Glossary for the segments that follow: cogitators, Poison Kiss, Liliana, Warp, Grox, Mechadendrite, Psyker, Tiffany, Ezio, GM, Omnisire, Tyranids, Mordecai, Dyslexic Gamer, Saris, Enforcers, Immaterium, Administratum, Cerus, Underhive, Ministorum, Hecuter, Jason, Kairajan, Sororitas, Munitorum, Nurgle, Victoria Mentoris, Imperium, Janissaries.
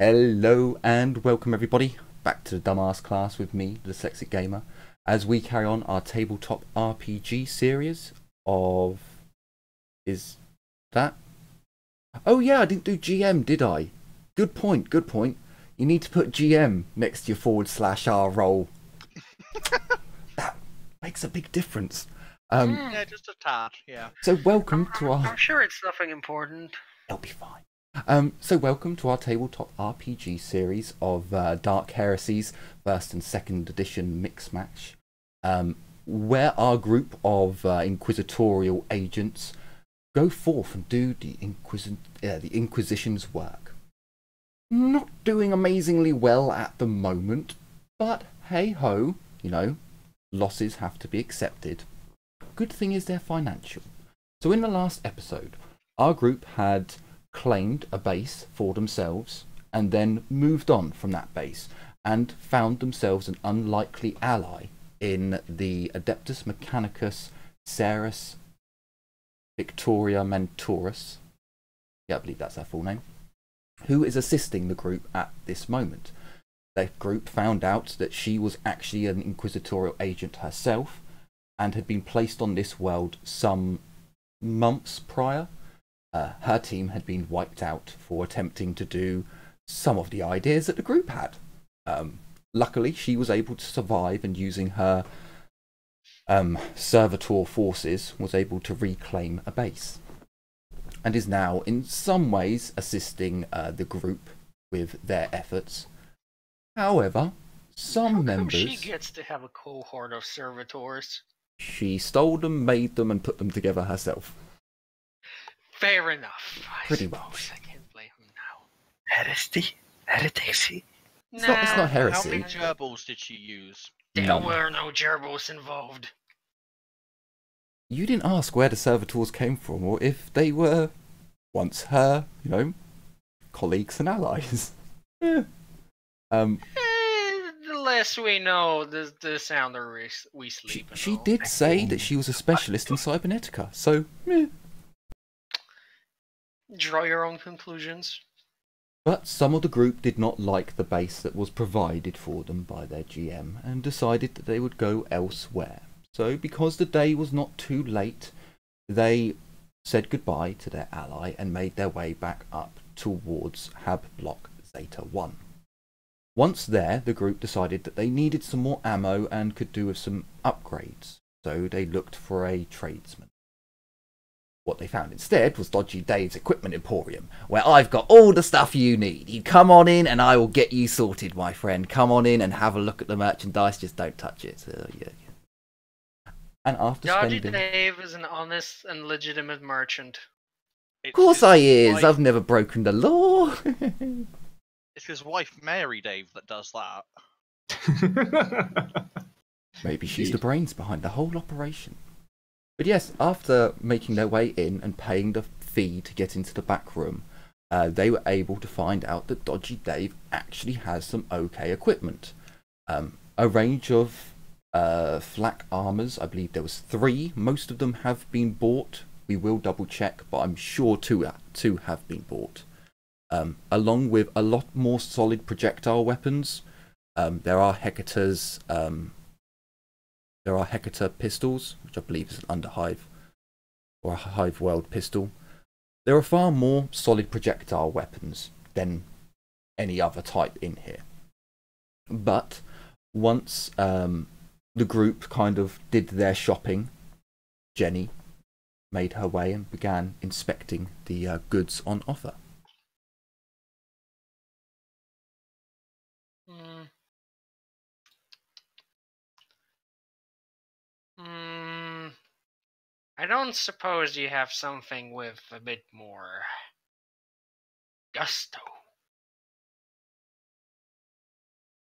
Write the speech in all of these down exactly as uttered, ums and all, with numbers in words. Hello and welcome everybody back to the Dumbass Class with me, the Dyslexic Gamer, as we carry on our tabletop R P G series of... Is that? Oh yeah, I didn't do G M, did I? Good point, good point. You need to put G M next to your forward slash R roll. That makes a big difference. Um, mm, yeah, just a tad, yeah. So welcome to our... I'm sure it's nothing important. It'll be fine. Um, so welcome to our tabletop R P G series of uh, Dark Heresy's first and second edition mix match, um, where our group of uh, inquisitorial agents go forth and do the, Inquis uh, the Inquisition's work. Not doing amazingly well at the moment, but hey ho, you know, losses have to be accepted. Good thing is they're financial. So in the last episode, our group had claimed a base for themselves and then moved on from that base and found themselves an unlikely ally in the Adeptus Mechanicus, Cerus, Victoria Mentoris, yeah, I believe that's her full name, who is assisting the group at this moment. The group found out that she was actually an inquisitorial agent herself and had been placed on this world some months prior. Uh, her team had been wiped out for attempting to do some of the ideas that the group had. Um, luckily, she was able to survive and using her um, servitor forces was able to reclaim a base and is now in some ways assisting uh, the group with their efforts. However, some How members... She gets to have a cohort of servitors. She stole them, made them, and put them together herself. Fair enough. Pretty well. I can't blame him now. Heresy? Heresy? Nah, it's, not, it's not heresy. How many gerbils did she use? There None. were no gerbils involved. You didn't ask where the servitors came from or if they were once her, you know, colleagues and allies. Yeah. Um. Eh, the less we know, the, the sounder we sleep. She, she did say that she was a specialist in cybernetica, so... Eh. Draw your own conclusions. But some of the group did not like the base that was provided for them by their G M and decided that they would go elsewhere. So because the day was not too late, they said goodbye to their ally and made their way back up towards Hab Block Zeta one. Once there, the group decided that they needed some more ammo and could do with some upgrades. So they looked for a tradesman. What they found instead was Dodgy Dave's Equipment Emporium, where I've got all the stuff you need. You come on in and I will get you sorted, my friend. Come on in and have a look at the merchandise, just don't touch it. So, yeah, yeah. And after Dodgy spending... Dave is an honest and legitimate merchant. Of course I is, wife... I've never broken the law. It's his wife Mary Dave that does that. Maybe she's the brains behind the whole operation. But yes, after making their way in and paying the fee to get into the back room, uh, they were able to find out that Dodgy Dave actually has some okay equipment. Um, a range of uh, flak armors, I believe there was three. Most of them have been bought. We will double check, but I'm sure two, two have been bought. Um, along with a lot more solid projectile weapons. Um, there are Hecuter's... Um, There are Hecuter pistols, which I believe is an Underhive or a Hive World pistol. There are far more solid projectile weapons than any other type in here. But once um, the group kind of did their shopping, Jenny made her way and began inspecting the uh, goods on offer. Mm. Hmm. I don't suppose you have something with a bit more gusto.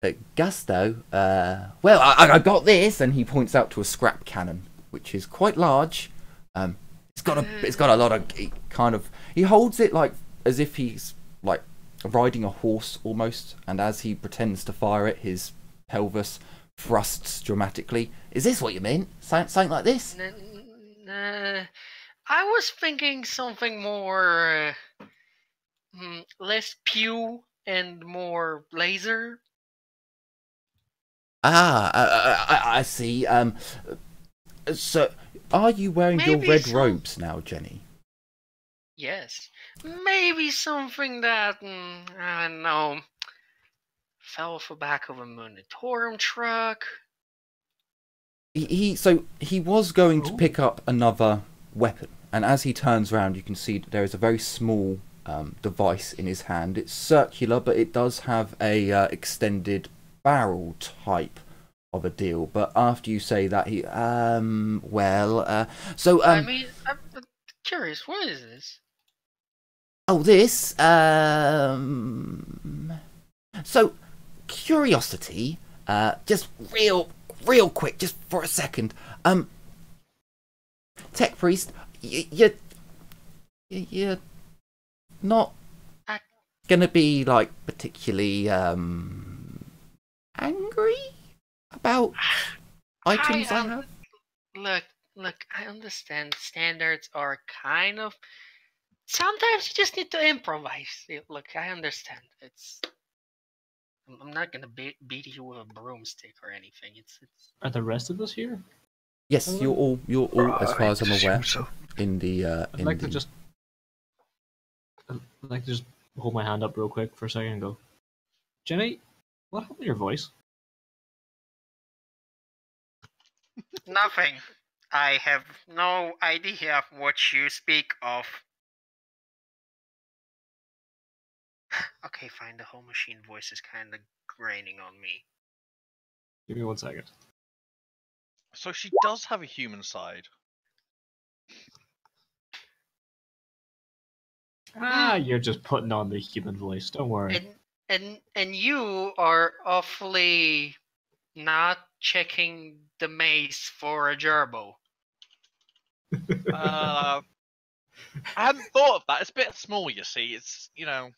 Uh, gusto? Uh, well, I, I got this, and he points out to a scrap cannon, which is quite large. Um, it's got a, it's got a lot of kind of. He holds it like as if he's like riding a horse almost, and as he pretends to fire it, his pelvis thrusts dramatically. Is this what you meant? Something like this? N uh, I was thinking something more... Uh, less pew and more laser. Ah, I, I, I see. Um, so, are you wearing Maybe your red some... robes now, Jenny? Yes. Maybe something that, mm, I don't know, fell off the back of a Munitorum truck. He, he so he was going Ooh. to pick up another weapon, and as he turns around, you can see that there is a very small um, device in his hand. It's circular, but it does have a uh, extended barrel type of a deal. But after you say that, he um well uh so um. I mean, I'm curious. What is this? Oh, this um. So, curiosity. Uh, just real. Real quick, just for a second. Um, Tech Priest, you, you, you're not gonna be, like, particularly, um, angry about items I, I have? Look, look, I understand standards are kind of... Sometimes you just need to improvise. Look, I understand. It's... I'm not gonna be beat you with a broomstick or anything. It's, it's. Are the rest of us here? Yes, Hello? you're all. You're all, right, as far as I'm aware. So. In the. Uh, I'd in like the... to just. I'd like to just hold my hand up real quick for a second and go, Jenny, what happened to your voice? Nothing. I have no idea what you speak of. Okay, fine. The whole machine voice is kind of graining on me. Give me one second. So she does have a human side. Ah, you're just putting on the human voice. Don't worry. And and and you are awfully not checking the mace for a gerbil. uh, I hadn't thought of that. It's a bit small, you see. It's you know.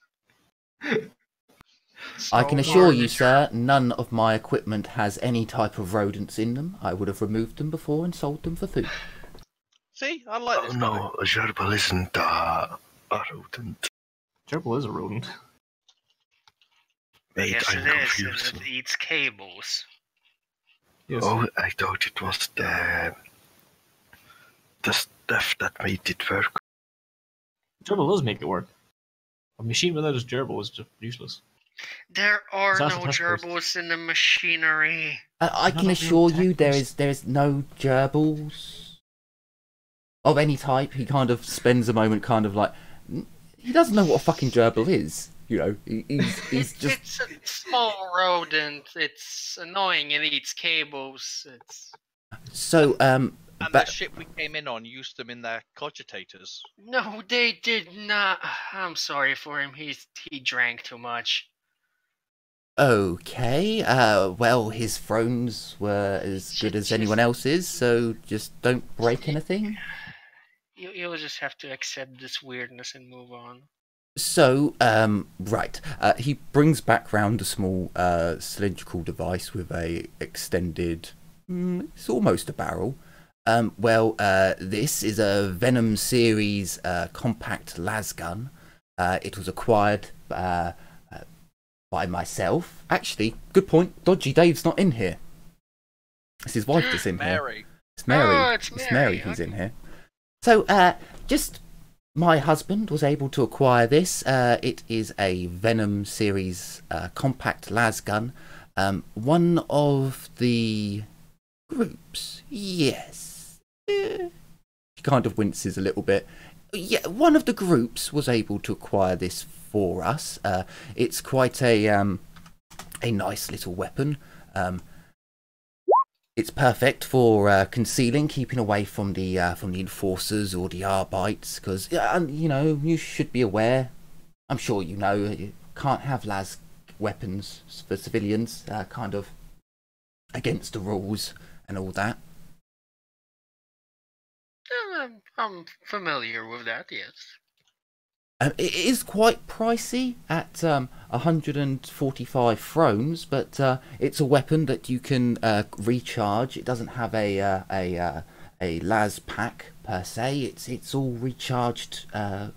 So I can assure you, sir, none of my equipment has any type of rodents in them. I would have removed them before and sold them for food. See, I like oh, this. Oh no, a gerbil isn't uh, a rodent. Gerbil is a rodent. Mate, yes, I'm it confused. Is, and it eats cables. Yes. Oh, I thought it was the the stuff that made it work. Gerbil does make it work. A machine without a gerbil is just useless. There are no gerbils in the machinery. Uh, I None can assure you there is there is no gerbils of any type. He kind of spends a moment kind of like... He doesn't know what a fucking gerbil is. You know, he, he's, he's just... It's a small rodent. It's annoying. It eats cables. It's... So, um... And but... the ship we came in on used them in their cogitators. No, they did not. I'm sorry for him. He he drank too much. Okay. Uh. Well, his thrones were as good as anyone else's, so just don't break anything. You you'll just have to accept this weirdness and move on. So, um, right. Uh, he brings back round a small uh cylindrical device with a extended. Mm, it's almost a barrel. Um, well, uh, this is a Venom series uh, compact lasgun. Uh, it was acquired uh, uh, by myself. Actually, good point. Dodgy Dave's not in here. It's his wife that's in Mary. here. It's Mary. Oh, it's Mary. It's Mary who's okay. in here. So, uh, just my husband was able to acquire this. Uh, it is a Venom series uh, compact lasgun. Um, one of the groups, yes. She kind of winces a little bit. Yeah, one of the groups was able to acquire this for us. Uh, it's quite a um, a nice little weapon. Um, it's perfect for uh, concealing, keeping away from the uh, from the Enforcers or the Arbites, because uh, you know you should be aware. I'm sure you know you can't have las weapons for civilians. Uh, kind of against the rules and all that. I'm familiar with that, yes. Um, it is quite pricey at um, one hundred forty-five thrones, but uh, it's a weapon that you can uh, recharge. It doesn't have a uh, a uh, a las pack per se. It's it's all recharged uh,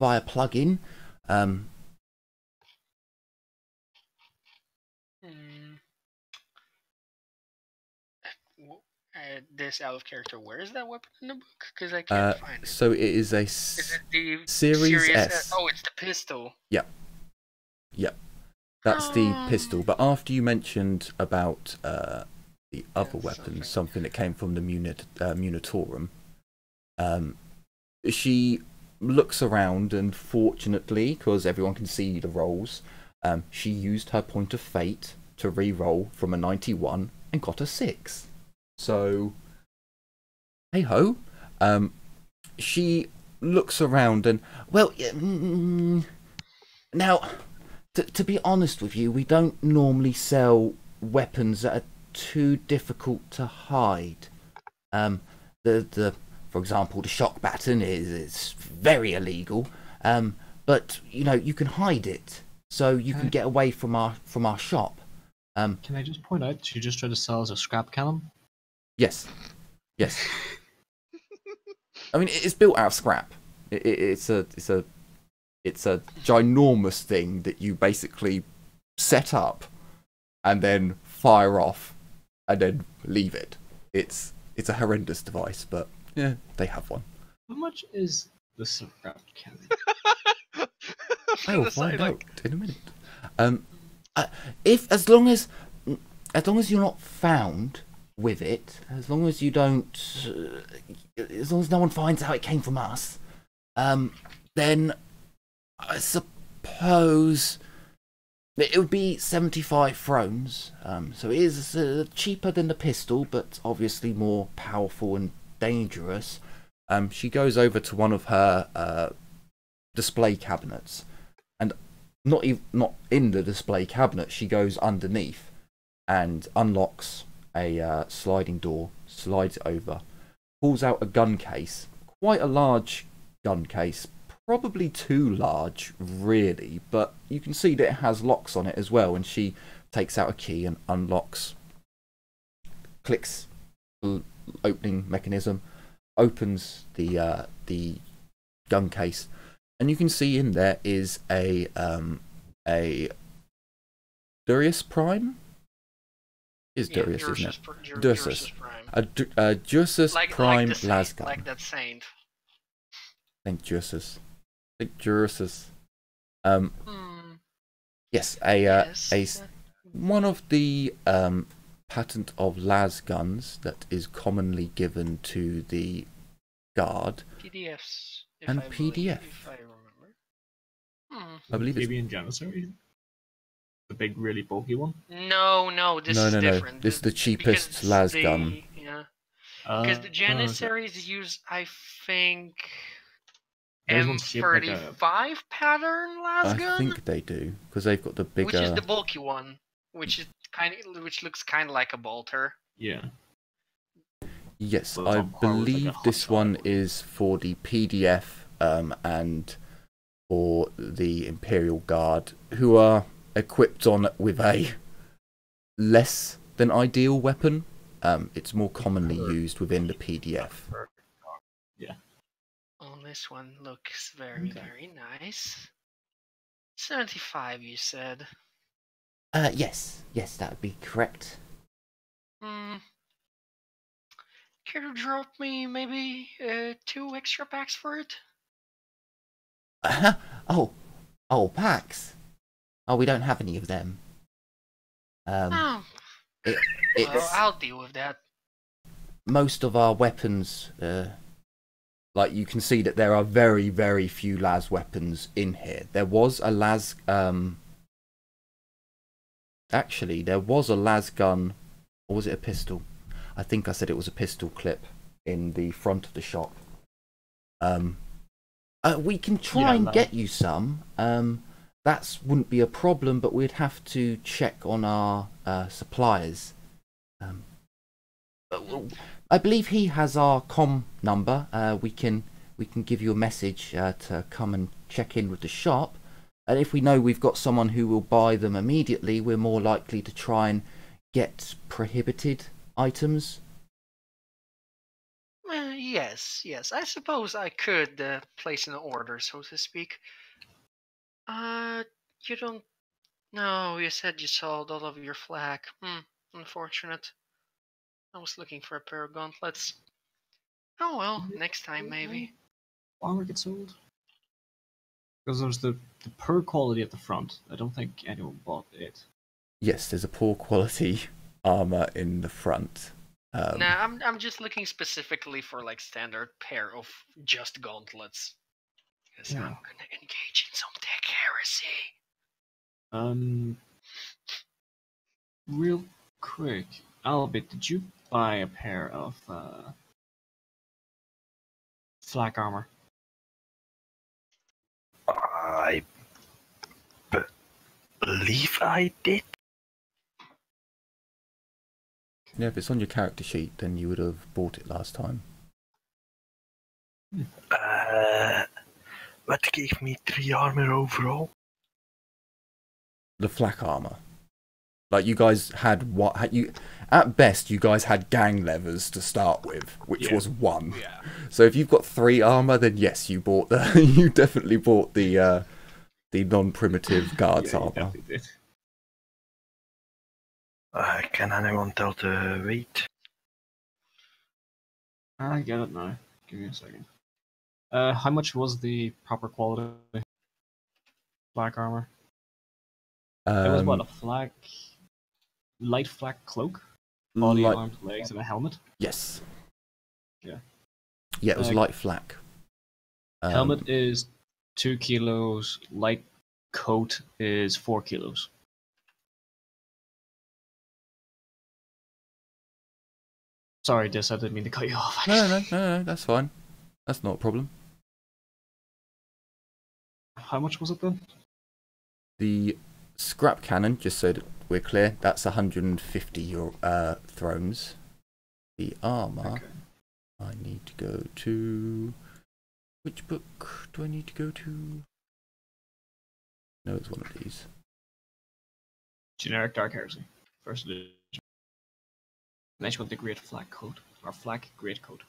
via plug-in. Um, Mm. Uh, this out of character. Where is that weapon in the book? Because I can't uh, find it. So it is a s is it the Series, Series S? S. Oh, it's the pistol. Yep. Yep. That's um... the pistol. But after you mentioned about uh, the other That's weapons, something. something that came from the Munit uh, Munitorum, um, she looks around and fortunately, because everyone can see the rolls, um, she used her point of fate to re-roll from a ninety-one and got a six. So, hey ho, um, she looks around and, well, mm, now, t to be honest with you, we don't normally sell weapons that are too difficult to hide. Um, the, the, for example, the shock baton is, is very illegal, um, but, you know, you can hide it, so you can get away from our, from our shop. Um, can I just point out, she just tried to sell us a scrap cannon? Yes, yes. I mean, it's built out of scrap. It, it, it's a, it's a, it's a ginormous thing that you basically set up and then fire off and then leave it. It's, it's a horrendous device, but yeah, they have one. How much is the scrap cannon? I will find out in a minute. Um, uh, if as long as, as long as you're not found with it, as long as you don't, uh, as long as no one finds out it came from us, um, then I suppose it would be seventy-five thrones. Um, so it is uh, cheaper than the pistol, but obviously more powerful and dangerous. Um, she goes over to one of her uh, display cabinets, and not even not in the display cabinet, she goes underneath and unlocks a uh, sliding door, slides over, pulls out a gun case, quite a large gun case, probably too large really, but you can see that it has locks on it as well, and she takes out a key and unlocks, clicks the opening mechanism, opens the uh, the gun case, and you can see in there is a um, a Darius Prime? Is yeah, Darius, Jurisus, isn't it? Jurisus. Jurisus. A, a Jurisus like, Prime like lasgun. Like that saint. I think Jurisus. I think Jurisus. Um, mm. Yes, a, uh, yes. a one of the um, patent of lasguns that is commonly given to the guard. P D Fs. If and I P D F. Believe, if I remember. Hmm. I believe it's... Maybe in Janissaries? The big, really bulky one? No, no, this no, no, is different. No. This is the cheapest lasgun. Yeah. Because uh, the Janissaries uh, use, I think, M thirty-five like a... pattern lasgun? I think they do, because they've got the bigger... Which is the bulky one, which is kind of, which looks kind of like a bolter. Yeah. Yes, well, I believe like this one is for the P D F um, and for the Imperial Guard, who are equipped on with a less than ideal weapon. Um, it's more commonly used within the P D F. Yeah. Oh, this one looks very, okay. very nice. seventy-five, you said. Uh, yes, yes, that would be correct. Hmm. Care to drop me maybe uh, two extra packs for it? Uh-huh. Oh, oh, packs. Oh, we don't have any of them. Um, oh. it, well, I'll deal with that. Most of our weapons, uh, like you can see that there are very, very few las weapons in here. There was a las, um, actually, there was a las gun, or was it a pistol? I think I said it was a pistol clip in the front of the shop. Um, uh, we can try yeah, and no. get you some. Um. That wouldn't be a problem, but we'd have to check on our uh, suppliers. Um, I believe he has our comm number. Uh, we can we can give you a message uh, to come and check in with the shop. And if we know we've got someone who will buy them immediately, we're more likely to try and get prohibited items. Uh, yes, yes. I suppose I could uh, place an order, so to speak. Uh, you don't No, you said you sold all of your flak. Hmm, unfortunate. I was looking for a pair of gauntlets. Oh well, next time maybe. Why would it get sold? Because there's the, the poor quality at the front. I don't think anyone bought it. Yes, there's a poor quality armor in the front. Um, nah, I'm I'm just looking specifically for like standard pair of just gauntlets. Because yeah. I'm gonna engage in some tech heresy. Um, real quick, Albert, did you buy a pair of uh, flak armor? I b believe I did. Yeah, if it's on your character sheet, then you would have bought it last time. Uh, what gave me three armor overall? The flak armor. Like, you guys had what? Had you, at best, you guys had gang levers to start with, which yeah. was one. Yeah. So if you've got three armor, then yes, you bought the. You definitely bought the uh, the non-primitive guards yeah, armor. You definitely did. Uh, can anyone tell the weight? I get it now. Give me a second. Uh, how much was the proper quality black armor? Um, it was what, a flak, light flak cloak, body light... armed legs, and a helmet. Yes. Yeah. Yeah, it was uh, light flak. Um, helmet is two kilos. Light coat is four kilos. Sorry, Dis, I didn't mean to cut you off. No, no, no, no, that's fine. That's not a problem. How much was it then? The scrap cannon, just so that we're clear, that's one hundred fifty euro, uh, thrones. The armour, okay. I need to go to... Which book do I need to go to? No, it's one of these. Generic Dark Heresy. First edition. Next one, the Great Flak Coat, or Flak Great Coat.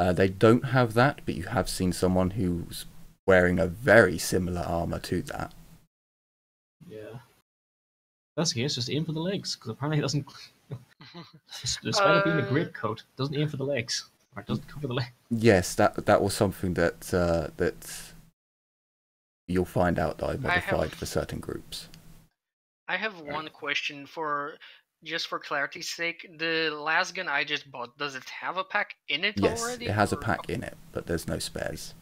Uh, they don't have that, but you have seen someone who's wearing a very similar armour to that. Yeah. That's okay, it's just aim for the legs, because apparently it doesn't... Despite uh... it being a Great Coat, it doesn't aim for the legs, or it doesn't cover the legs. Yes, that that was something that, uh, that you'll find out that I modified I have... for certain groups. I have one right. question for... Just for clarity's sake, the lasgun I just bought, does it have a pack in it yes, already? Yes, it has or... a pack in it, but there's no spares.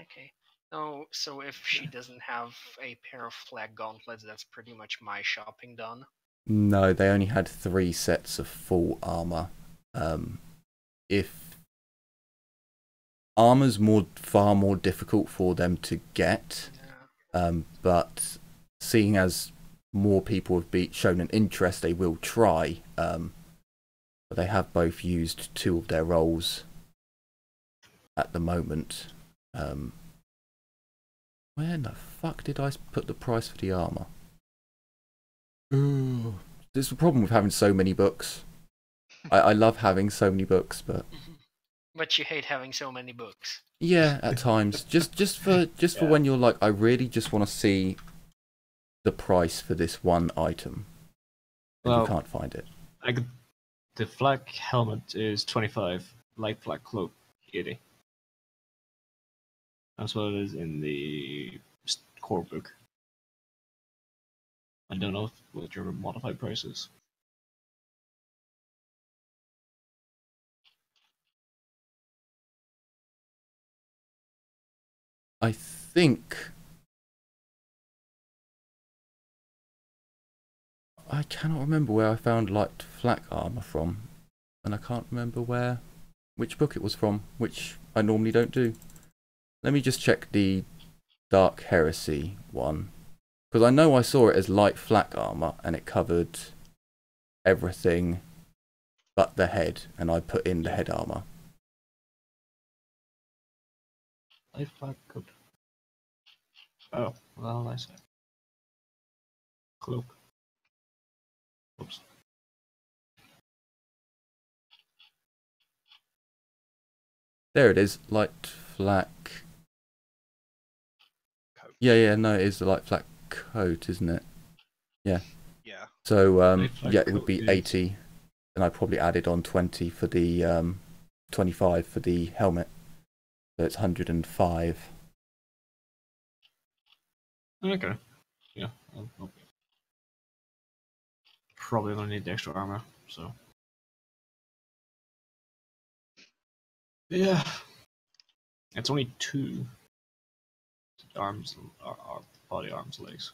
Okay. No, so if she doesn't have a pair of flag gauntlets, that's pretty much my shopping done? No, they only had three sets of full armour. Um, if... Armour's more, far more difficult for them to get, yeah. um, but seeing as... more people have be shown an interest, they will try, um, but they have both used two of their roles at the moment. Um, where the fuck did I put the price for the armour? Ooh, this is the problem with having so many books. I, I love having so many books, but... But you hate having so many books. Yeah, at times. just just for, just for yeah. when you're like, I really just want to see... the price for this one item. Well, you can't find it. I could, the flak helmet is twenty-five, light flak cloak eighty. That's what it is in the core book. I don't know what your modified price is. I think I cannot remember where I found light flak armour from, and I can't remember where, which book it was from, which I normally don't do. Let me just check the Dark Heresy one, because I know I saw it as light flak armour, and it covered everything but the head, and I put in the head armour. Light flak coat. Oh, well, I said cloak. Oops. There it is, light flak. Coat. Yeah, yeah, no, it is the light flak coat, isn't it? Yeah. Yeah. So um, yeah, it would be eighty, and I probably added on twenty for the um, twenty-five for the helmet. So it's one hundred and five. Okay. Yeah. I'll, I'll... Probably gonna need the extra armor. So. Yeah. It's only two arms, or, or body, arms, legs.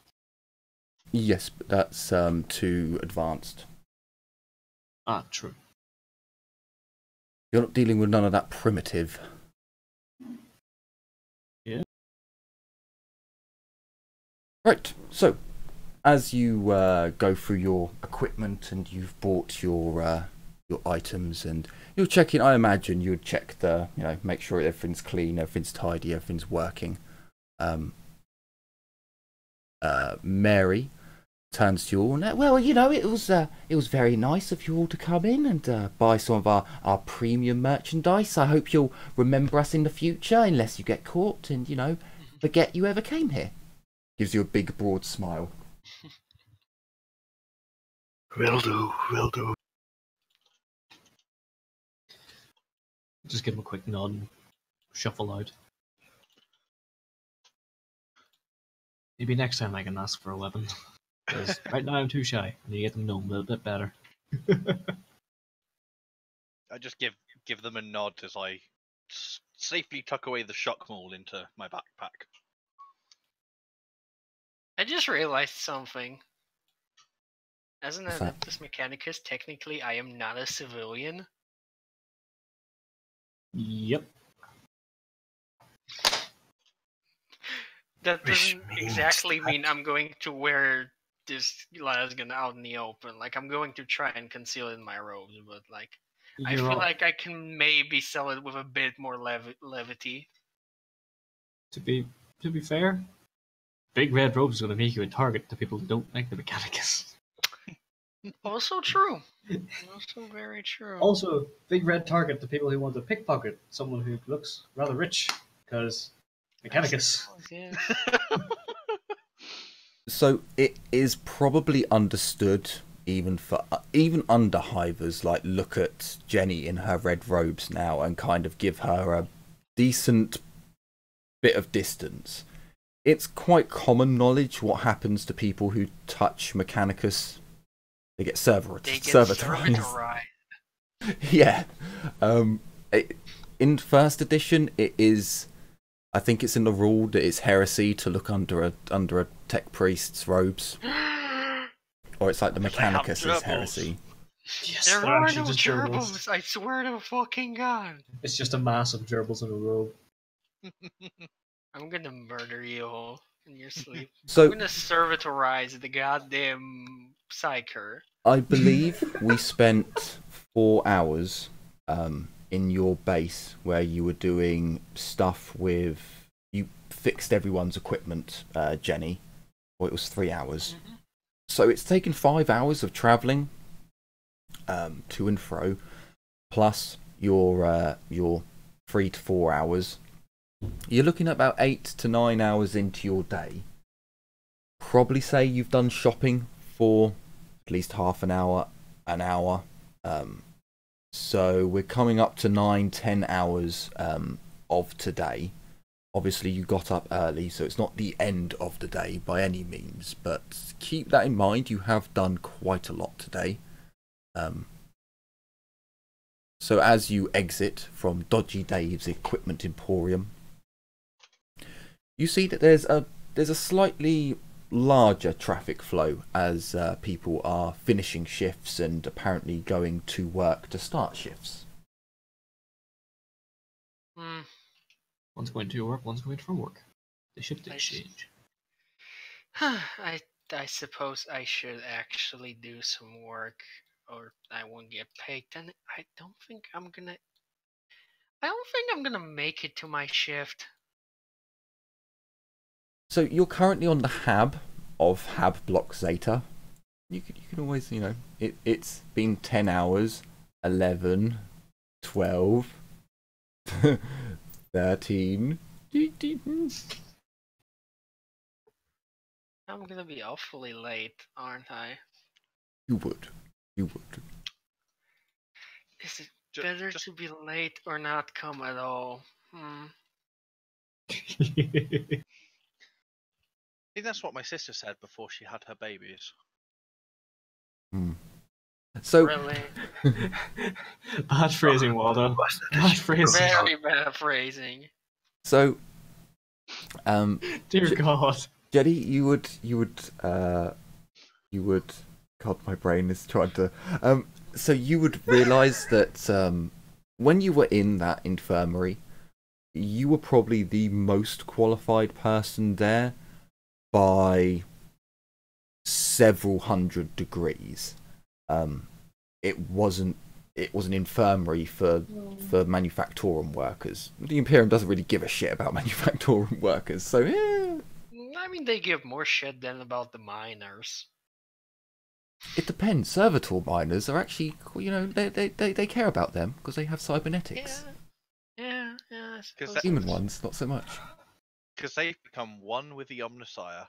Yes, but that's um, too advanced. Ah, true. You're not dealing with none of that primitive. Yeah. Right, so, as you uh, go through your equipment and you've bought your... Uh, your items, and you'll check in. I imagine you'd check the, you know, make sure everything's clean, everything's tidy, everything's working. Um, uh, Mary turns to you all, and, well, you know, it was uh, it was very nice of you all to come in and uh, buy some of our, our premium merchandise. I hope you'll remember us in the future, unless you get caught and, you know, forget you ever came here. Gives you a big, broad smile. Will do, will do. Just give him a quick nod and shuffle out. Maybe next time I can ask for eleven. Because right now I'm too shy. I need to get them known a little bit better. I just give give them a nod as I s safely tuck away the shock mold into my backpack. I just realized something. As an Adeptus Mechanicus, technically I am not a civilian. Yep. That doesn't exactly mean I'm going to wear this lasgun out in the open. Like, I'm going to try and conceal it in my robes, but, like, You're I feel right. like I can maybe sell it with a bit more lev levity. To be to be fair, big red robes is going to make you a target to people who don't like the Mechanicus. Also true. Also very true. Also, big red target to people who want to pickpocket someone who looks rather rich, because Mechanicus. So it is probably understood, even for uh, even Underhivers, like, look at Jenny in her red robes now and kind of give her a decent bit of distance. It's quite common knowledge what happens to people who touch Mechanicus. They get servitorized. Yeah. Um, it, in first edition, it is, I think it's in the rule that it's heresy to look under a under a tech priest's robes, or it's like the Mechanicus is heresy. Yes, there are no gerbils. gerbils. I swear to fucking God. It's just a mass of gerbils in a robe. I'm gonna murder you all in your sleep. So I'm gonna servitorize the goddamn Psyker. I believe we spent four hours um, in your base where you were doing stuff with... You fixed everyone's equipment, uh, Jenny. Well, it was three hours. Mm-hmm. So it's taken five hours of travelling um, to and fro, plus your, uh, your three to four hours. You're looking at about eight to nine hours into your day. Probably say you've done shopping for at least half an hour, an hour. Um, so we're coming up to nine, ten hours um, of today. Obviously, you got up early, so it's not the end of the day by any means. But keep that in mind. You have done quite a lot today. Um, so as you exit from Dodgy Dave's Equipment Emporium, you see that there's a there's a slightly larger traffic flow as uh, people are finishing shifts and apparently going to work to start shifts. Mm. One's going to work, one's going from work. The shift exchange. I, I, I suppose I should actually do some work or I won't get paid. Then I don't think I'm gonna... I don't think I'm gonna make it to my shift. So you're currently on the Hab of Hab Block Zeta. You can, you can always, you know, it, it's been ten hours, eleven, twelve, thirteen. I'm gonna be awfully late, aren't I? You would. You would. Is it just, better just... to be late or not come at all? Hmm. I think that's what my sister said before she had her babies. Hmm. So really? Bad phrasing, Waldo. Bad phrasing. Very bad phrasing. So, um, dear God, Jenny, you would, you would, uh, you would. God, my brain is trying to. Um, so you would realise that um, when you were in that infirmary, you were probably the most qualified person there by several hundred degrees. Um, it wasn't. It was an infirmary for no. for Manufactorum workers. The Imperium doesn't really give a shit about Manufactorum workers, so yeah. I mean, they give more shit than about the miners. It depends. Servitor miners are actually, you know, they they they, they care about them because they have cybernetics. Yeah, yeah, yeah. Human ones, not so much. Because they've become one with the Omnisire.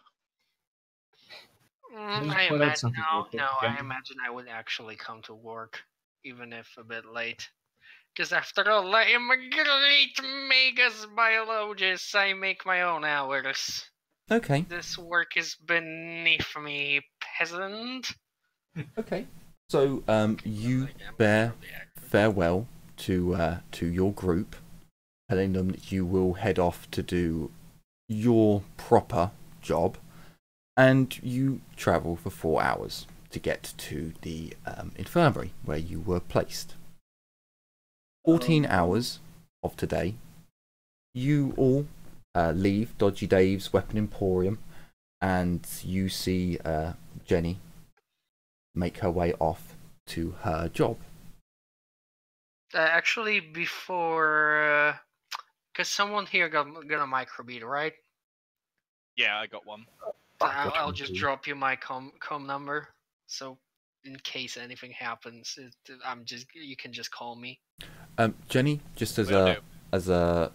Mm, I imagine, no, no, I imagine I would actually come to work, even if a bit late. Because after all, I am a great magus biologist. I make my own hours. Okay. This work is beneath me, peasant. Okay. So, um, you bear farewell to uh, to your group, telling them that you will head off to do your proper job. And you travel for four hours to get to the um, infirmary where you were placed. Fourteen hours of today, you all uh, leave Dodgy Dave's Weapon Emporium, and you see uh, Jenny make her way off to her job. Uh, actually, before, because uh, someone here got got a microbead, right? Yeah, I got one. I'll, I'll just drop you my com com number, so in case anything happens, it, I'm just you can just call me. Um, Jenny, just as Will a do. as a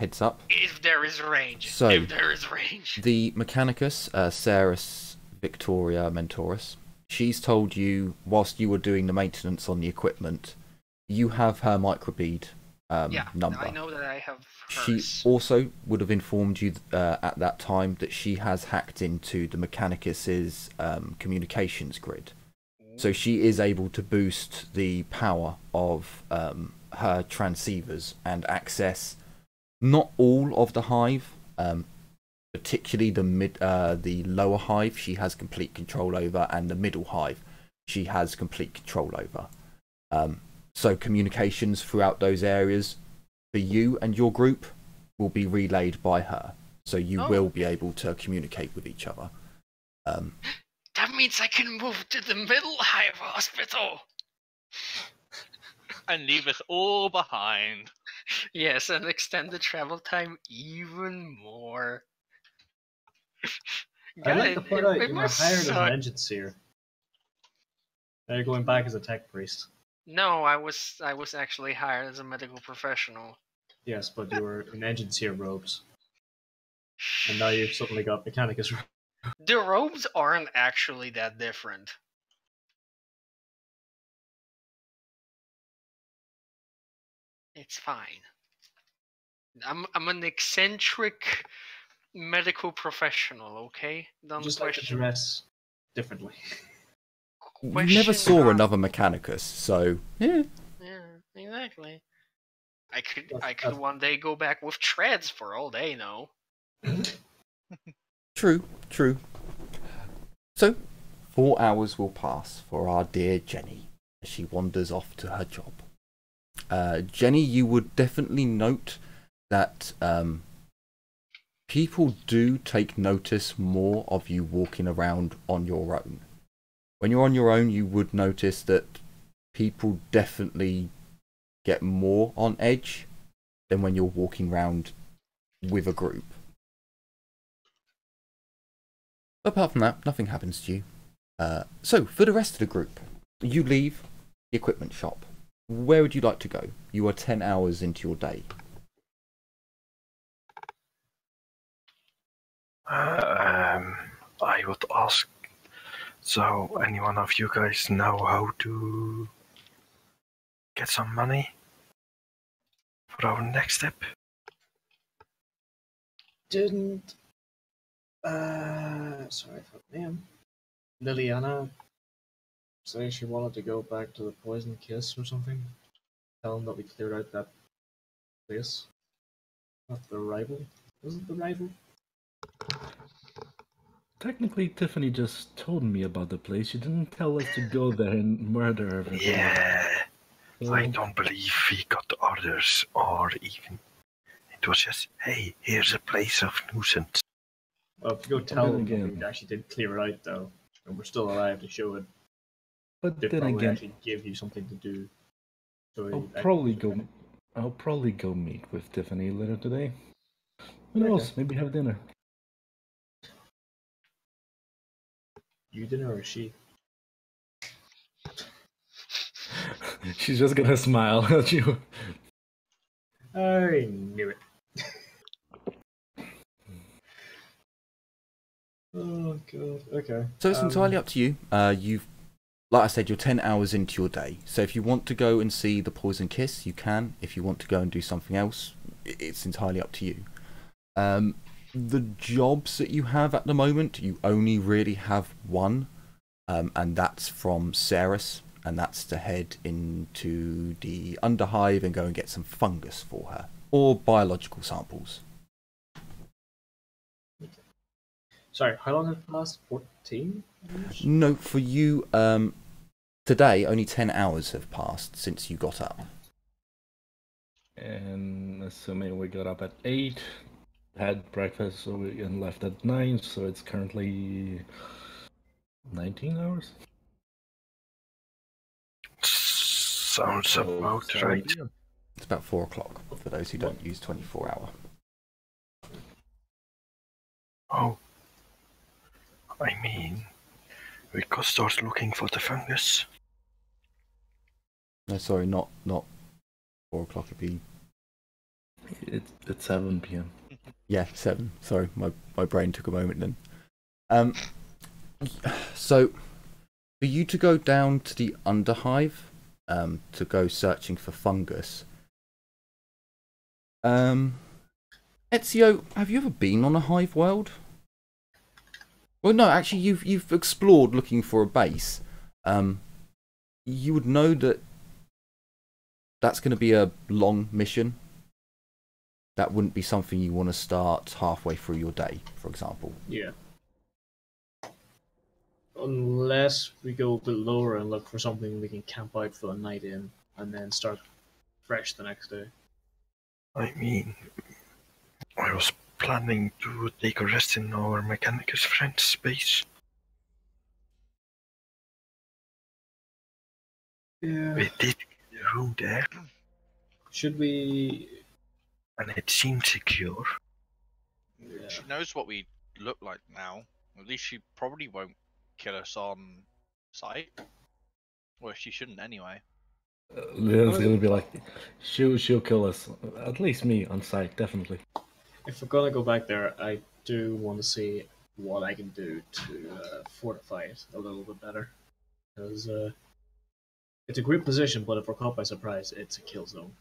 heads up, if there is range, so if there is range, the Mechanicus, uh, Saris, Victoria Mentoris, she's told you whilst you were doing the maintenance on the equipment, you have her microbead um, yeah, number. I know that I have. She also would have informed you uh, at that time that she has hacked into the Mechanicus's um, communications grid. So she is able to boost the power of um, her transceivers and access not all of the hive, um, particularly the mid, uh, the lower hive she has complete control over, and the middle hive she has complete control over. Um, so communications throughout those areas for you and your group will be relayed by her, so you oh. will be able to communicate with each other. Um, that means I can move to the middle hive hospital and leave us all behind. Yes, and extend the travel time even more. God, I like to put out you were hired as a vengeance here. Now you're going back as a tech priest. No, I was I was actually hired as a medical professional. Yes, but you were in engineer robes. And now you've suddenly got Mechanicus robes. The robes aren't actually that different. It's fine. I'm I'm an eccentric medical professional, okay? Don't just question. Like to dress differently. Question. We never saw another Mechanicus, so yeah. Yeah, exactly. I could, that's, I could that's... one day go back with treads for all they know. True, true. So, four hours will pass for our dear Jenny as she wanders off to her job. Uh, Jenny, you would definitely note that um, people do take notice more of you walking around on your own. When you're on your own, you would notice that people definitely get more on edge than when you're walking around with a group. Apart from that, nothing happens to you. Uh, so, for the rest of the group, you leave the equipment shop. Where would you like to go? You are ten hours into your day. Um... I would ask, so any one of you guys know how to get some money for our next step? Didn't... Uh, sorry for the name. Liliana say she wanted to go back to the Poison Kiss or something? Tell them that we cleared out that place. Not the rival. Was it the rival? Technically, Tiffany just told me about the place. She didn't tell us to go there and murder everyone. Yeah. So... I don't believe we got orders or even... It was just, hey, here's a place of nuisance. Well, if you go tell them again, we actually did clear it out, though. And we're still alive to show it. But then again... actually give you something to do. So I'll probably go... It. I'll probably go meet with Tiffany later today. Who okay. knows? Maybe have dinner. You dinner or she? She's just gonna smile at you. I knew it. Oh god. Okay. So it's um, entirely up to you. Uh, you've, like I said, you're ten hours into your day. So if you want to go and see the Poison Kiss, you can. If you want to go and do something else, it's entirely up to you. Um, the jobs that you have at the moment, you only really have one, um, and that's from Saris, and that's to head into the Underhive and go and get some fungus for her, or biological samples. Sorry, how long has it passed? fourteen? No, for you, um, today only ten hours have passed since you got up. And assuming we got up at eight, had breakfast, so we, and left at nine, so it's currently nineteen hours? Sounds so about right. Idea. It's about four o'clock, for those who don't use twenty-four hour. Oh. I mean, we could start looking for the fungus. No, sorry, not not four o'clock. It'd be it, it's seven p.m. Yeah, seven. Sorry, my my brain took a moment then. Um, so for you to go down to the Underhive, um, to go searching for fungus. Um, Ezio, have you ever been on a hive world? Well, no, actually, you've you've explored looking for a base. Um, you would know that that's going to be a long mission. That wouldn't be something you want to start halfway through your day, for example. Yeah. Unless we go a bit lower and look for something we can camp out for a night in, and then start fresh the next day. I mean, I was planning to take a rest in our Mechanicus friend's space. Yeah. We did get a room there. Should we... And it seemed secure. Yeah. She knows what we look like now. At least she probably won't kill us on sight. Well, she shouldn't anyway. Uh, Lil's gonna be like, she'll, she'll kill us. At least me on sight, definitely. If we're gonna go back there, I do want to see what I can do to uh, fortify it a little bit better. Because uh, it's a great position, but if we're caught by surprise, it's a kill zone.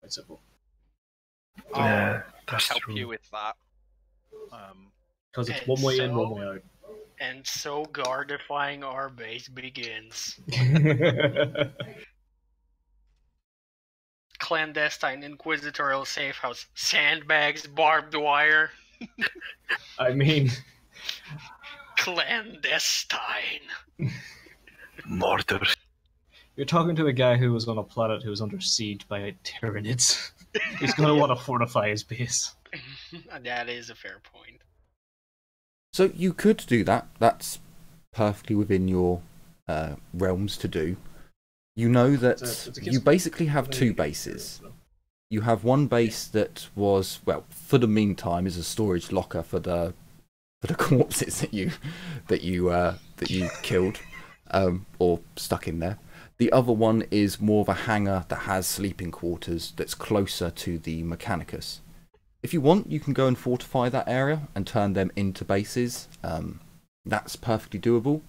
Quite simple. Yeah, um, that's help true. You with that. Because um, it's one way so, in, one way out. And so guardifying our base begins. Clandestine inquisitorial safe house, sandbags, barbed wire. I mean, clandestine mortar. You're talking to a guy who was on a planet who was under siege by Tyranids. He's going to want to fortify his base. That is a fair point. So you could do that. That's perfectly within your uh, realms to do. You know that it's a, it's a you basically have two bases. You have one base that was, well, for the meantime, is a storage locker for the for the corpses that you that you uh, that you killed um, or stuck in there. The other one is more of a hangar that has sleeping quarters that's closer to the Mechanicus. If you want, you can go and fortify that area and turn them into bases. Um, that's perfectly doable.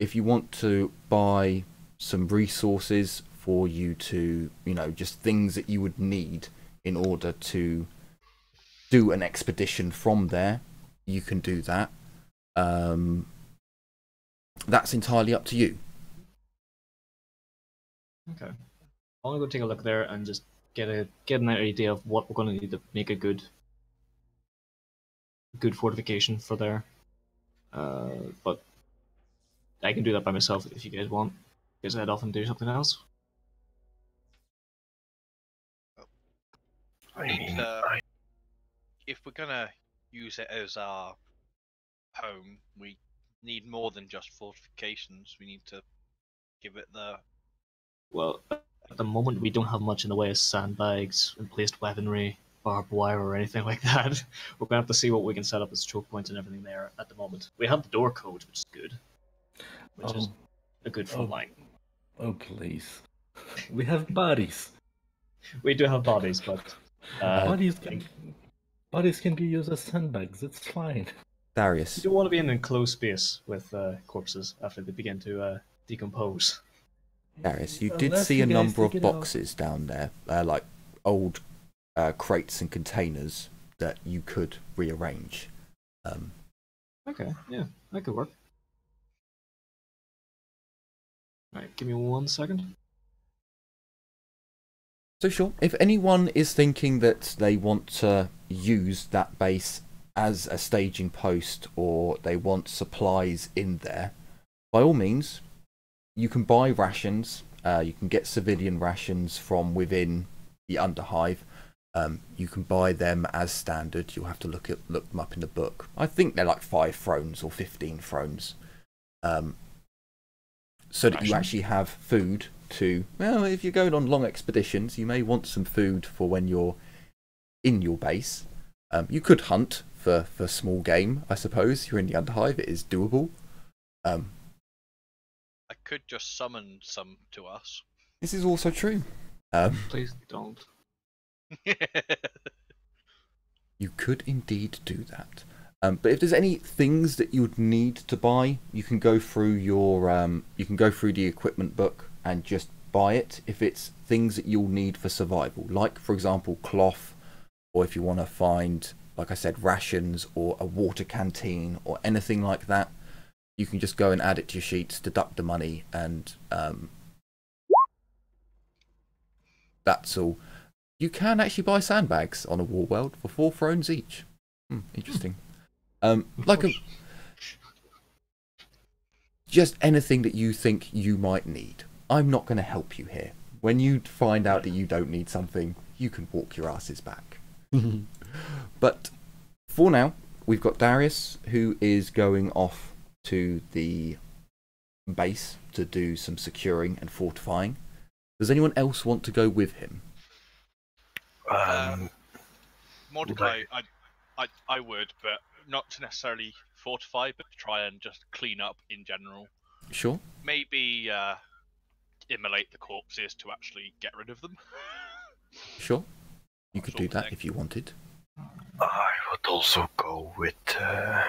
If you want to buy some resources for you to, you know, just things that you would need in order to do an expedition from there, you can do that. Um, that's entirely up to you. Okay. I want to go take a look there and just get a get an idea of what we're going to need to make a good good fortification for there. Uh, but I can do that by myself if you guys want. You guys head off and do something else. I mean, uh, if we're gonna use it as our home, we need more than just fortifications. We need to give it the... Well, at the moment we don't have much in the way of sandbags, emplaced weaponry, barbed wire or anything like that. We're gonna have to see what we can set up as choke points and everything there at the moment. We have the door code, which is good. Which oh. is a good front oh. line. Oh please. We have bodies. We do have bodies, but... Uh, bodies, can, bodies can be used as sandbags, it's fine. Darius. You don't want to be in an enclosed space with uh, corpses after they begin to uh, decompose. Darius, you did Unless see you a number of boxes out. down there, uh, like old uh, crates and containers that you could rearrange. Um, okay, yeah, that could work. Alright, give me one second. So sure, if anyone is thinking that they want to use that base as a staging post or they want supplies in there, by all means, you can buy rations, uh, you can get civilian rations from within the Underhive. Um, you can buy them as standard. You'll have to look, at, look them up in the book. I think they're like five thrones or fifteen thrones. Um, so that Ration. you actually have food to... Well, if you're going on long expeditions, you may want some food for when you're in your base. Um, you could hunt for, for small game, I suppose. You're in the Underhive, it is doable. Um, I could just summon some to us. This is also true. Um, Please don't. You could indeed do that. Um, but if there's any things that you would need to buy, you can go through your um, you can go through the equipment book and just buy it. If it's things that you'll need for survival, like for example cloth, or if you want to find, like I said, rations or a water canteen or anything like that, you can just go and add it to your sheets, deduct the money, and um, that's all. You can actually buy sandbags on a war world for four thrones each. Hmm, interesting. Um, like a, just anything that you think you might need. I'm not going to help you here. When you find out that you don't need something, you can walk your asses back. But for now, we've got Darius, who is going off to the base to do some securing and fortifying. Does anyone else want to go with him? Um, Mordecai, I, I, I would, but not to necessarily fortify, but try and just clean up in general. Sure. Maybe uh, immolate the corpses to actually get rid of them. Sure. You could do that if you wanted. I would also go with... Uh,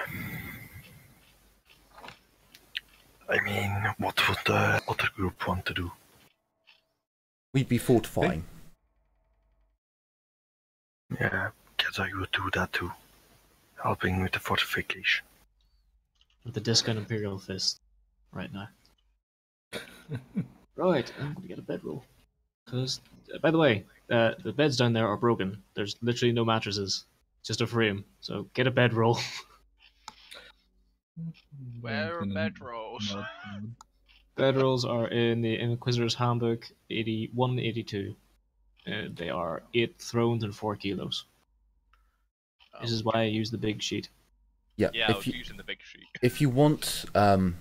I mean, what would the other group want to do? We'd be fortifying. Yeah, because I would do that too. Helping with the fortification. With the disc and Imperial Fist right now. Right, I'm going to get a bedroll. Because, uh, by the way, uh, the beds down there are broken. There's literally no mattresses, just a frame. So get a bedroll. Where are bedrolls? Bedrolls are in the Inquisitor's Handbook eighty-one and eighty-two. Uh, they are eight thrones and four kilos. This is why I use the big sheet. Yeah, yeah, I was you, using the big sheet. If you want, um,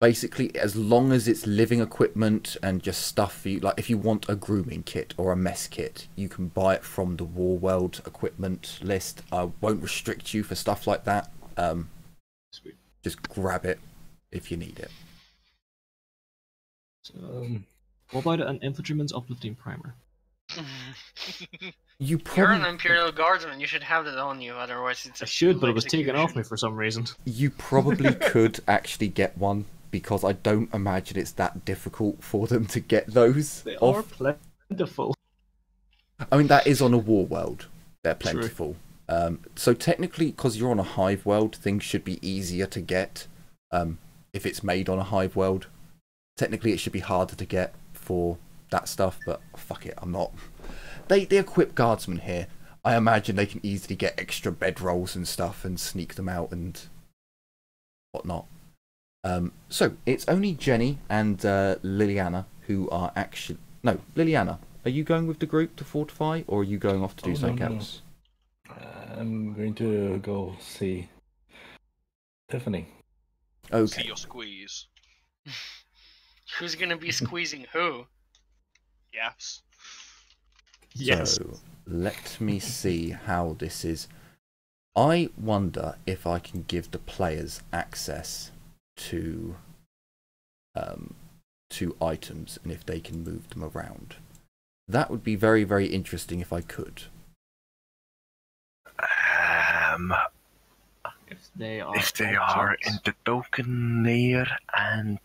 basically, as long as it's living equipment and just stuff for you, like if you want a grooming kit or a mess kit, you can buy it from the War World equipment list. I won't restrict you for stuff like that. Um, Sweet. Just grab it if you need it. So, what about an infantryman's uplifting primer? You probably... You're an Imperial Guardsman, you should have that on you, otherwise it's... I should, but it was taken off me for some reason. You probably could actually get one, because I don't imagine it's that difficult for them to get those. They are plentiful. I mean, that is on a war world. They're plentiful. Um, so technically, because you're on a hive world, things should be easier to get um, if it's made on a hive world. Technically, it should be harder to get for... that stuff, but fuck it, I'm not. They they equip guardsmen here. I imagine they can easily get extra bedrolls and stuff and sneak them out and whatnot. Um, so it's only Jenny and uh, Liliana who are actually... No, Liliana, are you going with the group to fortify, or are you going off to do oh, something no, no. else? I'm going to go see Tiffany. Okay. See your squeeze. Who's going to be squeezing who? Yes. Yes. So, let me see how this is. I wonder if I can give the players access to um, to items and if they can move them around. That would be very, very interesting if I could. Um, if they are, if they are in the Tokeneer and...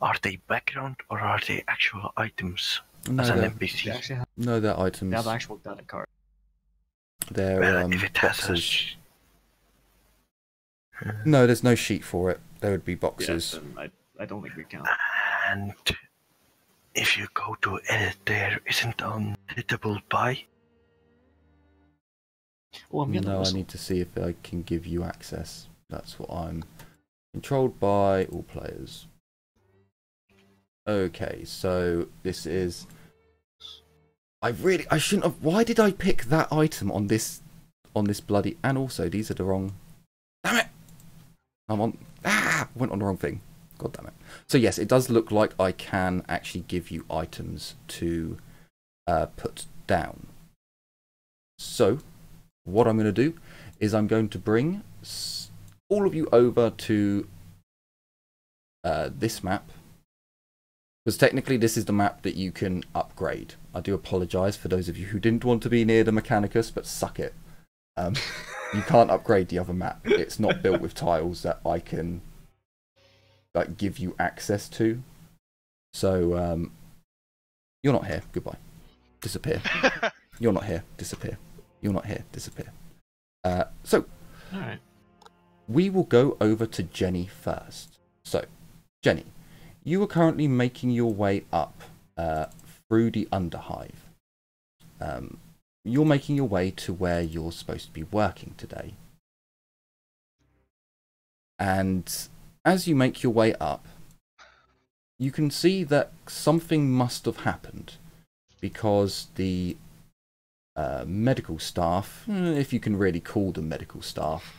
Are they background or are they actual items? No, as an N P C? They actually have, no, they're items. They have actual data cards. They're well, um, if it boxes. Has sh no, there's no sheet for it. There would be boxes. Yes, um, I, I don't think we can. And if you go to edit, there isn't an editable by. Oh, I'm no, I need to see if I can give you access. That's what I'm controlled by all players. Okay, so this is... I really... I shouldn't have... Why did I pick that item on this... On this bloody... And also, these are the wrong... Damn it! I'm on... Ah! Went on the wrong thing. God damn it. So yes, it does look like I can actually give you items to uh, put down. So, what I'm going to do is I'm going to bring all of you over to uh, this map. Because technically this is the map that you can upgrade. I do apologise for those of you who didn't want to be near the Mechanicus, but suck it. Um, you can't upgrade the other map. It's not built with tiles that I can like give you access to. So um, you're not here. Goodbye. Disappear. You're not here. Disappear. You're not here. Disappear. Uh, so all right. We will go over to Jenny first. So Jenny. You are currently making your way up uh, through the Underhive. Um, you're making your way to where you're supposed to be working today. And as you make your way up, you can see that something must have happened. Because the uh, medical staff, if you can really call them medical staff,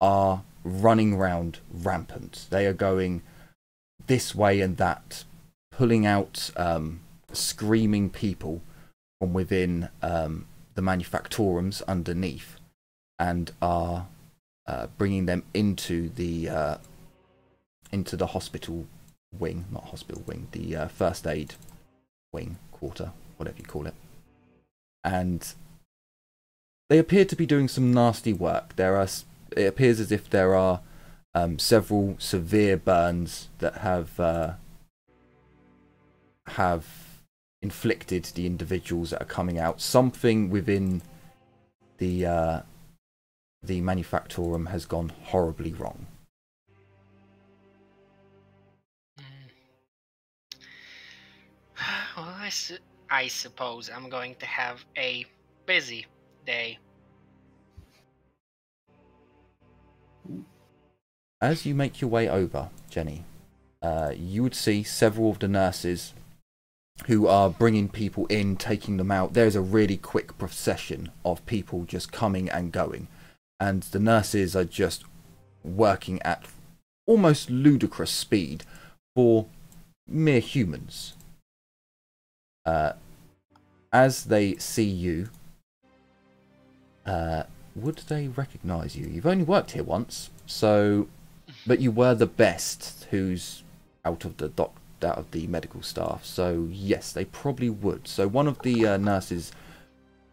are running round rampant. They are going... this way and that, pulling out um, screaming people from within um, the manufactorums underneath, and are uh, bringing them into the uh, into the hospital wing, not hospital wing, the uh, first aid wing, quarter, whatever you call it. And they appear to be doing some nasty work. There are, it appears as if there are. Um, several severe burns that have uh, have inflicted the individuals that are coming out. Something within the uh, the manufactorum has gone horribly wrong. Well, I, su I suppose I'm going to have a busy day. As you make your way over, Jenny, uh, you would see several of the nurses who are bringing people in, taking them out. There's a really quick procession of people just coming and going. And the nurses are just working at almost ludicrous speed for mere humans. Uh, as they see you, uh, would they recognise you? You've only worked here once, so... But you were the best who's out of the doc out of the medical staff. So yes, they probably would. So one of the uh, nurses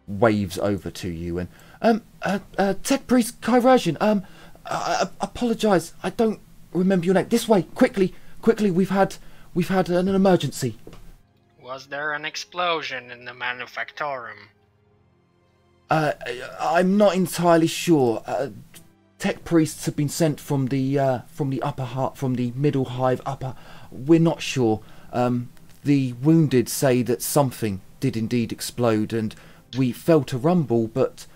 waves over to you and um uh, uh tech priest Kairajan, um I, I apologize, I don't remember your name. This way, quickly, quickly, we've had we've had an, an emergency. Was there an explosion in the manufactorum? Uh, I'm not entirely sure. Uh, tech priests have been sent from the uh, from the upper heart, from the middle hive upper. We're not sure. Um, the wounded say that something did indeed explode, and we felt a rumble, but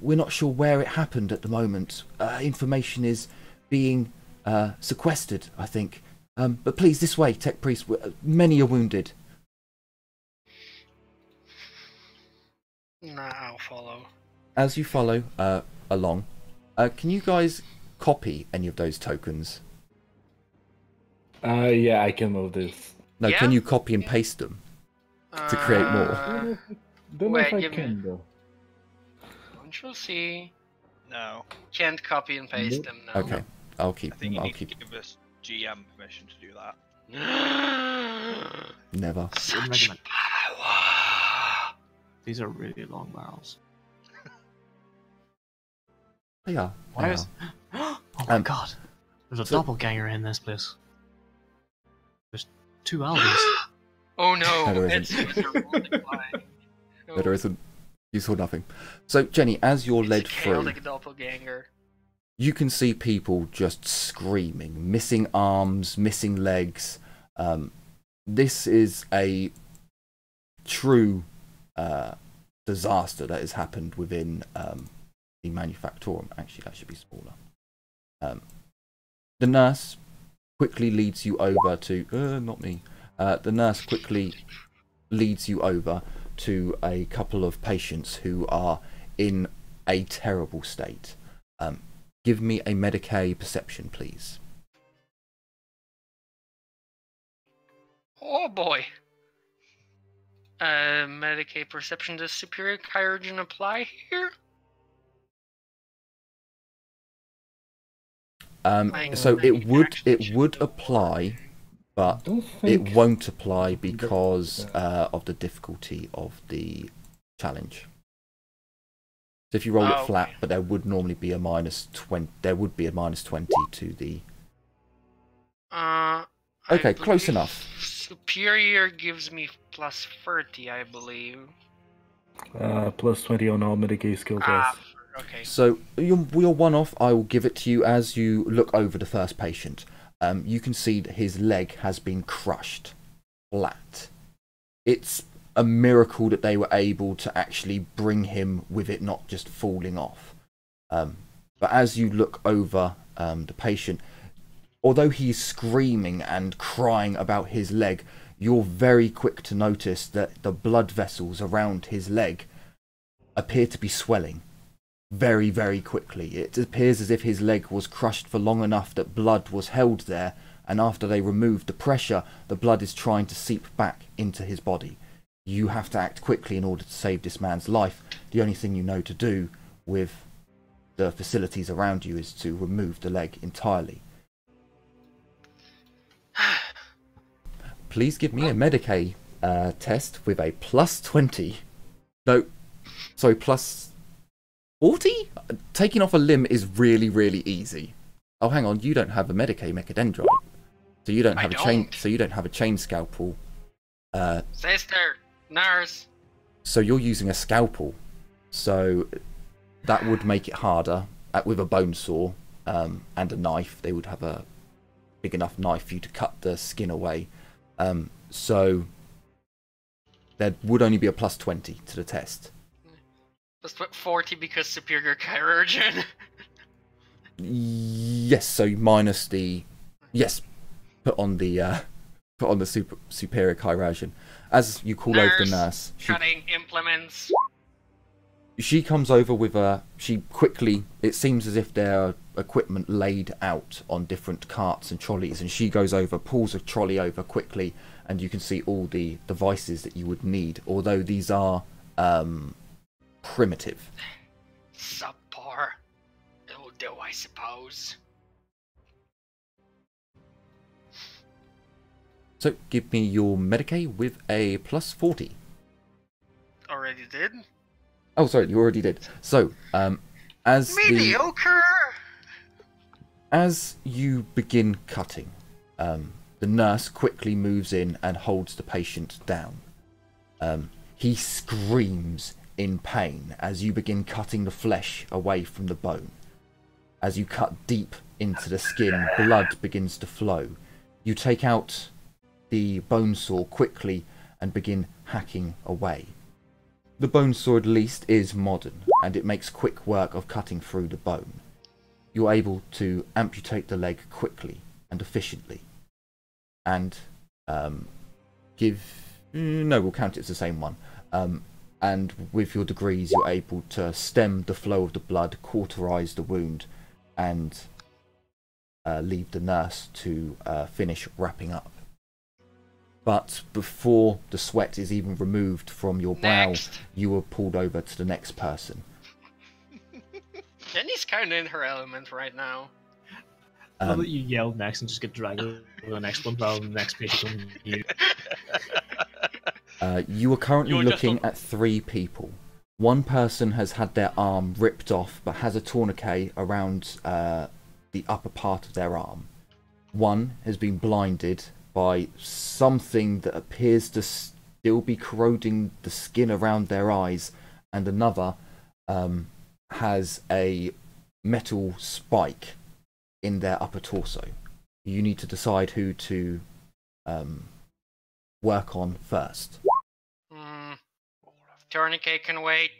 we're not sure where it happened at the moment. Uh, information is being uh, sequestered, I think. Um, but please, this way, tech priests. Many are wounded. Nah, I'll follow. As you follow uh, along, uh, can you guys copy any of those tokens? Uh, yeah, I can move this. No, yeah? Can you copy and paste them uh, to create more? Don't know if I can, though. Don't you see? No. Can't copy and paste nope. them, no. Okay, I'll keep I think them. You I'll need keep to give us G M permission to do that. Never. Such power! These are really long barrels. They are. They are. Is... Oh my um, god. There's a so... doppelganger in this place. There's two albies. Oh no. No, there isn't. No, there isn't. You saw nothing. So, Jenny, as you're it's led through, doppelganger. You can see people just screaming, missing arms, missing legs. Um, this is a true... Uh, disaster that has happened within um, the manufactorum. Actually, that should be smaller. Um, the nurse quickly leads you over to uh, not me. Uh, the nurse quickly leads you over to a couple of patients who are in a terrible state. Um, give me a Medicaid perception, please. Oh boy. Uh, Medicaid perception. Does superior chirurgeon apply here? Um, so it would it would apply, but it won't apply because uh, of the difficulty of the challenge. So if you roll oh, it flat, okay. But there would normally be a minus twenty. There would be a minus twenty to the. Uh. Okay, close enough. Superior gives me plus thirty, I believe. Uh, plus twenty on all Medicaid skill tests. Ah, okay. So your, your one-off, I will give it to you as you look over the first patient. Um, you can see that his leg has been crushed flat. It's a miracle that they were able to actually bring him with it not just falling off. Um, but as you look over um, the patient... Although he's screaming and crying about his leg, you're very quick to notice that the blood vessels around his leg appear to be swelling very, very quickly. It appears as if his leg was crushed for long enough that blood was held there, and after they removed the pressure, the blood is trying to seep back into his body. You have to act quickly in order to save this man's life. The only thing you know to do with the facilities around you is to remove the leg entirely. Please give me a Medicaid uh, test with a plus twenty. No, sorry, plus forty? Taking off a limb is really, really easy. Oh, hang on, you don't have a Medicaid Mechadendrite, so you don't have I a don't. chain. So you don't have a chain scalpel. Uh, Sister, nurse. So you're using a scalpel, so that would make it harder. At, with a bone saw um, and a knife, they would have a big enough knife for you to cut the skin away. Um, so there would only be a plus twenty to the test. Plus forty because superior chirurgeon. Yes, so minus the yes, put on the uh, put on the super, superior chirurgeon. As you call nurse, over the nurse, she, cutting implements. She comes over with a. She quickly. It seems as if there are equipment laid out on different carts and trolleys, and she goes over, pulls a trolley over quickly, and you can see all the devices that you would need. Although these are um, primitive. Subpar. It'll do, I suppose. So give me your Medicaid with a plus forty. Already did. Oh, sorry, you already did. So, um, as mediocre. The, as you begin cutting, um, the nurse quickly moves in and holds the patient down. Um, he screams in pain as you begin cutting the flesh away from the bone. As you cut deep into the skin, blood begins to flow. You take out the bone saw quickly and begin hacking away. The bone saw, at least, is modern, and it makes quick work of cutting through the bone. You're able to amputate the leg quickly and efficiently. And um, give... No, we'll count it as the same one. Um, and with your degrees, you're able to stem the flow of the blood, cauterize the wound, and uh, leave the nurse to uh, finish wrapping up. But before the sweat is even removed from your brow, next. You are pulled over to the next person. Jenny's kind of in her element right now. Um, How about you yell next and just get dragged over the next one, rather than the next patient? You. Uh, you are currently You're looking at three people. One person has had their arm ripped off, but has a tourniquet around uh, the upper part of their arm. One has been blinded by something that appears to still be corroding the skin around their eyes, and another um, has a metal spike in their upper torso. You need to decide who to um, work on first. Mm. Tourniquet can wait.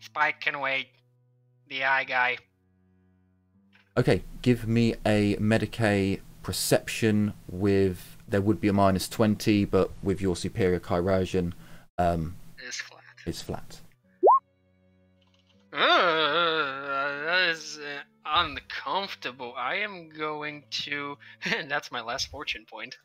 Spike can wait. The eye guy. Okay, give me a Medicaid perception with, there would be a minus twenty, but with your superior chirurgeon, um, it's flat. It's flat. Uh, that is uh, uncomfortable. I am going to, and that's my last fortune point,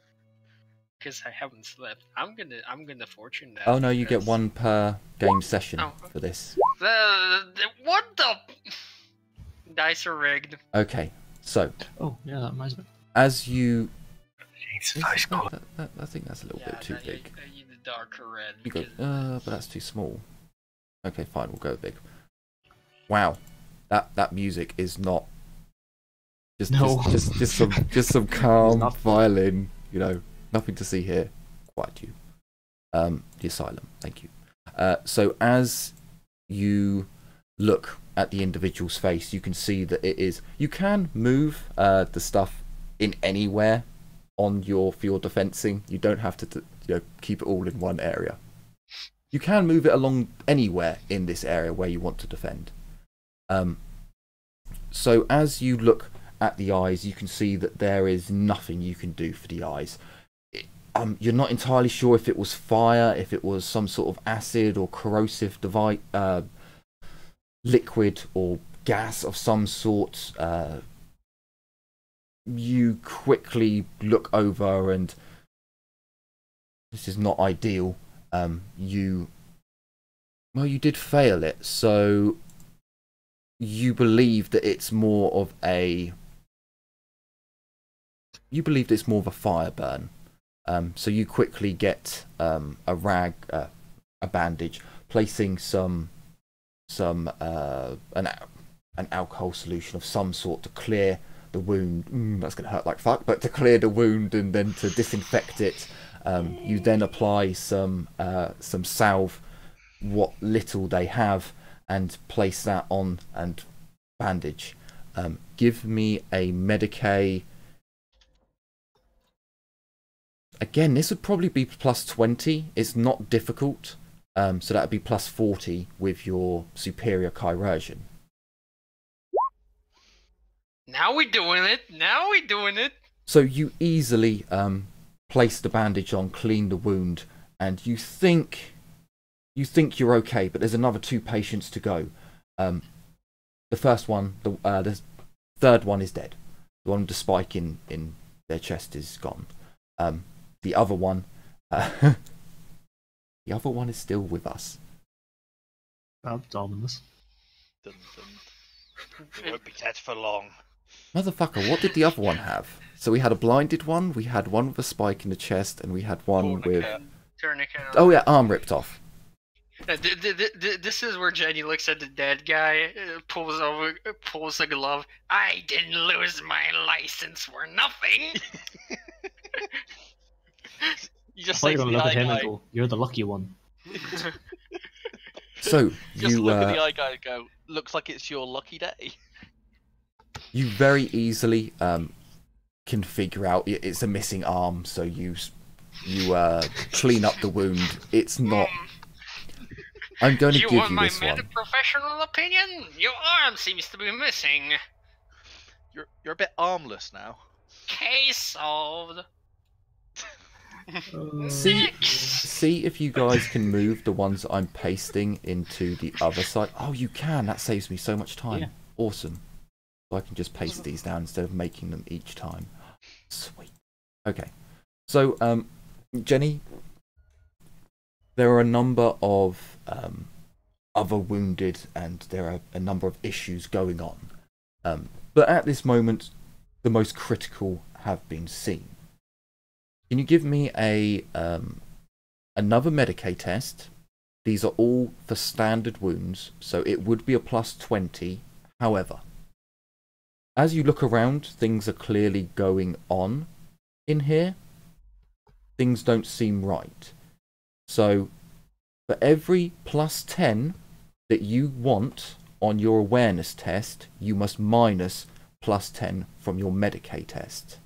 because I haven't slept. I'm gonna, I'm gonna fortune that. Oh no, you because... get one per game session oh. for this. Uh, what the? Dice are rigged. Okay, so. Oh yeah, that reminds me. As you, nice that, that, that, I think that's a little yeah, bit too big. I need the darker red. You got, uh, but that's too small. Okay, fine, we'll go big. Wow, that that music is not just no. just, just just some just some calm violin. You know, nothing to see here. Quiet you. Um, the asylum. Thank you. Uh, so as you look at the individual's face, you can see that it is. You can move uh, the stuff in anywhere on your field of fencing. You don't have to, you know, keep it all in one area. You can move it along anywhere in this area where you want to defend. Um, so as you look at the eyes, you can see that there is nothing you can do for the eyes. It, um, you're not entirely sure if it was fire, if it was some sort of acid or corrosive device, uh, liquid or gas of some sort. Uh, You quickly look over, and this is not ideal. Um, you, well, you did fail it, so you believe that it's more of a. You believe that it's more of a fire burn, um, so you quickly get um, a rag, uh, a bandage, placing some, some uh, an an alcohol solution of some sort to clear the wound. Mm, that's gonna hurt like fuck, but to clear the wound and then to disinfect it. Um, you then apply some uh, some salve, what little they have, and place that on and bandage. Um, give me a Medicaid. Again, this would probably be plus twenty. It's not difficult, um, so that would be plus forty with your superior chirurgeon. Now we're doing it! Now we're doing it! So you easily um, place the bandage on, clean the wound, and you think you think you're okay, but there's another two patients to go. Um, the first one, the, uh, the third one is dead. The one with the spike in, in their chest is gone. Um, the other one... Uh, the other one is still with us. Abdominus. It won't be dead for long. Motherfucker, what did the other one have? So we had a blinded one, we had one with a spike in the chest, and we had one Tourniquet. with... Tourniquet. Oh yeah, arm ripped off. Uh, th th th this is where Jenny looks at the dead guy, uh, pulls over, pulls the glove. I didn't lose my license for nothing. You just say to the eye guy, go, "You're the lucky one." So just you look uh, at the eye guy and go, "Looks like it's your lucky day." You very easily um, can figure out it's a missing arm, so you you uh, clean up the wound. It's not. I'm going to give you this one. You want my meta-professional opinion? Your arm seems to be missing. You're you're a bit armless now. Case solved. uh, see, see if you guys can move the ones that I'm pasting into the other side. Oh, you can. That saves me so much time. Yeah. Awesome. So I can just paste these down instead of making them each time. Sweet. Okay. So, um, Jenny. There are a number of um, other wounded, and there are a number of issues going on. Um, but at this moment, the most critical have been seen. Can you give me a um, another Medicaid test? These are all for standard wounds, so it would be a plus twenty. However, as you look around, things are clearly going on in here. Things don't seem right. So, for every plus ten that you want on your awareness test, you must minus plus ten from your Medicaid test.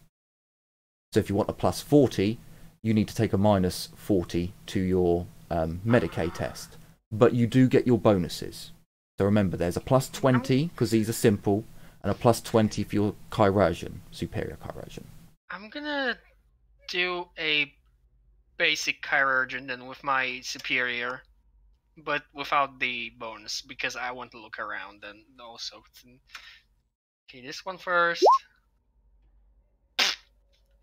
So if you want a plus forty, you need to take a minus forty to your um, Medicaid test. But you do get your bonuses. So remember, there's a plus twenty, because these are simple, and a plus twenty for your chirurgeon, superior chirurgeon. I'm going to do a... basic chirurgeon than with my superior, but without the bonus because I want to look around and also. Okay, this one first.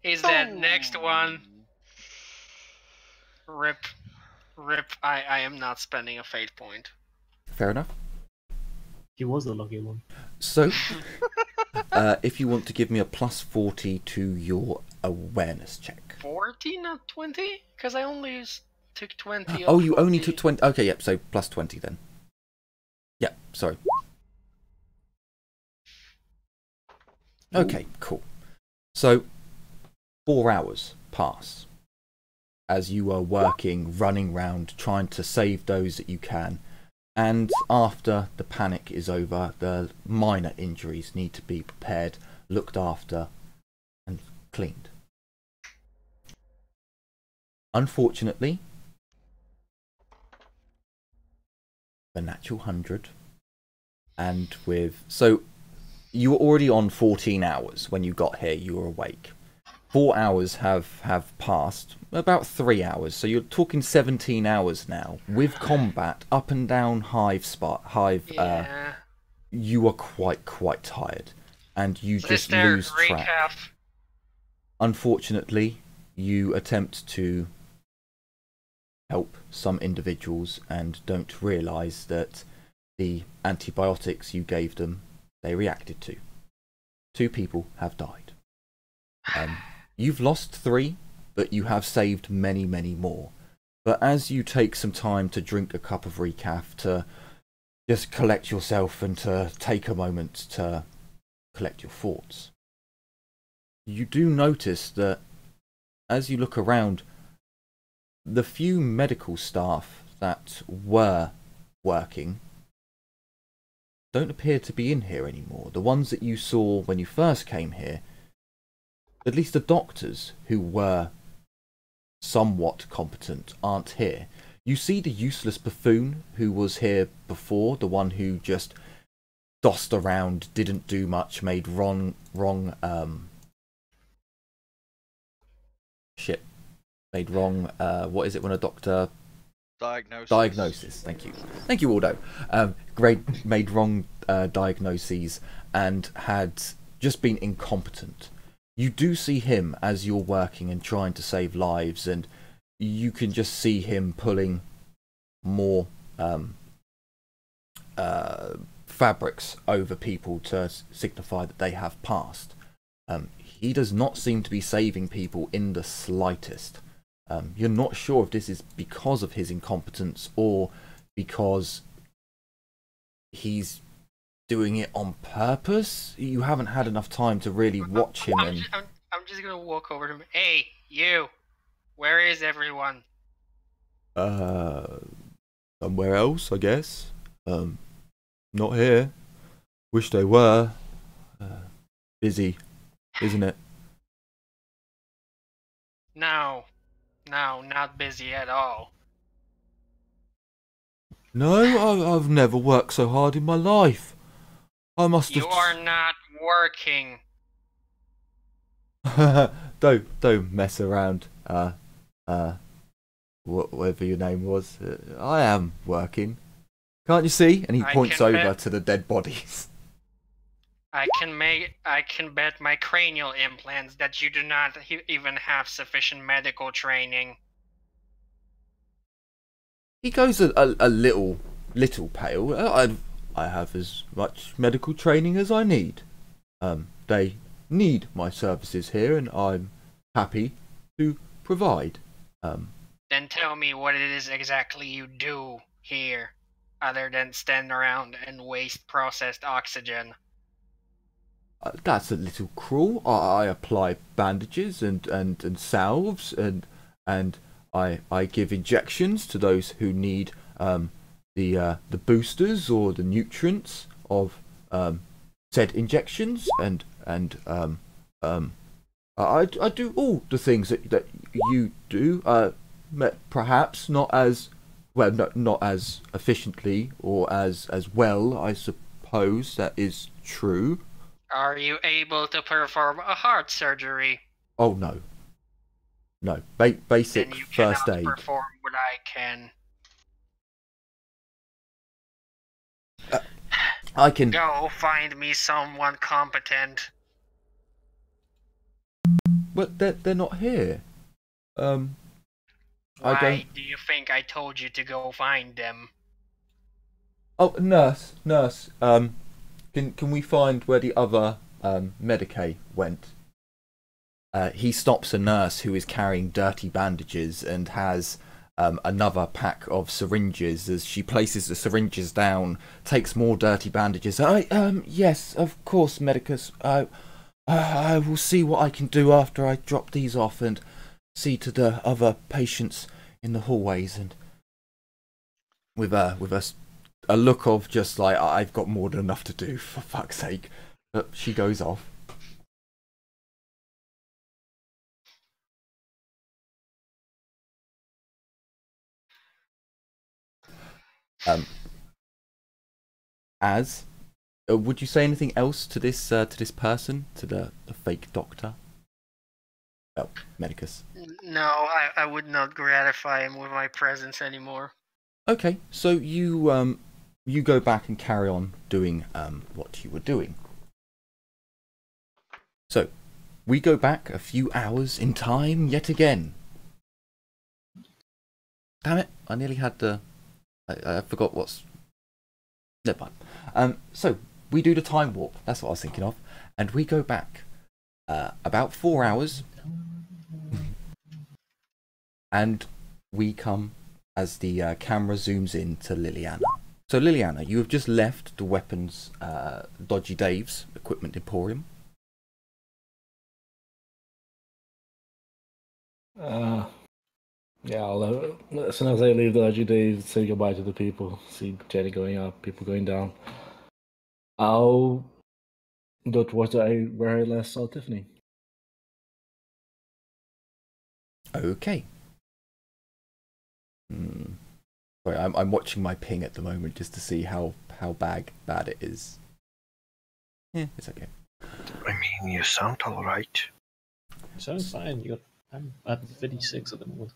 Is that oh. next one? Rip, rip. I I am not spending a fate point. Fair enough. He was the lucky one. So, uh, if you want to give me a plus forty to your awareness check. forty, not twenty? Because I only took twenty. Oh, you only took twenty. Okay, yep, so plus twenty then. Yep, sorry. Okay, ooh, cool. So, four hours pass as you are working, running round, trying to save those that you can. And after the panic is over, the minor injuries need to be prepared, looked after, and cleaned. Unfortunately, the natural hundred, and with, so you were already on fourteen hours when you got here, you were awake. Four hours have, have passed, about three hours, so you're talking seventeen hours now. With combat, up and down hive spot, hive, yeah. uh, you are quite, quite tired, and you Sister, just lose track. Recap. Unfortunately, you attempt to help some individuals and don't realise that the antibiotics you gave them, they reacted to. Two people have died. Um, you've lost three, but you have saved many, many more. But as you take some time to drink a cup of decaf, to just collect yourself and to take a moment to collect your thoughts, you do notice that as you look around, the few medical staff that were working don't appear to be in here anymore. The ones that you saw when you first came here, at least the doctors who were somewhat competent, aren't here. You see the useless buffoon who was here before, the one who just dossed around, didn't do much, made wrong, wrong, um, shit. Made wrong, uh, what is it when a doctor... Diagnosis. Diagnosis, thank you. Thank you, Aldo. Um, great, made wrong uh, diagnoses and had just been incompetent. You do see him as you're working and trying to save lives, and you can just see him pulling more um, uh, fabrics over people to signify that they have passed. Um, he does not seem to be saving people in the slightest. Um, you're not sure if this is because of his incompetence or because he's doing it on purpose. You haven't had enough time to really watch him. I'm, and... just, I'm, I'm just gonna walk over to him. Hey, you! Where is everyone? Uh, somewhere else, I guess. Um, not here. Wish they were. Uh, busy, isn't it? No. No, not busy at all. No, I, I've never worked so hard in my life. I must have... You are not working. don't, don't mess around. Uh, uh, wh whatever your name was. Uh, I am working. Can't you see? And he points over to the dead bodies. I can make, I can bet my cranial implants that you do not he even have sufficient medical training. He goes a, a, a little, little pale. I, I have as much medical training as I need. Um, they need my services here, and I'm happy to provide. Um, then tell me what it is exactly you do here, other than stand around and waste processed oxygen. Uh, that's a little cruel. I, I apply bandages and, and, and salves, and and I I give injections to those who need um, the uh, the boosters or the nutrients of um, said injections, and and um, um, I I do all the things that that you do. Uh, perhaps not as well, no, not as efficiently or as as well. I suppose that is true. Are you able to perform a heart surgery? Oh, no. No. Ba basic then you first aid. Perform what I can. Uh, I can... Go find me someone competent. But they're, they're not here. Um, Why I don't... do you think I told you to go find them? Oh, nurse. Nurse. Um... Can, can we find where the other um, Medicaid went? Uh, he stops a nurse who is carrying dirty bandages and has um, another pack of syringes. As she places the syringes down, takes more dirty bandages. I um yes, of course, Medicus. I I will see what I can do after I drop these off and see to the other patients in the hallways. And with uh with us. A look of just like, I've got more than enough to do, for fuck's sake. But she goes off. Um, as, uh, would you say anything else to this uh, to this person, to the, the fake doctor? Well, Medicus. No, I, I would not gratify him with my presence anymore. Okay, so you um. You go back and carry on doing um, what you were doing. So, we go back a few hours in time yet again. Damn it, I nearly had the... I, I forgot what's... Never mind. Um, so, we do the time warp, that's what I was thinking of. And we go back uh, about four hours. And we come as the uh, camera zooms in to Liliana. So Liliana, you have just left the weapons uh, Dodgy Dave's Equipment Emporium. Uh, yeah, I'll, uh, as soon as I leave the Dodgy Dave's, say goodbye to the people, see Jenny going up, people going down. I'll go towards where I last saw Tiffany. Okay. Hmm. I'm, I'm watching my ping at the moment just to see how, how bad, bad it is. Yeah, it's okay. I mean, you sound alright. You sound fine. You're, I'm at thirty-six at the moment.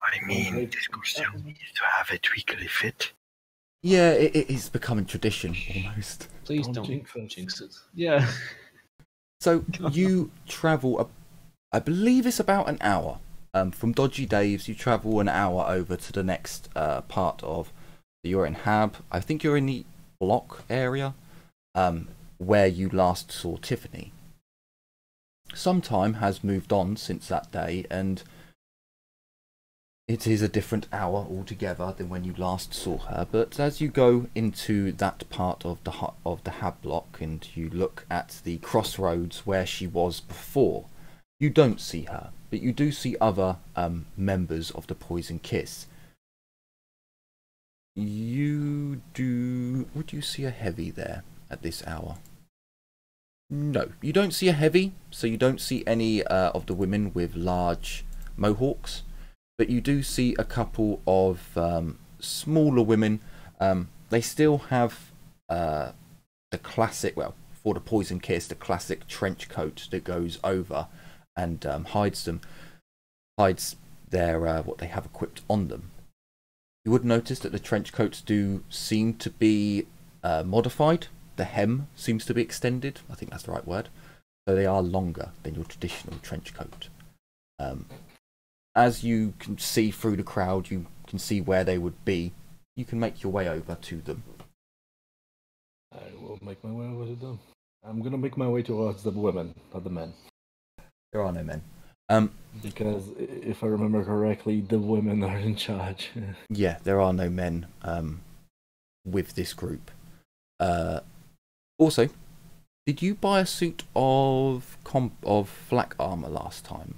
I mean, this girl still needs to have it weekly fit. Yeah, it, it is becoming tradition, almost. Please don't, don't jinx it. Yeah. So, you travel, a, I believe it's about an hour. Um, from Dodgy Dave's, you travel an hour over to the next uh, part of you're in Hab. I think you're in the block area um, where you last saw Tiffany. Some time has moved on since that day, and it is a different hour altogether than when you last saw her. But as you go into that part of the of the Hab block and you look at the crossroads where she was before, you don't see her, but you do see other um, members of the Poison Kiss. You do... Would you see a heavy there at this hour? No, you don't see a heavy, so you don't see any uh, of the women with large mohawks, but you do see a couple of um, smaller women. Um, they still have uh, the classic, well, for the Poison Kiss, the classic trench coat that goes over and um, hides them, hides their uh, what they have equipped on them. You would notice that the trench coats do seem to be uh, modified. The hem seems to be extended, I think that's the right word, so they are longer than your traditional trench coat. Um, as you can see through the crowd, you can see where they would be. You can make your way over to them. I will make my way over to them. I'm going to make my way towards the women, not the men. There are no men. Um, because, if I remember correctly, the women are in charge. Yeah, there are no men um, with this group. Uh, Also, did you buy a suit of comp of flak armor last time?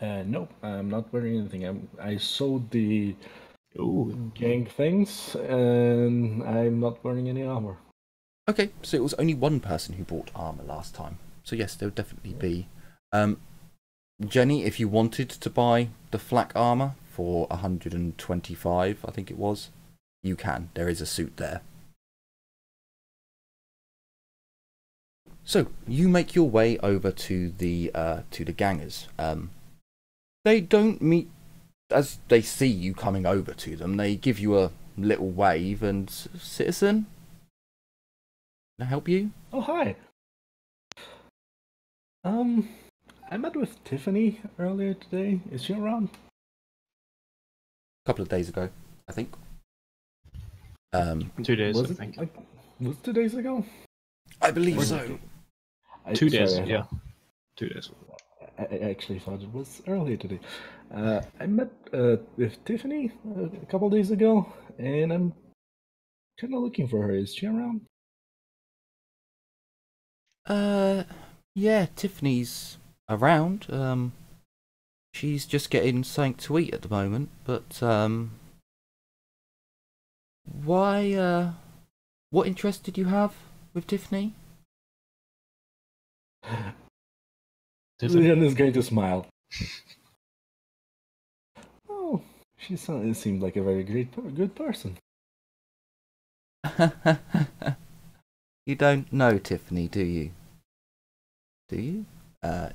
Uh, no, I'm not wearing anything. I'm, I sold the Ooh. gang things, and I'm not wearing any armor. Okay, so it was only one person who bought armor last time. So yes, there would definitely be. Um, Jenny, if you wanted to buy the flak armor for one hundred and twenty-five, I think it was, you can. There is a suit there. So you make your way over to the uh, to the gangers. Um, they don't meet as they see you coming over to them. They give you a little wave and citizen. Can I help you? Oh hi. Um, I met with Tiffany earlier today. Is she around? A couple of days ago, I think. Um, two days, I think. Like, was it two days ago? I believe so. I, Two days, sorry, yeah. Two days. I actually thought it was earlier today. Uh, I met uh, with Tiffany a couple days ago, and I'm kind of looking for her. Is she around? Uh, yeah, Tiffany's around. Um, she's just getting something to eat at the moment, but um, why? Uh, what interest did you have with Tiffany? Liliana is going to smile. Oh, she suddenly seemed like a very great, good person. You don't know Tiffany, do you? Do you? Uh,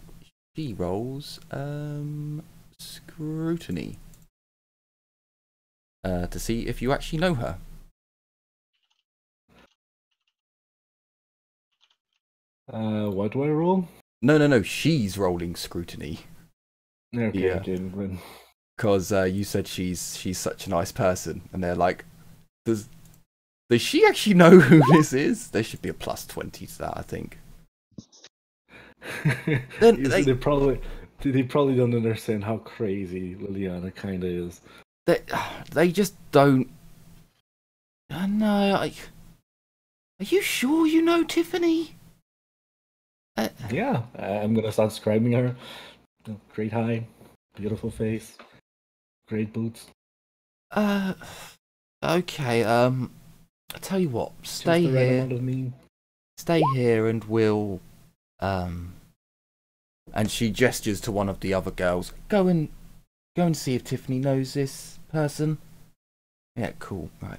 she rolls um, scrutiny uh, to see if you actually know her. Uh, what do I roll? No, no, no, she's rolling scrutiny. Okay, yeah. Gentlemen. Because uh, you said she's she's such a nice person, and they're like, does, does she actually know who this is? There should be a plus twenty to that, I think. Then they, they, probably, they probably don't understand how crazy Liliana kind of is. They, they just don't... I don't know, I... Are you sure you know Tiffany? Uh, yeah, I'm gonna start describing her. Great high, beautiful face, great boots. Uh, okay. Um, I tell you what, stay just the right amount of me. Stay here, and we'll. Um, and she gestures to one of the other girls. Go and go and see if Tiffany knows this person. Yeah, cool. Right.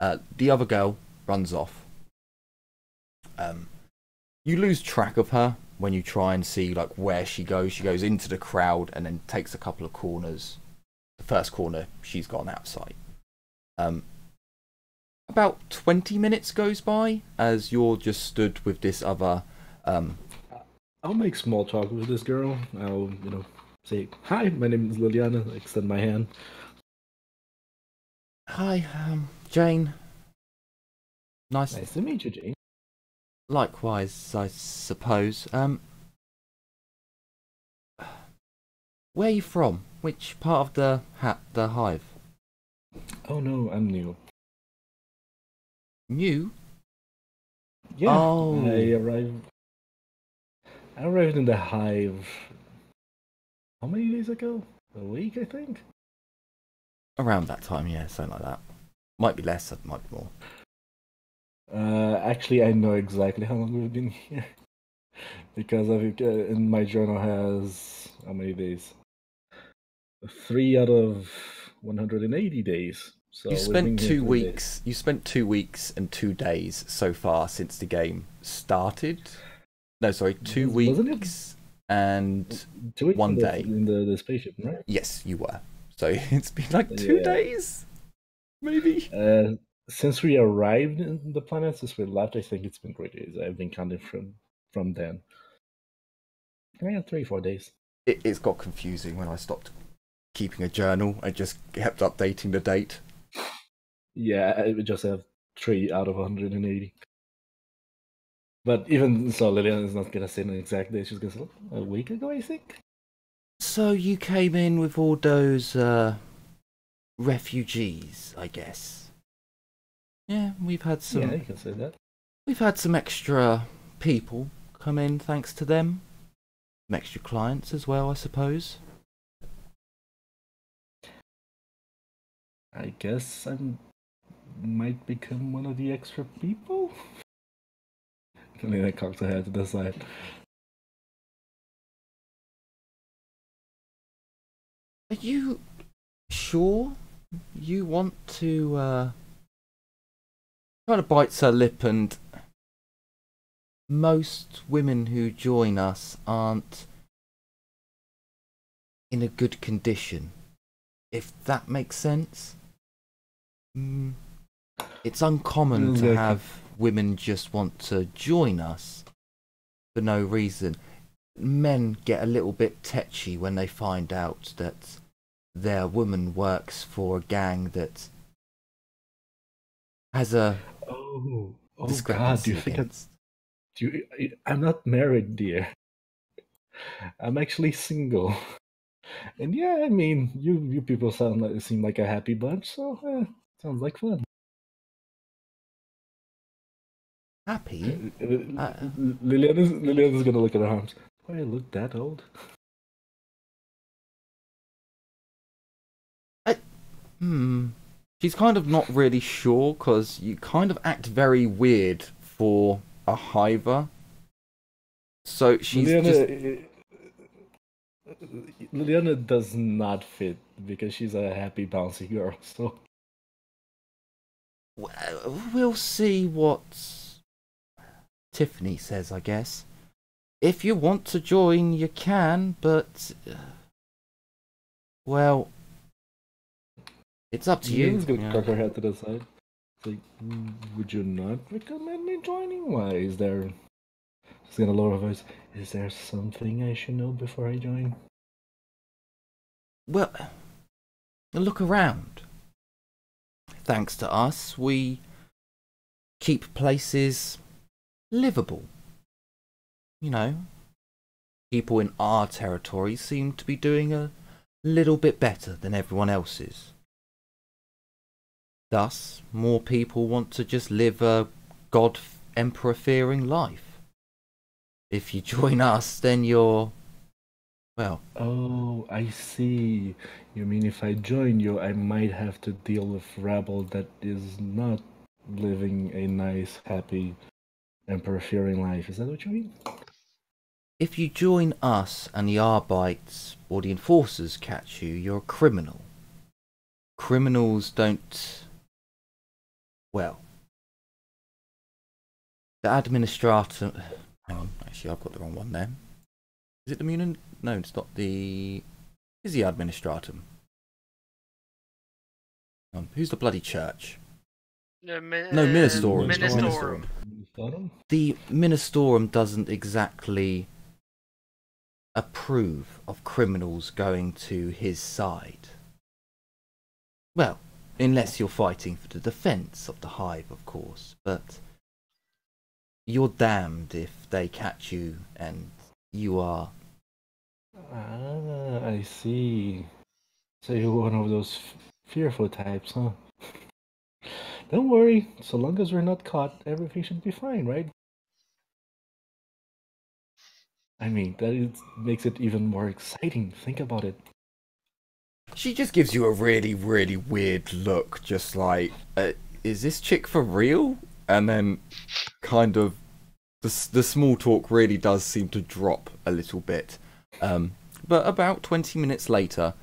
Uh, the other girl runs off. Um. You lose track of her when you try and see like where she goes. She goes into the crowd and then takes a couple of corners. The first corner, she's gone outside. Um, about twenty minutes goes by as you're just stood with this other. Um, I'll make small talk with this girl. I'll, you know, say hi. My name is Liliana. Extend my hand. hi, um, Jane. Nice, nice to meet you, Jane. Likewise, I suppose. Um, where are you from? Which part of the ha the hive? Oh no, I'm new. New? Yeah, oh. I arrived. I arrived in the hive. How many days ago? A week, I think. Around that time, yeah, something like that. Might be less, might be more. Uh, actually, I know exactly how long we've been here because I've, uh, in my journal has how many days? Three out of one hundred eighty days. So you spent two weeks. Days. You spent two weeks and two days so far since the game started. No, sorry, two Wasn't weeks it? and two weeks one in the, day in the, the spaceship, right? Yes, you were. So it's been like two yeah. days, maybe. Uh, Since we arrived in the planet, since we left, I think it's been three days. I've been counting from from then. I mean, three, four days. It, it's got confusing when I stopped keeping a journal. I just kept updating the date. Yeah, I would just have three out of one hundred eighty. But even so, Liliana is not going to say an exact day. She's going to say, a week ago, I think. So you came in with all those uh, refugees, I guess. Yeah, we've had some. Yeah, you can say that. We've had some extra people come in, thanks to them. Some extra clients as well, I suppose. I guess I might become one of the extra people. I mean, I cocked her head to the side. Are you sure you want to? Uh... Kind of bites her lip, and most women who join us aren't in a good condition, if that makes sense. Mm. It's uncommon to have women just want to join us for no reason. Men get a little bit tetchy when they find out that their woman works for a gang that has a Oh, oh God, do you think I'm, do you, I'm not married, dear. I'm actually single. And yeah, I mean, you you people sound like, seem like a happy bunch, so eh, sounds like fun. Happy? Uh, Liliana's, Liliana's gonna look at her arms. Why do I look that old? I, hmm... She's kind of not really sure, because you kind of act very weird for a hiver. So she's Liliana, just... Liliana does not fit, because she's a happy, bouncy girl, so... We'll see what Tiffany says, I guess. If you want to join, you can, but... Well... It's up to you. She's gonna yeah. cock her head to the side. It's like, would you not recommend me joining? Why is there? She's gonna lower her voice. Is there something I should know before I join? Well, look around. Thanks to us, we keep places livable. You know, people in our territory seem to be doing a little bit better than everyone else's. Thus, more people want to just live a God-Emperor-fearing life. If you join us, then you're... well... Oh, I see. You mean if I join you, I might have to deal with rabble that is not living a nice, happy, Emperor-fearing life. Is that what you mean? If you join us and the Arbites or the Enforcers catch you, you're a criminal. Criminals don't... Well, the Administratum. Hang on, actually, I've got the wrong one there. Is it the Munin? No, it's not the. Is the Administratum? Um, who's the bloody church? No, mi no Ministorum. Ministorum. Ministorum. The Ministorum doesn't exactly approve of criminals going to his side. Well, Unless you're fighting for the defense of the hive, of course, but you're damned if they catch you and you are... Ah, I see. So you're one of those fearful types, huh? Don't worry, so long as we're not caught, everything should be fine, right? I mean, that is, makes it even more exciting. Think about it. She just gives you a really, really weird look, just like, uh, is this chick for real? And then kind of the, the small talk really does seem to drop a little bit. Um, but about twenty minutes later,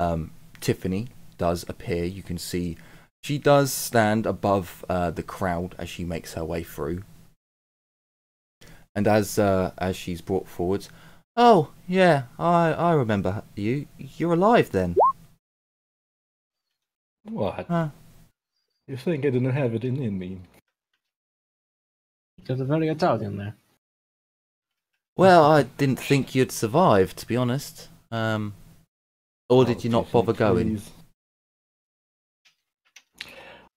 um, Tiffany does appear. You can see she does stand above uh, the crowd as she makes her way through. And as uh, as she's brought forwards, oh, yeah, I, I remember you. You're alive then. What? Huh? You think I didn't have it in, in me? You're very Italian there. Well, I didn't think you'd survive, to be honest. Um, or did oh, you not bother going? Please.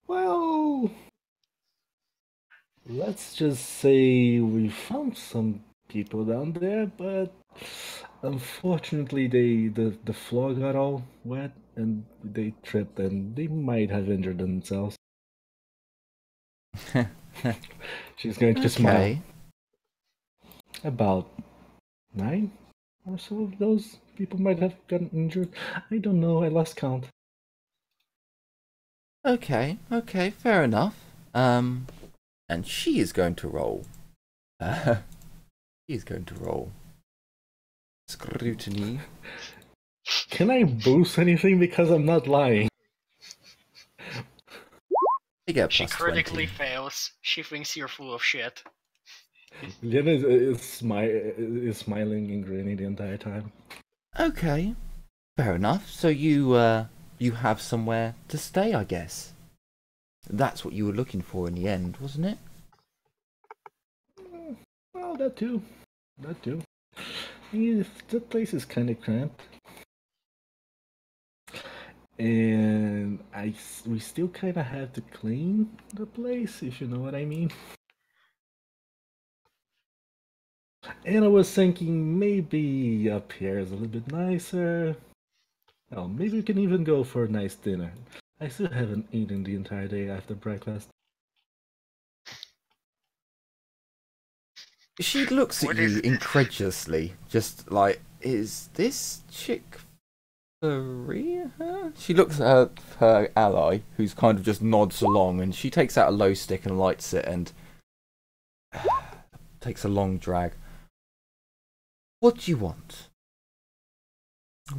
Well, let's just say we found some people down there, but unfortunately, they the the floor got all wet and they tripped, and they might have injured themselves. She's going to okay. smile. About nine or so of those people might have gotten injured. I don't know, I lost count. Okay, okay, fair enough. Um, and she is going to roll. Uh, she is going to roll. Scrutiny. Can I boost anything because I'm not lying? She critically fails. She thinks you're full of shit. Jenna is, is, smi is smiling and grinning the entire time. Okay, fair enough. So you uh, you have somewhere to stay, I guess. That's what you were looking for in the end, wasn't it? Well, that too. That too. If the place is kind of cramped. And I, we still kind of have to clean the place, if you know what I mean. And I was thinking maybe up here is a little bit nicer. Oh, maybe we can even go for a nice dinner. I still haven't eaten the entire day after breakfast. She looks at you incredulously, just like, is this chick for real? She looks at her, her ally, who's kind of just nods along, and she takes out a glow stick and lights it and takes a long drag. What do you want?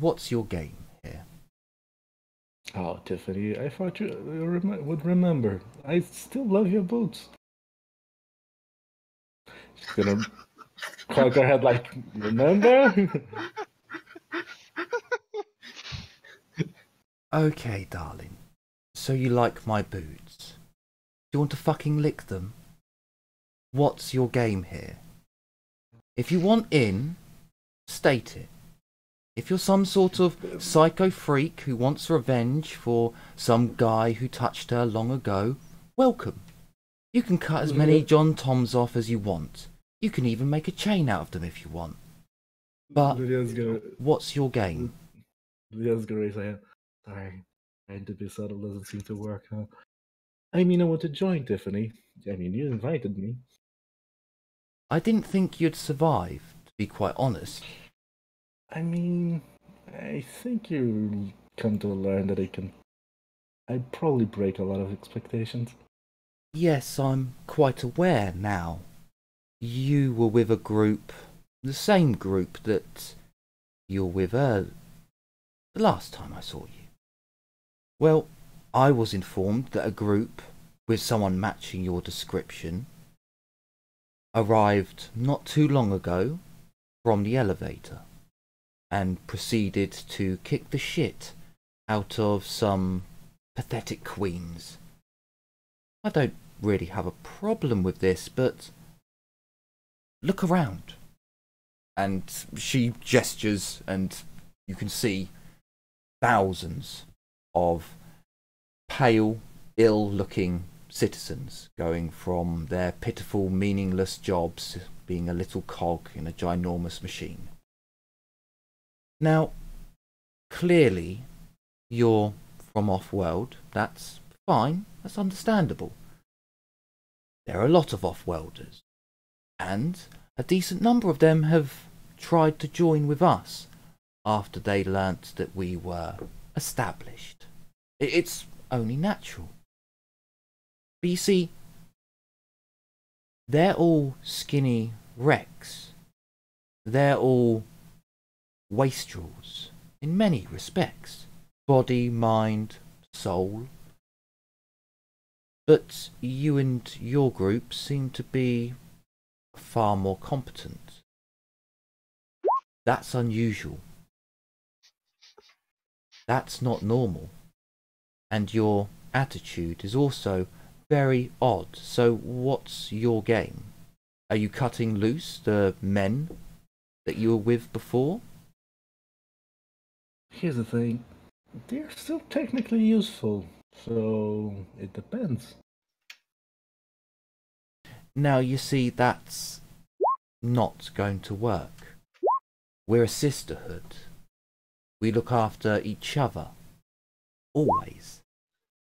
What's your game here? Oh, Tiffany, I thought you would remember. I still love your boots. She's gonna cock her head like, remember? Okay, darling. So you like my boots? Do you want to fucking lick them? What's your game here? If you want in, state it. If you're some sort of psycho freak who wants revenge for some guy who touched her long ago, welcome. You can cut as many John Toms off as you want. You can even make a chain out of them if you want. But gonna... what's your game? Liliana's gonna raise her hand. Sorry, trying to be subtle doesn't seem to work, huh? I mean, I want to join, Tiffany. I mean, you invited me. I didn't think you'd survive, to be quite honest. I mean, I think you come to learn that I can... I probably break a lot of expectations. Yes, I'm quite aware now. You were with a group, the same group that you were with her the last time I saw you. Well, I was informed that a group with someone matching your description arrived not too long ago from the elevator and proceeded to kick the shit out of some pathetic queens. I don't really have a problem with this, but look around. And she gestures and you can see thousands of pale, ill-looking citizens going from their pitiful, meaningless jobs, being a little cog in a ginormous machine. Now, clearly, you're from off-world. That's fine. That's understandable. There are a lot of off-worlders, and a decent number of them have tried to join with us after they learnt that we were established. It's only natural. But you see, they're all skinny wrecks. They're all wastrels in many respects. Body, mind, soul. But you and your group seem to be far more competent. That's unusual. That's not normal. And your attitude is also very odd. So what's your game? Are you cutting loose the men that you were with before? Here's the thing. They're still technically useful. So it depends. Now you see, that's not going to work. We're a sisterhood. We look after each other. Always.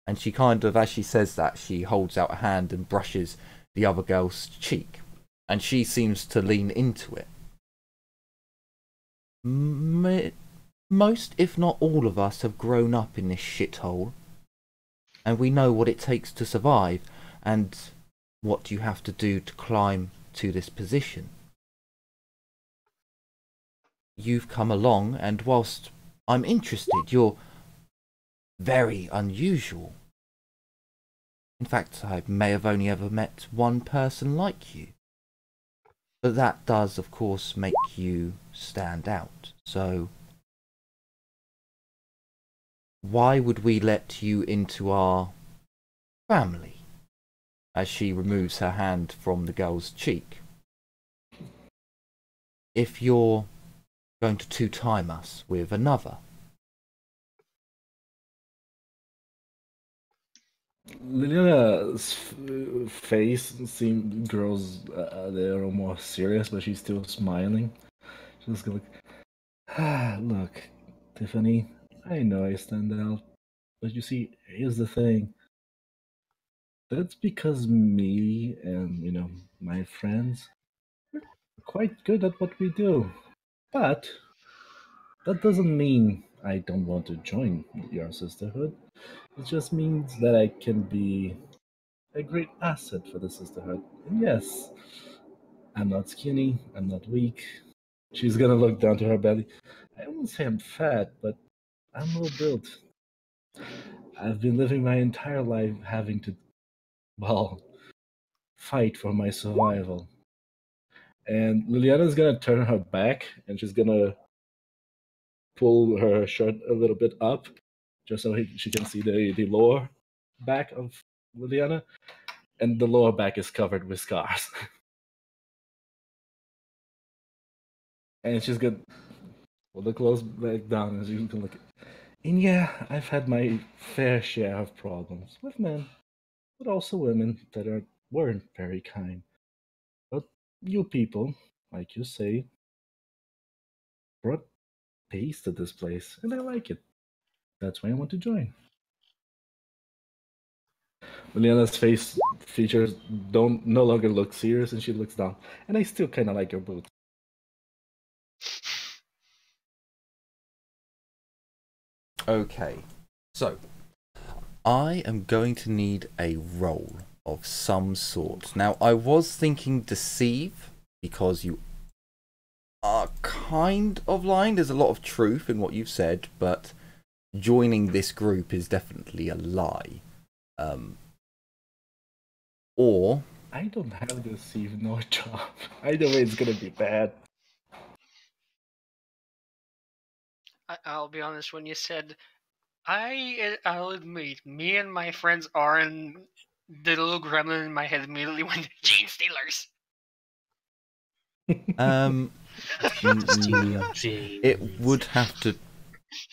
And she kind of, as she says that, she holds out a hand and brushes the other girl's cheek. And she seems to lean into it. M- most, if not all of us, have grown up in this shithole. And we know what it takes to survive, and what you have to do to climb to this position. You've come along, and whilst I'm interested, you're very unusual. In fact, I may have only ever met one person like you. But that does, of course, make you stand out, so why would we let you into our family? As she removes her hand from the girl's cheek. If you're going to two-time us with another. Liliana's f face seems grows a little more serious, but she's still smiling. She's like, ah, look, Tiffany, I know I stand out, but you see, here's the thing. That's because me and, you know, my friends, we're quite good at what we do. But that doesn't mean I don't want to join your sisterhood. It just means that I can be a great asset for the sisterhood. And yes, I'm not skinny, I'm not weak. She's gonna look down to her belly. I won't say I'm fat, but I'm well built. I've been living my entire life having to, well, fight for my survival. And Liliana's gonna turn her back, and she's gonna pull her shirt a little bit up, just so he, she can see the, the lower back of Liliana. And the lower back is covered with scars. And she's gonna pull the clothes back down, and she's gonna look at, and yeah, I've had my fair share of problems with men, but also women that are, weren't very kind. You people, like you say, brought peace to this place, and I like it. That's why I want to join. Liliana's face features don't no longer look serious, and she looks down. And I still kind of like your boot. Okay, so I am going to need a roll of some sort. Now, I was thinking deceive, because you are kind of lying. There's a lot of truth in what you've said, but joining this group is definitely a lie. Um, or... I don't have deceive, no job. Either way, it's going to be bad. I I'll be honest, when you said, I, I'll admit, me and my friends are in... The little gremlin in my head immediately went, Gene Stealers! Um, it would have to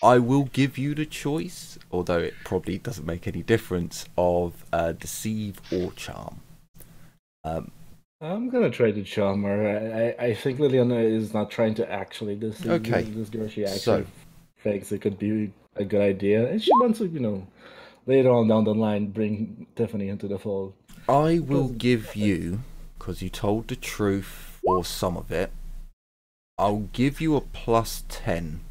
I will give you the choice, although it probably doesn't make any difference, of uh, deceive or charm. Um, I'm gonna try to charm her. I, I think Liliana is not trying to actually deceive okay. this girl. She actually so, thinks it could be a good idea, and she wants to, you know, later on down the line, bring Tiffany into the fold. I will give you, because you told the truth or some of it. I'll give you a plus ten.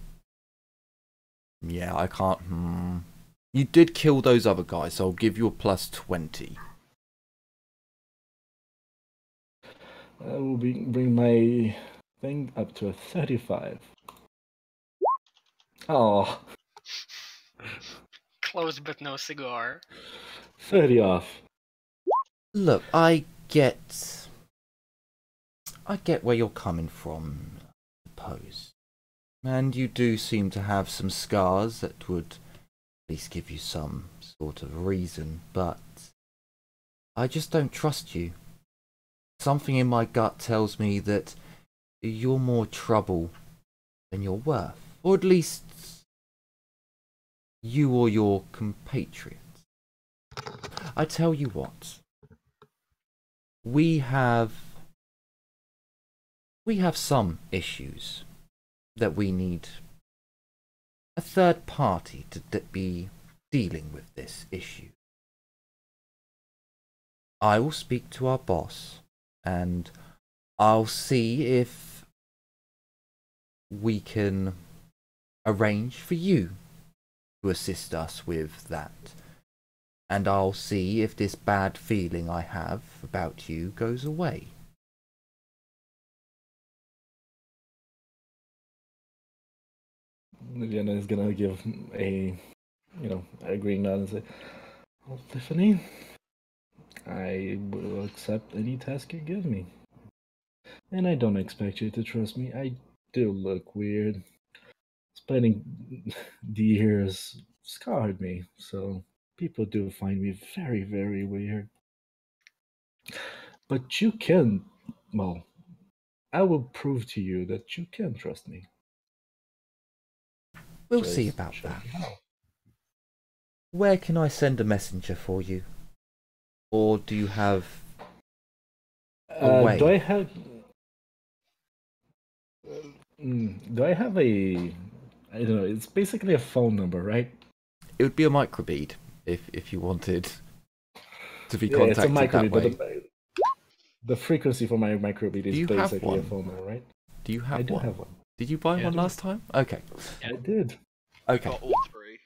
Yeah, I can't. Hmm. You did kill those other guys, so I'll give you a plus twenty. I will be, bring my thing up to a thirty-five. Oh, close but no cigar. thirty off. Look, I get, I get where you're coming from, I suppose. And you do seem to have some scars that would at least give you some sort of reason, but I just don't trust you. Something in my gut tells me that you're more trouble than you're worth. Or at least you or your compatriots. I tell you what. We have... We have some issues that we need a third party to de- be dealing with this issue. I will speak to our boss, and I'll see if we can arrange for you to assist us with that. And I'll see if this bad feeling I have about you goes away. Liliana is gonna give a, you know, a green nod and say, "Well, Tiffany, I will accept any task you give me. And I don't expect you to trust me. I do look weird. Spending the years scarred me, so people do find me very, very weird. But you can, well, I will prove to you that you can trust me." We'll Just see about that. Out. Where can I send a messenger for you? Or do you have a uh, way? Do I have? Do I have a? I don't know. It's basically a phone number, right? It would be a microbead if if you wanted to be contacted yeah, it's a microbead, that way. But the, the frequency for my microbead is basically a phone number, right? Do you have one? I do one? have one. Did you buy yeah, one last time? Okay. Yeah, I did. Okay. Got all three.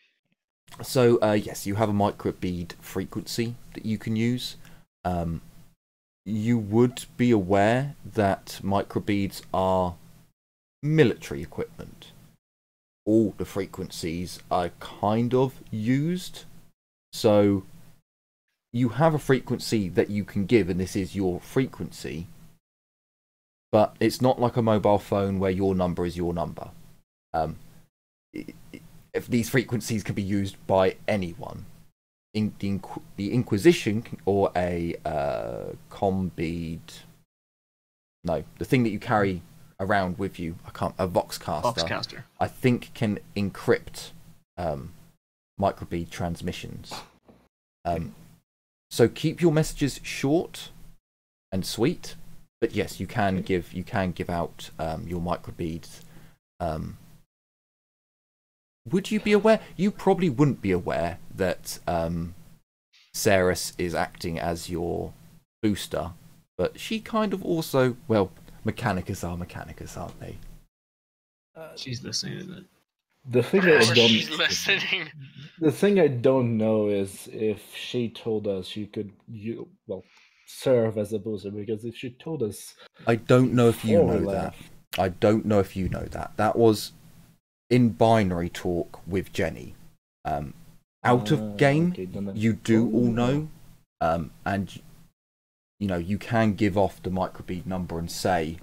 So, uh, yes, you have a microbead frequency that you can use. Um, you would be aware that microbeads are military equipment. All the frequencies are kind of used. So, you have a frequency that you can give, and this is your frequency. But it's not like a mobile phone where your number is your number. Um, it, it, if these frequencies can be used by anyone. In, the, Inqu the Inquisition or a uh, combead... No, the thing that you carry around with you, I can't, a voxcaster, voxcaster. I think can encrypt um, microbead transmissions. Um, so keep your messages short and sweet. But yes, you can give you can give out um, your microbeads. Um, would you be aware? You probably wouldn't be aware that um, Saris is acting as your booster, but she kind of also, well, Mechanicus are Mechanicus, aren't they? Uh, she's listening, isn't it? The thing I don't she's listening. The thing I don't know is if she told us she could you well. serve as a booster, because if she told us, I don't know if you know that. I don't know if you know that. That was in binary talk with Jenny. Um, out uh, of game, okay, you do all know, um, and you know you can give off the microbead number and say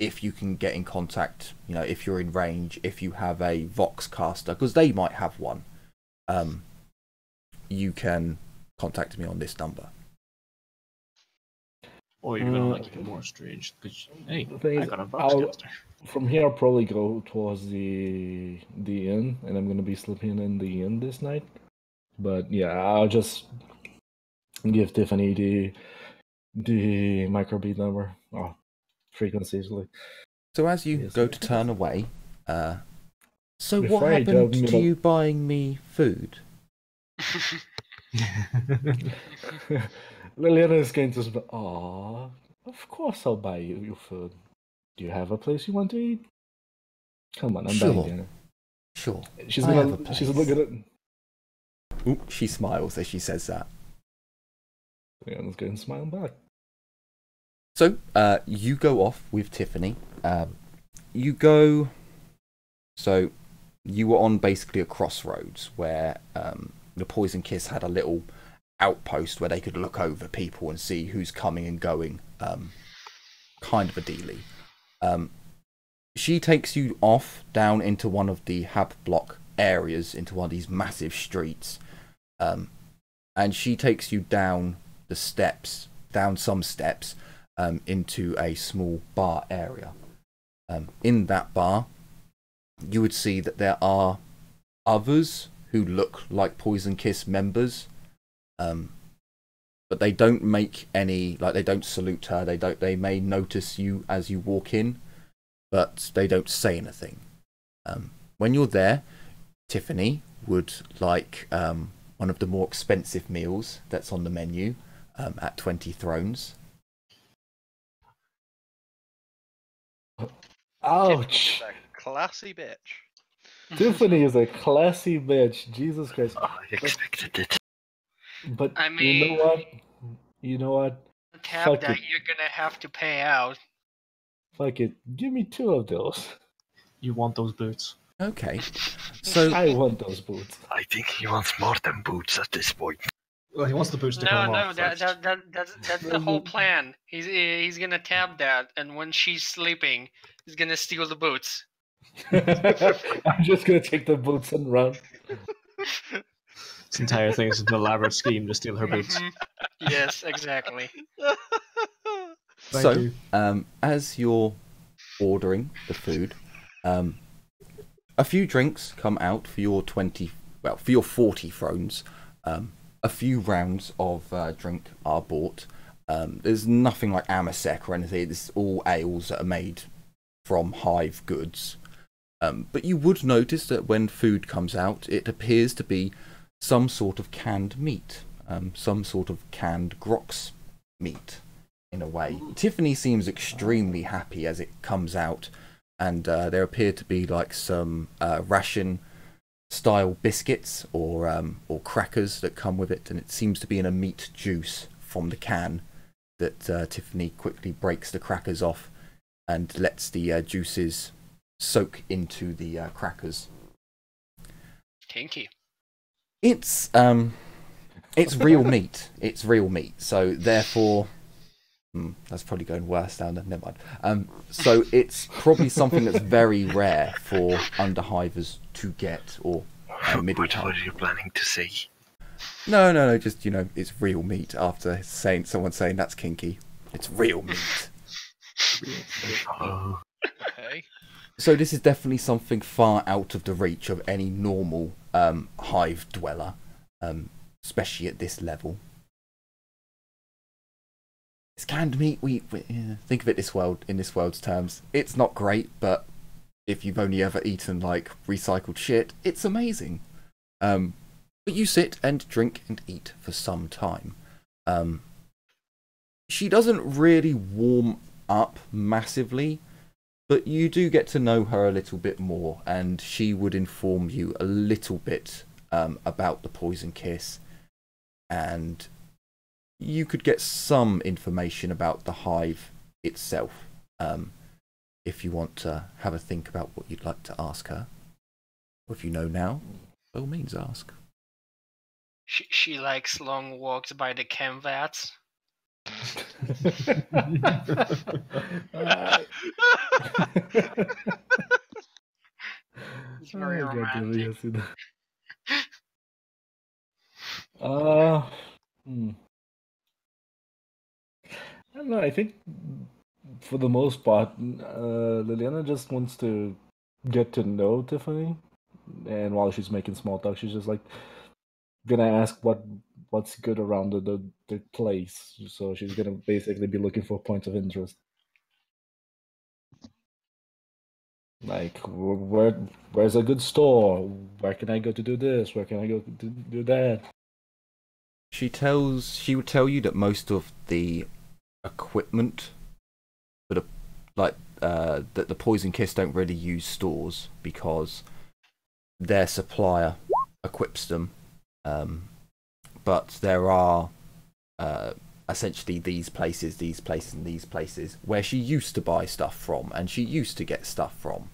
if you can get in contact. You know if you're in range, if you have a voxcaster, because they might have one. Um, you can contact me on this number. Or you're gonna uh, like it more strange. Because hey, I got a boxcaster. From here, I'll probably go towards the the inn, and I'm gonna be sleeping in the inn this night. But yeah, I'll just give Tiffany the the microbeat number, oh, frequency. So as you yes. go to turn away, uh, so Before what happened to you up... buying me food? Liliana is going to say, "Aw, of course I'll buy you your food. Do you have a place you want to eat? Come on, I'm sure. buying dinner." Sure. She's I gonna. Have a she's looking at. Ooh, she smiles as she says that. Liliana's going to smile back. So, uh, you go off with Tiffany. Um, you go. So, you were on basically a crossroads where um, the Poison Kiss had a little outpost where they could look over people and see who's coming and going, um, kind of a dealie. Um, she takes you off down into one of the Hab Block areas, into one of these massive streets, um, and she takes you down the steps, down some steps, um, into a small bar area. Um, in that bar, you would see that there are others who look like Poison Kiss members. Um, but they don't make any, like they don't salute her. They don't. They may notice you as you walk in, but they don't say anything. Um, when you're there, Tiffany would like um, one of the more expensive meals that's on the menu um, at twenty thrones. Ouch! Classy bitch. Tiffany is a classy bitch. Jesus Christ! Oh, I expected it. But I mean, you know what? You know what? The tab Fuck that it. You're gonna have to pay out. Fuck it. Give me two of those. You want those boots? Okay. So I want those boots. I think he wants more than boots at this point. Well, he wants the boots to no, come no, off. No, no, that, that, that's, that's the whole plan. He's he's gonna tab that, and when she's sleeping, he's gonna steal the boots. I'm just gonna take the boots and run. This entire thing is an elaborate scheme to steal her boots. Yes, exactly. So, um, as you're ordering the food, um, a few drinks come out for your twenty, well, for your forty thrones. Um, a few rounds of uh, drink are bought. Um, there's nothing like Amasek or anything. It's all ales that are made from hive goods. Um, but you would notice that when food comes out, it appears to be some sort of canned meat, um, some sort of canned grox meat, in a way. Ooh. Tiffany seems extremely happy as it comes out, and uh, there appear to be like some uh, ration-style biscuits or um, or crackers that come with it, and it seems to be in a meat juice from the can that uh, Tiffany quickly breaks the crackers off and lets the uh, juices soak into the uh, crackers. Kinky. It's um, it's real meat. It's real meat. So therefore, hmm, that's probably going worse down there. Never mind. Um, so it's probably something that's very rare for Underhivers to get, or uh, middle. What are you planning to say? No, no, no. Just you know, it's real meat. After saying someone saying that's kinky, it's real meat. Oh. Okay. So this is definitely something far out of the reach of any normal um, hive dweller, um, especially at this level. It's canned meat. We, we yeah, think of it this world in this world's terms. It's not great, but if you've only ever eaten like recycled shit, it's amazing. Um, but you sit and drink and eat for some time. Um, she doesn't really warm up massively. But you do get to know her a little bit more, and she would inform you a little bit um, about the Poison Kiss, and you could get some information about the hive itself, um, if you want to have a think about what you'd like to ask her. Or if you know now, by all means ask. She, she likes long walks by the canvas. uh, it's very oh, romantic. God, uh, hmm. I I don't know, I think for the most part, uh, Liliana just wants to get to know Tiffany. And while she's making small talk, she's just like, gonna ask what what's good around the, the, the place. So she's gonna basically be looking for points of interest. Like, where where's a good store? Where can I go to do this? Where can I go to do that? She tells she would tell you that most of the equipment, but a, like uh, that the Poison Kiss don't really use stores because their supplier equips them. Um, but there are uh, essentially these places, these places, and these places where she used to buy stuff from, and she used to get stuff from,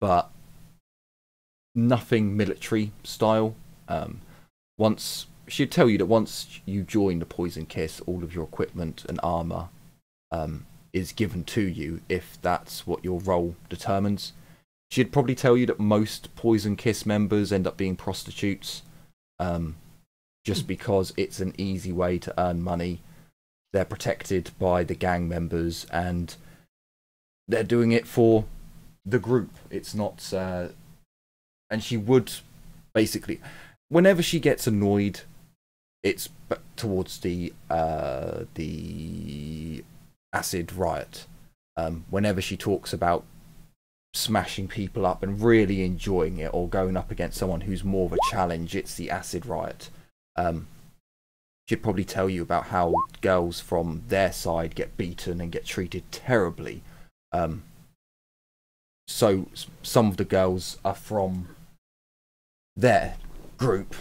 but nothing military style. Um, once she'd tell you that once you join the Poison Kiss, all of your equipment and armor um, is given to you if that's what your role determines. She'd probably tell you that most Poison Kiss members end up being prostitutes. Um, just because it's an easy way to earn money. They're protected by the gang members and they're doing it for the group. It's not... Uh, and she would basically... Whenever she gets annoyed, it's towards the, uh, the acid riot. Um, whenever she talks about smashing people up and really enjoying it, or going up against someone who's more of a challenge, it's the acid riot. Um, she'd probably tell you about how girls from their side get beaten and get treated terribly. Um, so some of the girls are from their group,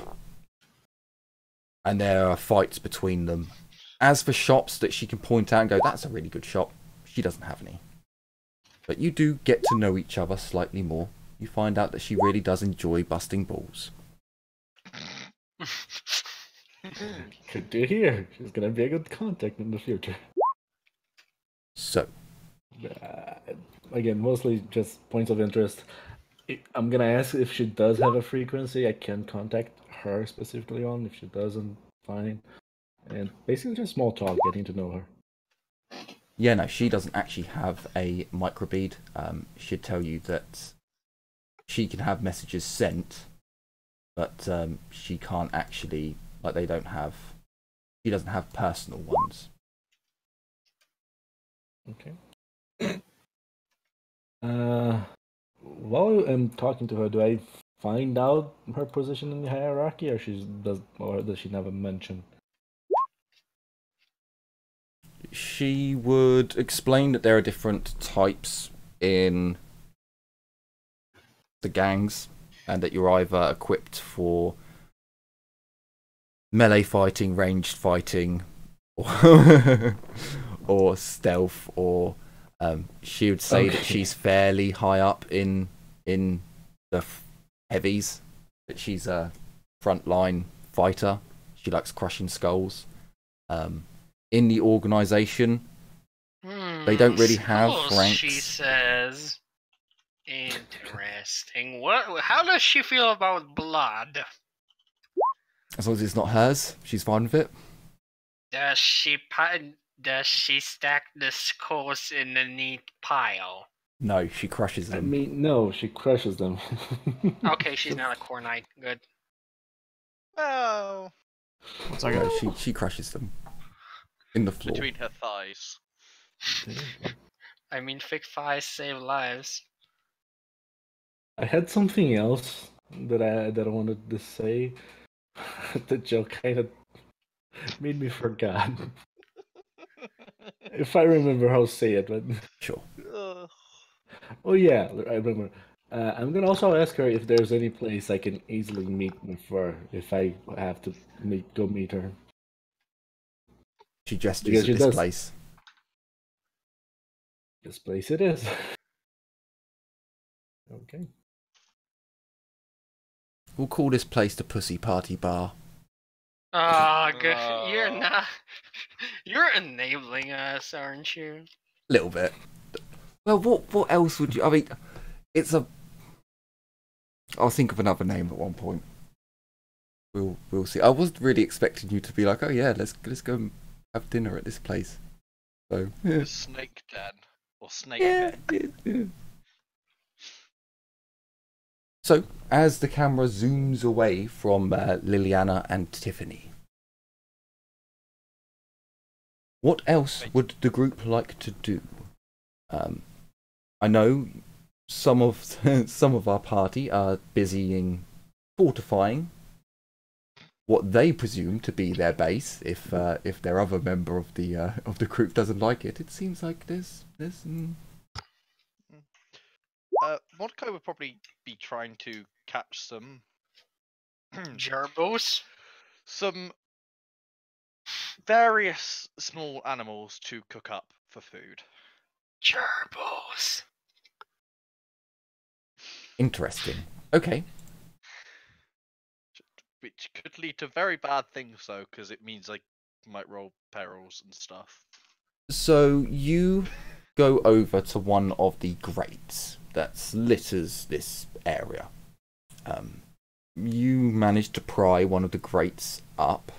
and there are fights between them. As for shops that she can point out and go, that's a really good shop, she doesn't have any. But you do get to know each other slightly more. You find out that she really does enjoy busting balls. Good to hear. She's going to be a good contact in the future. So. Uh, again, mostly just points of interest. I'm going to ask if she does have a frequency I can contact her specifically on. If she doesn't, fine. And basically just small talk, getting to know her. Yeah, no, she doesn't actually have a microbead. Um, she'd tell you that she can have messages sent, but um, she can't actually, like they don't have, she doesn't have personal ones. Okay. Uh, while I'm talking to her, do I find out her position in the hierarchy, or she's, does, or does she never mention? She would explain that there are different types in the gangs, and that you're either equipped for melee fighting, ranged fighting, or, or stealth, or um, she would say okay. that she's fairly high up in in the heavies, that she's a frontline fighter. She likes crushing skulls. Um, In the organisation, hmm, they don't really have ranks. She says, "Interesting. What? How does she feel about blood? As long as it's not hers, she's fine with it. Does she does she stack the skulls in a neat pile? No, she crushes them. I mean, no, she crushes them. Okay, she's not a Cornite. Good. Oh, what's I got? She she crushes them. In the floor. Between her thighs. I mean, thick thighs save lives. I had something else that I that I wanted to say. The joke kind of made me forget. If I remember, I'll say it. But sure. Uh... Oh yeah, I remember. Uh, I'm gonna also ask her if there's any place I can easily meet her if I have to meet, go meet her. She gestures at she this does. place. This place it is. Okay. We'll call this place the Pussy Party Bar. Ah, oh, good. Oh. You're not. You're enabling us, aren't you? A little bit. Well, what what else would you? I mean, it's a. I'll think of another name at one point. We'll we'll see. I wasn't really expecting you to be like, oh yeah, let's let's go. Have dinner at this place. So yeah. The snake den or snake yeah, den. Yeah, yeah. So as the camera zooms away from uh, Liliana and Tiffany, what else would the group like to do? Um, I know some of some of our party are busy in fortifying what they presume to be their base. If uh, if their other member of the uh, of the group doesn't like it, it seems like there's there's. Mm. Uh, Mordecai would probably be trying to catch some gerbils, some various small animals to cook up for food. Gerbils. Interesting. Okay. Which could lead to very bad things, though, because it means I might roll perils and stuff. So you go over to one of the grates that litters this area. Um, you manage to pry one of the grates up,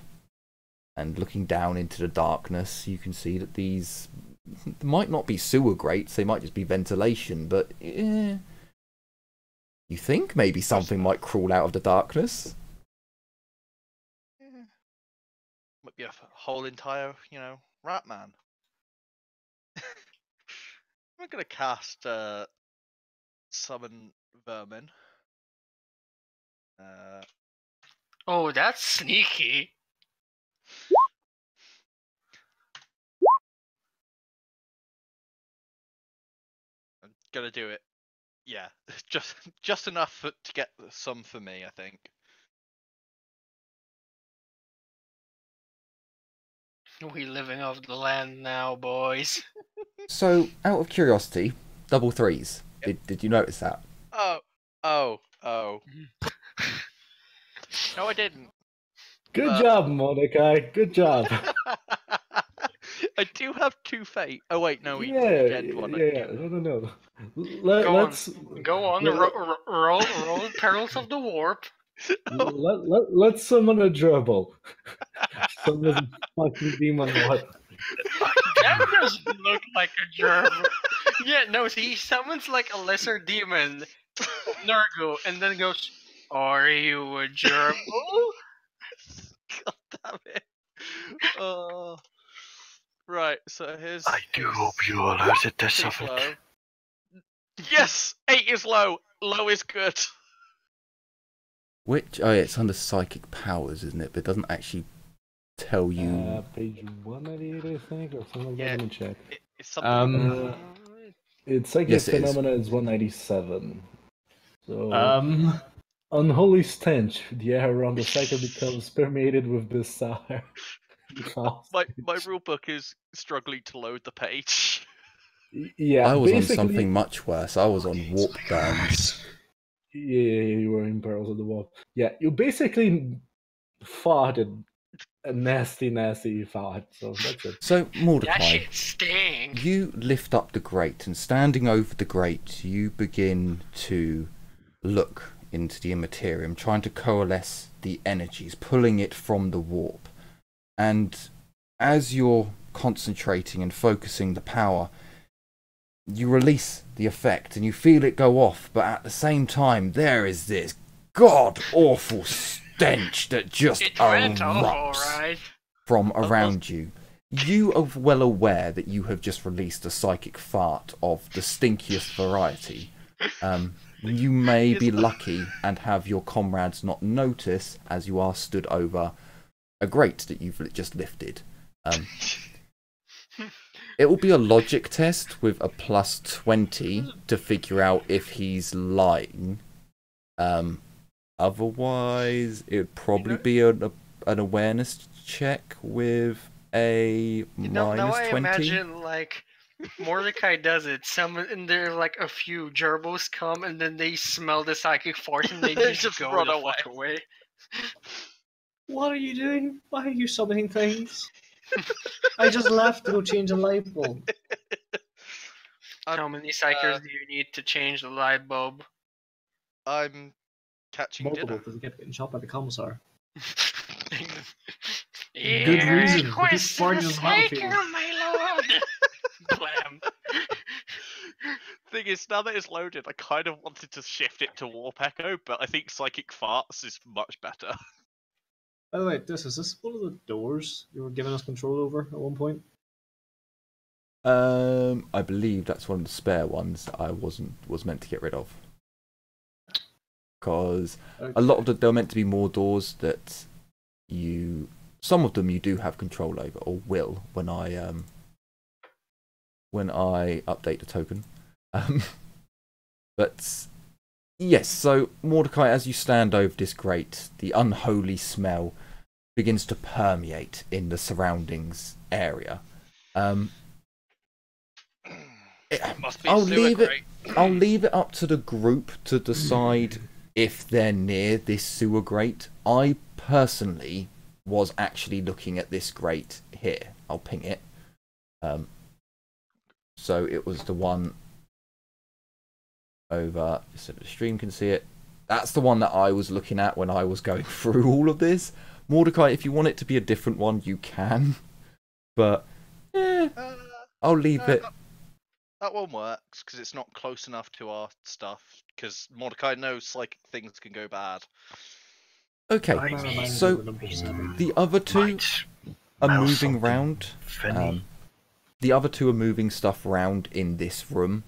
and looking down into the darkness, you can see that these might not be sewer grates, they might just be ventilation, but eh, you think maybe something might crawl out of the darkness. Might be a whole entire, you know, rat man. I'm gonna cast uh, summon vermin. Uh... Oh, that's sneaky. I'm gonna do it. Yeah, just just enough for, to get some for me, I think. We living off the land now, boys. So, out of curiosity, double threes. Yep. Did did you notice that? Oh, oh, oh. No, I didn't. Good uh, job, Mordecai. Good job. I do have two fate. Oh wait, no, we yeah, did one. Yeah, yeah, no, no, no. Let, go let's on. Go on. Let, ro roll, roll perils of the warp. Oh. Let, let, let's summon a gerbil. Summon a fucking demon. What? That doesn't look like a gerbil. Yeah, no, see, he summons like a lesser demon, Nurgle, and then goes, "Are you a gerbil?" God damn it. Uh, right, so here's. I do hope you all noted this suffix. Yes! eight is low! Low is good! Which, oh yeah, it's under psychic powers, isn't it? But it doesn't actually tell you. Uh, page one ninety-eight, I think, or something like yeah, that. Let me check. It, it's something um, uh, it's psychic yes, it phenomena is. is one ninety-seven. So, um, unholy stench. The air around the cycle becomes permeated with bizarre. my my rule book is struggling to load the page. Yeah, I was basically on something much worse. I was on warp burns. Yeah, you were in Perils of the Warp. Yeah, you basically farted a nasty, nasty fart. So that's it. So Mordecai, that shit stinks. You lift up the grate, and standing over the grate, you begin to look into the immaterium, trying to coalesce the energies, pulling it from the warp. And as you're concentrating and focusing the power, you release the effect and you feel it go off, but at the same time there is this god-awful stench that just erupts from around you. You are well aware that you have just released a psychic fart of the stinkiest variety. Um, you may be lucky and have your comrades not notice as you are stood over a grate that you've just lifted. Um... It will be a logic test with a plus twenty to figure out if he's lying. Um, otherwise, it would probably you know, be an, a, an awareness check with a minus twenty. You know, now I imagine, like, Mordecai does it. Some, and there are, like, a few gerbils come, and then they smell the psychic force, and they, they just, just go run away. away. What are you doing? Why are you summoning things? I just left to go change a light bulb. How many psychers uh, do you need to change the light bulb? I'm catching multiple dinner. Because I kept getting shot by the commissar. Good reason. Request the psyker, my lord! Blam. Thing is, now that it's loaded, I kind of wanted to shift it to Warp Echo, but I think Psychic Farts is much better. By the way, this, is this one of the doors you were giving us control over at one point? Um, I believe that's one of the spare ones that I wasn't was meant to get rid of. Because okay. a lot of the, there were meant to be more doors that you... Some of them you do have control over, or will, when I um when I update the token. Um, but yes, so Mordecai, as you stand over this grate, the unholy smell begins to permeate in the surroundings area. Um, it, it must be I'll leave it. Grate. I'll leave it up to the group to decide if they're near this sewer grate. I personally was actually looking at this grate here. I'll ping it. Um, so it was the one over, so the stream can see it. That's the one that I was looking at when I was going through all of this. Mordecai, if you want it to be a different one, you can. But, eh, uh, I'll leave uh, it. That, that one works, because it's not close enough to our stuff, because Mordecai knows like things can go bad. Okay, I so the other two are moving round. Um, the other two are moving stuff round in this room,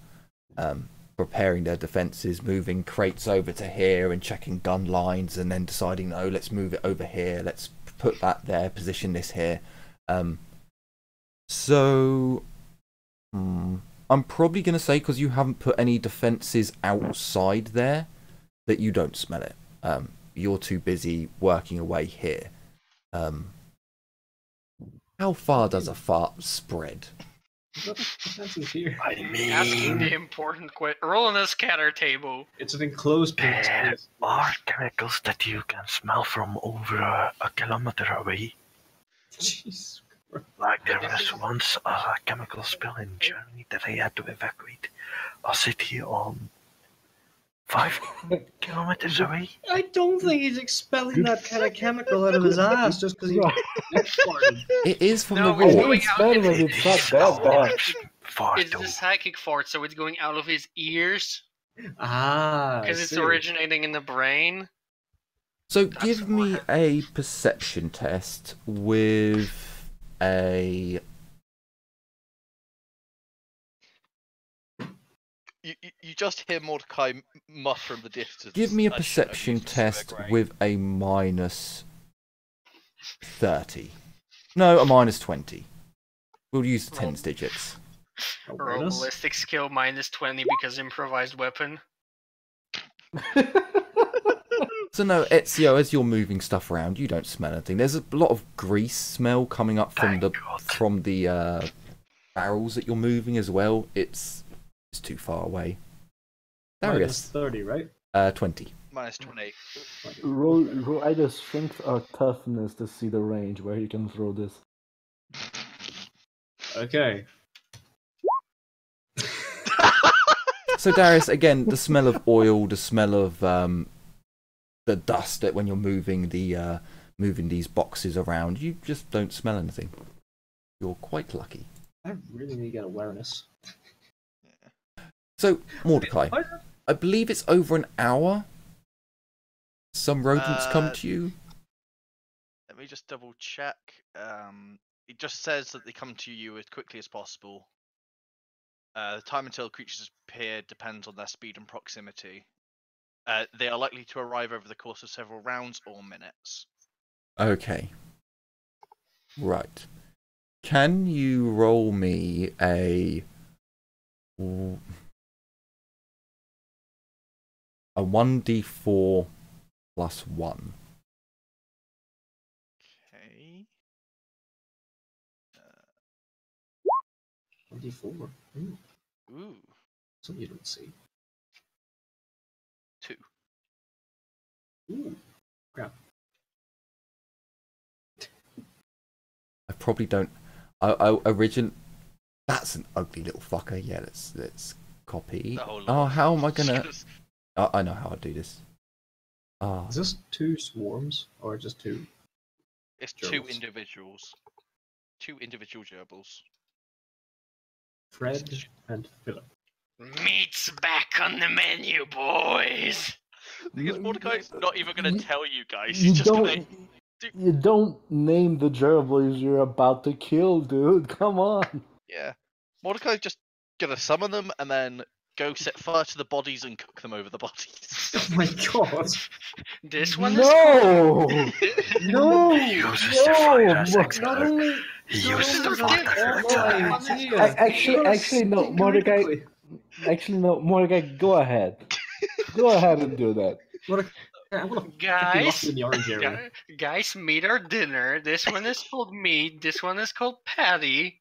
um, preparing their defences, moving crates over to here and checking gun lines, and then deciding, oh, let's move it over here, let's put that there, position this here. Um, so um, I'm probably going to say, because you haven't put any defences outside there, that you don't smell it. Um, You're too busy working away here. Um, how far does a fart spread? I mean, asking the important question. Roll on this scatter table. It's an enclosed place. There are chemicals that you can smell from over a, a kilometer away. Jeez. Like there was once a chemical spill in Germany that I had to evacuate a city on. Five kilometers away? I don't think he's expelling that kind of chemical out of his ass just because he... It is from no, the wall. Going it's going out of his It's, it's a psychic fart, so it's going out of his ears. Ah, because it's originating in the brain. So That's give me one. a perception test with a... You, you just hear Mordecai mutter in the distance. Give me a perception test with a minus thirty. No, a minus twenty. We'll use the tens digits. Roll ballistic skill minus twenty because improvised weapon. So no, Ezio, as you're moving stuff around, you don't smell anything. There's a lot of grease smell coming up from Thank the God. from the uh, barrels that you're moving as well. It's too far away. Darius. Minus thirty, right? Uh, twenty. Minus twenty. Roll, roll either strength or toughness to see the range where you can throw this. Okay. So Darius, again, the smell of oil, the smell of um, the dust that when you're moving the uh, moving these boxes around, you just don't smell anything. You're quite lucky. I really need to get awareness. So, Mordecai, I believe it's over an hour. Some rodents uh, come to you. Let me just double check. Um, it just says that they come to you as quickly as possible. Uh, the time until creatures appear depends on their speed and proximity. Uh, they are likely to arrive over the course of several rounds or minutes. Okay. Right. Can you roll me a... a one d four plus one. Okay. Uh, one d four. Ooh. Ooh. Something you don't see. Two. Ooh. Crap. I probably don't. I, I originally. That's an ugly little fucker. Yeah, let's let's copy. Oh, how am I gonna? I, I know how I do this. Oh. Is this two swarms or just two? It's gerbils? two individuals. Two individual gerbils. Fred and Philip. Meat's back on the menu, boys! Because Mordecai's not even going to tell you guys, he's you just going to... Dude. You don't name the gerbils you're about to kill, dude. Come on. Yeah. Mordecai's just gonna summon them and then go set fire to the bodies and cook them over the bodies. Oh my god. This one no! is... No! No! He uses the fire as explode. He uses the fire as explode. Actually, actually, no, Mordecai... Actually, no, Mordecai, go ahead. Go ahead and do that. Mordecai... Guys, in the orange area. Guys, meet our dinner. This one is called meat. This one is called patty.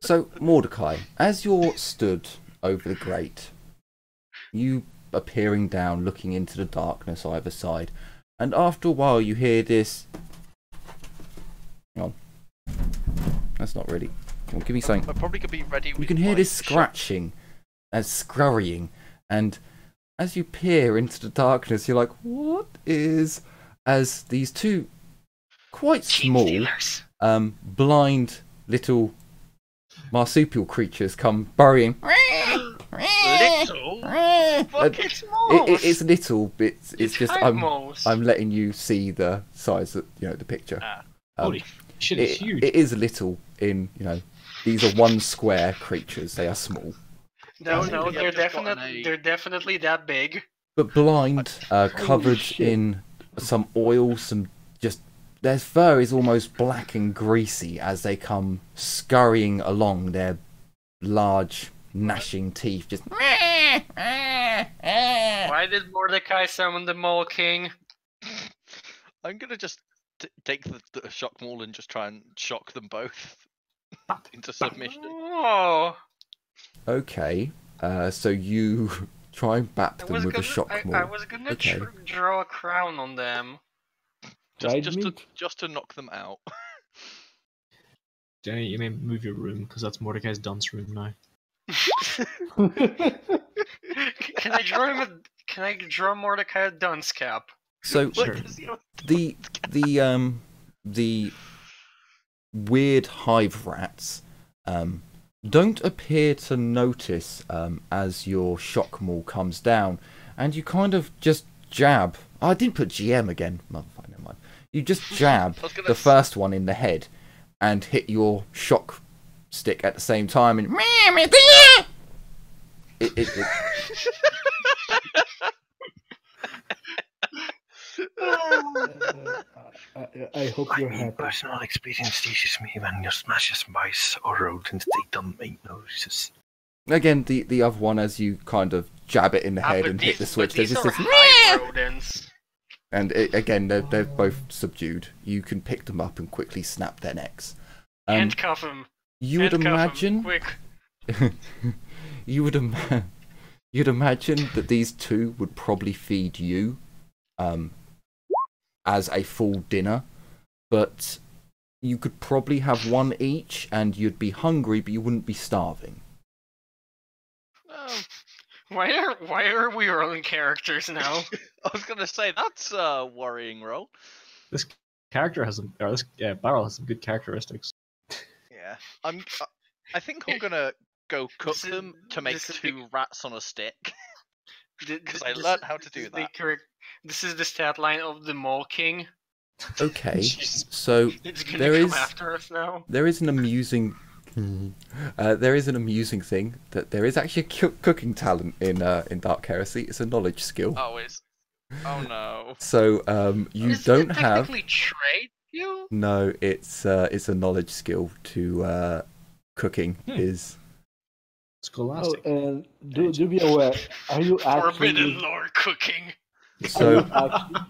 So, Mordecai, as you're stood over the grate, you are peering down, looking into the darkness either side, and after a while you hear this... Hang on. That's not really... Come on, give me something. I probably could be ready with you can hear this scratching and scurrying, and... As you peer into the darkness, you're like, what is... As these two quite small, um, blind little marsupial creatures come burrowing. Little? Fucking small! It, it, it's little, it's, it's, it's just I'm, I'm letting you see the size of, you know, the picture. Uh, um, holy shit, it's it, huge. It is little in, you know, these are one square creatures, they are small. No, no, they're definitely they're definitely that big. But blind, uh, covered in some oil, some just their fur is almost black and greasy as they come scurrying along. Their large gnashing teeth just. Why did Mordecai summon the Mole King? I'm gonna just t take the, the shock mole and just try and shock them both into submission. Oh. Okay, uh, so you try and bap them with gonna, a shock maul. I, I was gonna okay. draw a crown on them. Just, just, to, just to knock them out. Jenny, you may move your room, because that's Mordecai's dance room now. Can I draw him a, can I draw Mordecai a dance cap? So, sure. the, the, um, the weird hive rats, um, don't appear to notice um, as your shock maul comes down, and you kind of just jab. Oh, I didn't put G M again. Motherfucker, never mind. You just jab the first one in the head and hit your shock stick at the same time, and it, it, it... uh, I, I hope you're I mean, happy. Personal experience teaches me when you smash a spice or rodent, they don't make noises. Again, the the other one, as you kind of jab it in the ah, head and these, hit the switch, they just this. And it, again, they're they're both subdued. You can pick them up and quickly snap their necks. Um, Handcuff them. You would imagine. Quick. you would imagine. You'd imagine that these two would probably feed you. Um. As a full dinner, but you could probably have one each and you'd be hungry, but you wouldn't be starving. Um, why are why are we rolling characters now? I was gonna say that's a worrying roll. This character has some, or this yeah, barrel has some good characteristics. Yeah, I'm. I think I'm gonna go cook is, them to make two the... rats on a stick. Because I learned how to do that. Correct, this is the stat line of the Mole King. Okay, so it's gonna there come is after us now. There is an amusing, uh, there is an amusing thing that there is actually a cooking talent in uh, in Dark Heresy. It's a knowledge skill. Oh, it's oh no. So um, you Does don't it have. Technically trade you? No, it's uh, it's a knowledge skill to uh, cooking hmm. is. Scholastic. Oh, uh, do, do be aware. Are you actually... Forbidden lore cooking. So, are you actually...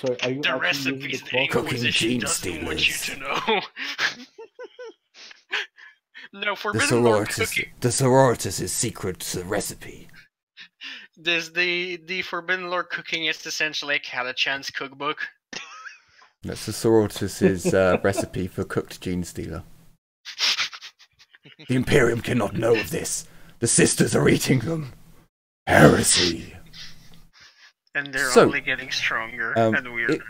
Sorry, are you the recipes the Inquisition doesn't want you to know. No, forbidden the lore cooking. The Sororitas' secret recipe. This the the forbidden lore cooking is essentially a Catachan's cookbook. That's the Sororitas' uh, recipe for cooked gene stealer. The Imperium cannot know of this. The sisters are eating them. Heresy. And they're so, only getting stronger um, and weirder. It,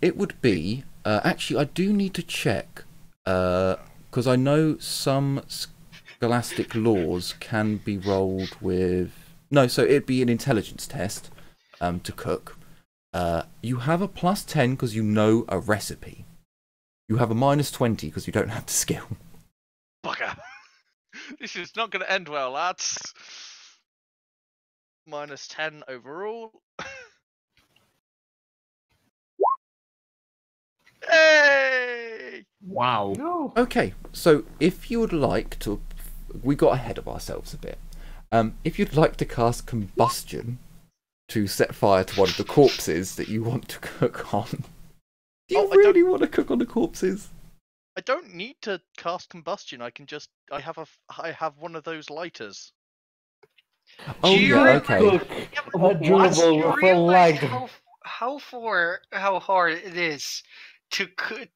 it would be... Uh, actually, I do need to check, because uh, I know some scholastic laws can be rolled with... No, so it'd be an intelligence test um, to cook. Uh, you have a plus ten because you know a recipe. You have a minus twenty because you don't have the skill. Bugger. This is not going to end well, lads. Minus ten overall. Hey! Wow. No. Okay, so if you would like to... We got ahead of ourselves a bit. Um, if you'd like to cast Combustion to set fire to one of the corpses that you want to cook on... Do you oh, really want to cook on the corpses? I don't need to cast Combustion. I can just... I have a... I have one of those lighters. Oh, you yeah, okay. okay. Yeah, but what? Do you realize how, how, far, how hard it is to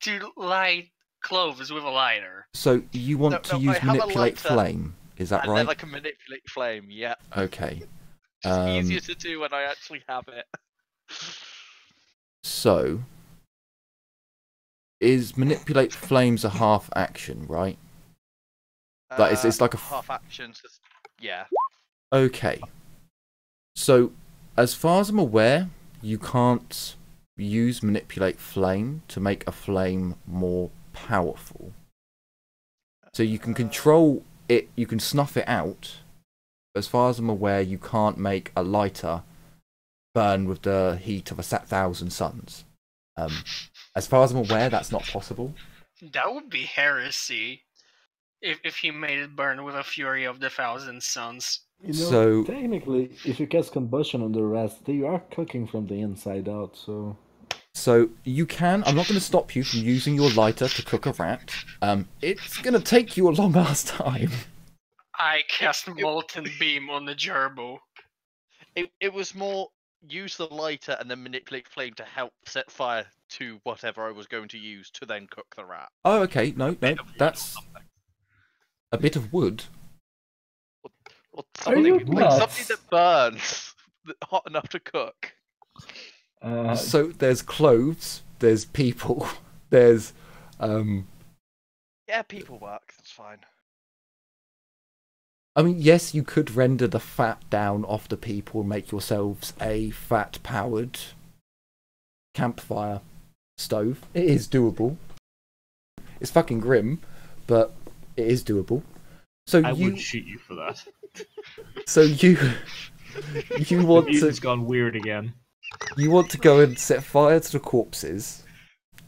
to light cloves with a lighter? So you want no, to no, use manipulate flame, is that and right? And then I can manipulate flame, yeah. Okay. It's um, easier to do when I actually have it. So, is manipulate flames a half action, right? Uh, that is, it's like a half action, just, yeah. Okay. So, as far as I'm aware, you can't use manipulate flame to make a flame more powerful. So you can control it, you can snuff it out. As far as I'm aware, you can't make a lighter burn with the heat of a thousand suns. Um, as far as I'm aware, that's not possible. That would be heresy if, if he made it burn with a fury of the thousand suns. You know, so technically, if you cast combustion on the rest, they are cooking from the inside out, so... So, you can... I'm not going to stop you from using your lighter to cook a rat. Um, it's going to take you a long-ass time. I cast Molten Beam on the gerbil. It, it was more, use the lighter and then manipulate flame to help set fire to whatever I was going to use to then cook the rat. Oh, okay, no, no, that's... A bit of wood. Or something, like something that burns hot enough to cook. Uh, so there's clothes, there's people, there's... Um, yeah, people work, that's fine. I mean, yes, you could render the fat down off the people and make yourselves a fat-powered campfire stove. It is doable. It's fucking grim, but it is doable. So I you... would shoot you for that. So you, you want to... It's gone weird again. You want to go and set fire to the corpses,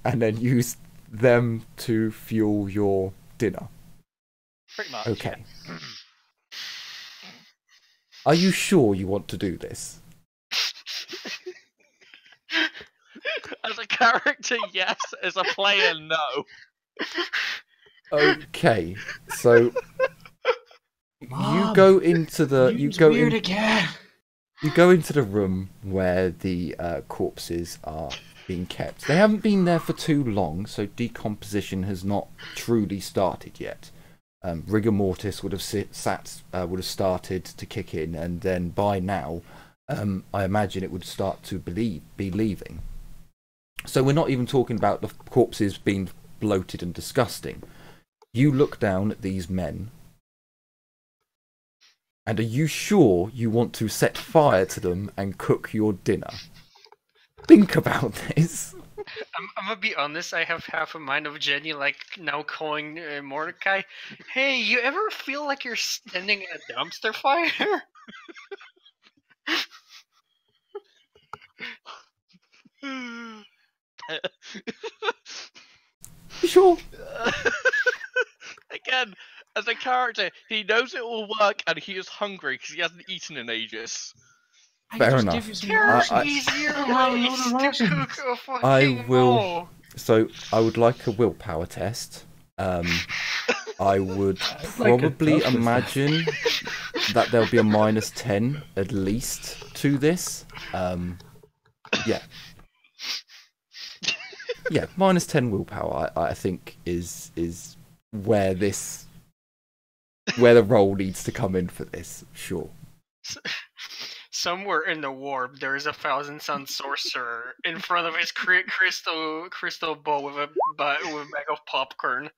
and then use them to fuel your dinner. Pretty much. Okay. Yeah. Are you sure you want to do this? As a character, yes. As a player, no. Okay, so... Mom, you go into the you go weird in, again. You go into the room where the uh, corpses are being kept. They haven't been there for too long, so decomposition has not truly started yet. Um, rigor mortis would have sit, sat uh, would have started to kick in, and then by now, um, I imagine it would start to believe, be leaving. So we're not even talking about the corpses being bloated and disgusting. You look down at these men. And are you sure you want to set fire to them and cook your dinner? Think about this. I'm, I'm gonna be honest, I have half a mind of Jenny, like, now calling uh, Mordecai. Hey, you ever feel like you're standing at a dumpster fire? Sure. Again. As a character, he knows it will work, and he is hungry because he hasn't eaten in ages. Fair enough. I will. So I would like a willpower test. Um, I would probably imagine that there'll be a minus ten at least to this. Um, yeah. Yeah, minus ten willpower. I, I think is is where this. Where the role needs to come in for this, sure. Somewhere in the warp, there is a thousand sun sorcerer in front of his crystal crystal bowl with a, with a bag of popcorn.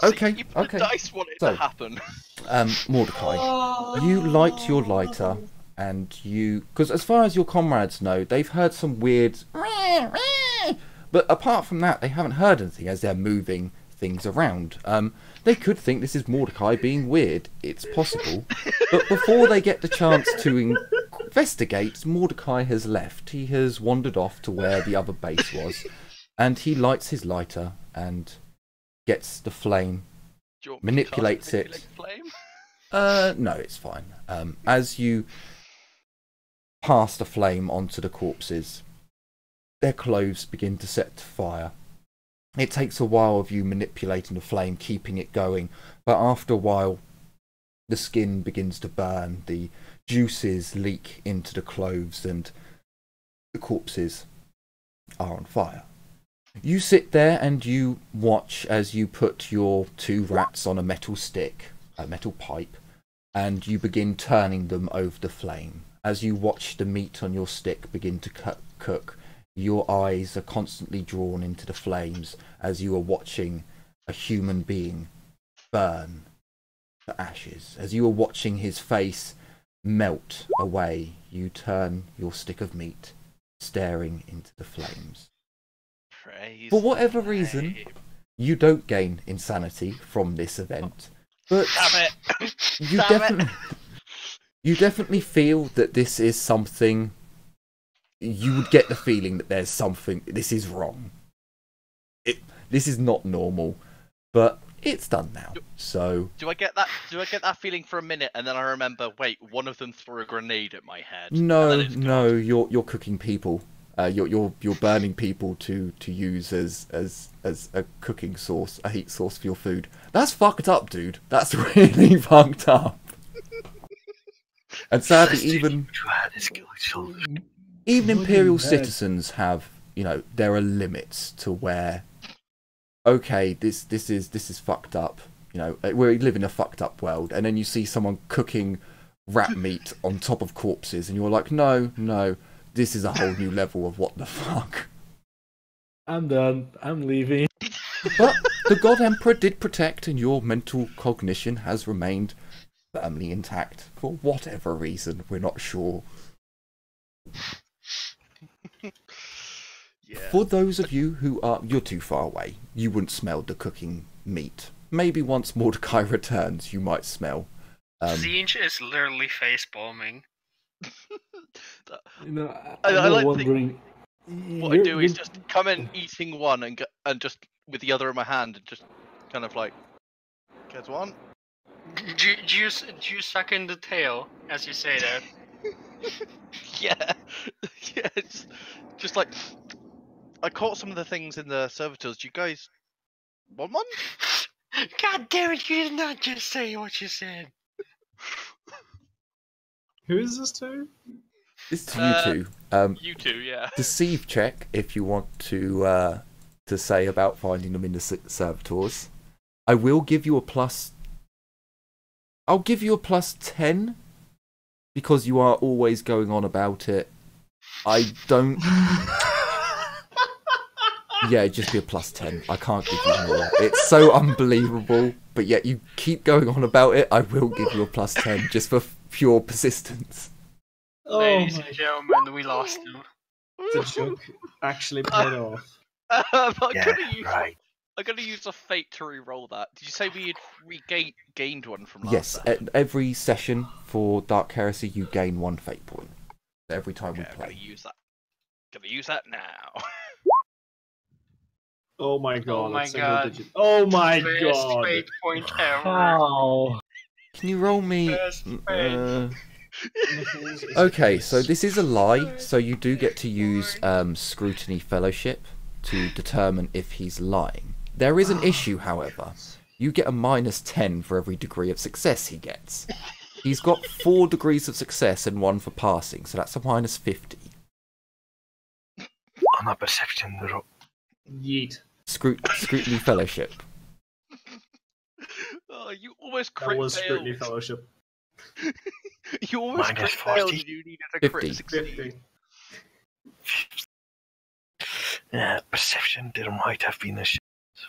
So okay, you put okay. The dice wanted so, to happen. Um, Mordecai, oh. you light your lighter, and you, because as far as your comrades know, they've heard some weird, but apart from that, they haven't heard anything as they're moving things around. Um, they could think this is Mordecai being weird. It's possible, but before they get the chance to investigate, Mordecai has left. He has wandered off to where the other base was, and he lights his lighter and gets the flame, manipulates it. Flame? Uh, no, it's fine. Um, as you pass the flame onto the corpses, their clothes begin to set fire. It takes a while of you manipulating the flame, keeping it going, but after a while, the skin begins to burn, the juices leak into the clothes, and the corpses are on fire. You sit there and you watch as you put your two rats on a metal stick, a metal pipe, and you begin turning them over the flame. As you watch the meat on your stick begin to cook, your eyes are constantly drawn into the flames as you are watching a human being burn to ashes. As you are watching his face melt away, you turn your stick of meat, staring into the flames. For whatever reason, you don't gain insanity from this event, but Damn it. you Damn definitely it. you definitely feel that this is something. You would get the feeling that there's something. This is wrong. It this is not normal, but it's done now. So do I get that? Do I get that feeling for a minute, and then I remember? Wait, one of them threw a grenade at my head. No, no, you're you're cooking people. Uh, you're you're you're burning people to to use as as as a cooking source, a heat source for your food. That's fucked up, dude. That's really fucked up. And sadly, even even imperial citizens have, you know, there are limits to where. Okay, this this is this is fucked up. You know, we live in a fucked up world, and then you see someone cooking rat meat on top of corpses, and you're like, no, no. This is a whole new level of what the fuck. I'm done. I'm leaving. But the God Emperor did protect, and your mental cognition has remained firmly intact for whatever reason. We're not sure. Yeah. For those of you who are... You're too far away. You wouldn't smell the cooking meat. Maybe once Mordecai returns, you might smell. Um, Zinj is literally face-bombing. You know, I, I like wondering... think what I do is just come in eating one and go, and just with the other in my hand and just kind of like get one. Do, do you do you suck in the tail as you say that? yeah, yeah. It's just like I caught some of the things in the servitors. Do you guys want one? God damn it! You did not just say what you said. Who is this to? This is to uh, you two. Um, you two, yeah. Deceive check if you want to uh, to say about finding them in the servitors. I will give you a plus. I'll give you a plus ten because you are always going on about it. I don't. Yeah, it'd just be a plus ten. I can't give you more. It's so unbelievable, but yet you keep going on about it. I will give you a plus ten just for pure persistence. Oh, ladies and gentlemen, we lost him. The joke actually paid uh, off. Uh, I'm yeah, gonna use, right. I'm going to use a fate to re-roll that. Did you say we had regained gained one from last Yes, time? Every session for Dark Heresy, you gain one fate point. Every time okay, we play. I'm going to use that. I'm going to use that now. Oh my god. Oh my god. Oh my First god. Fate point ever. Wow. Can you roll me... Okay, so this is a lie, so you do get to use um, Scrutiny Fellowship to determine if he's lying. There is an issue, however. You get a minus ten for every degree of success he gets. He's got four degrees of success and one for passing, so that's a minus fifty. On a perception roll. Yeet. Scrut Scrutiny Fellowship. Oh, you almost crit failed. That was Scrutiny Fellowship. You almost minus forty. You needed a crit succeed. Yeah, perception. There might have been a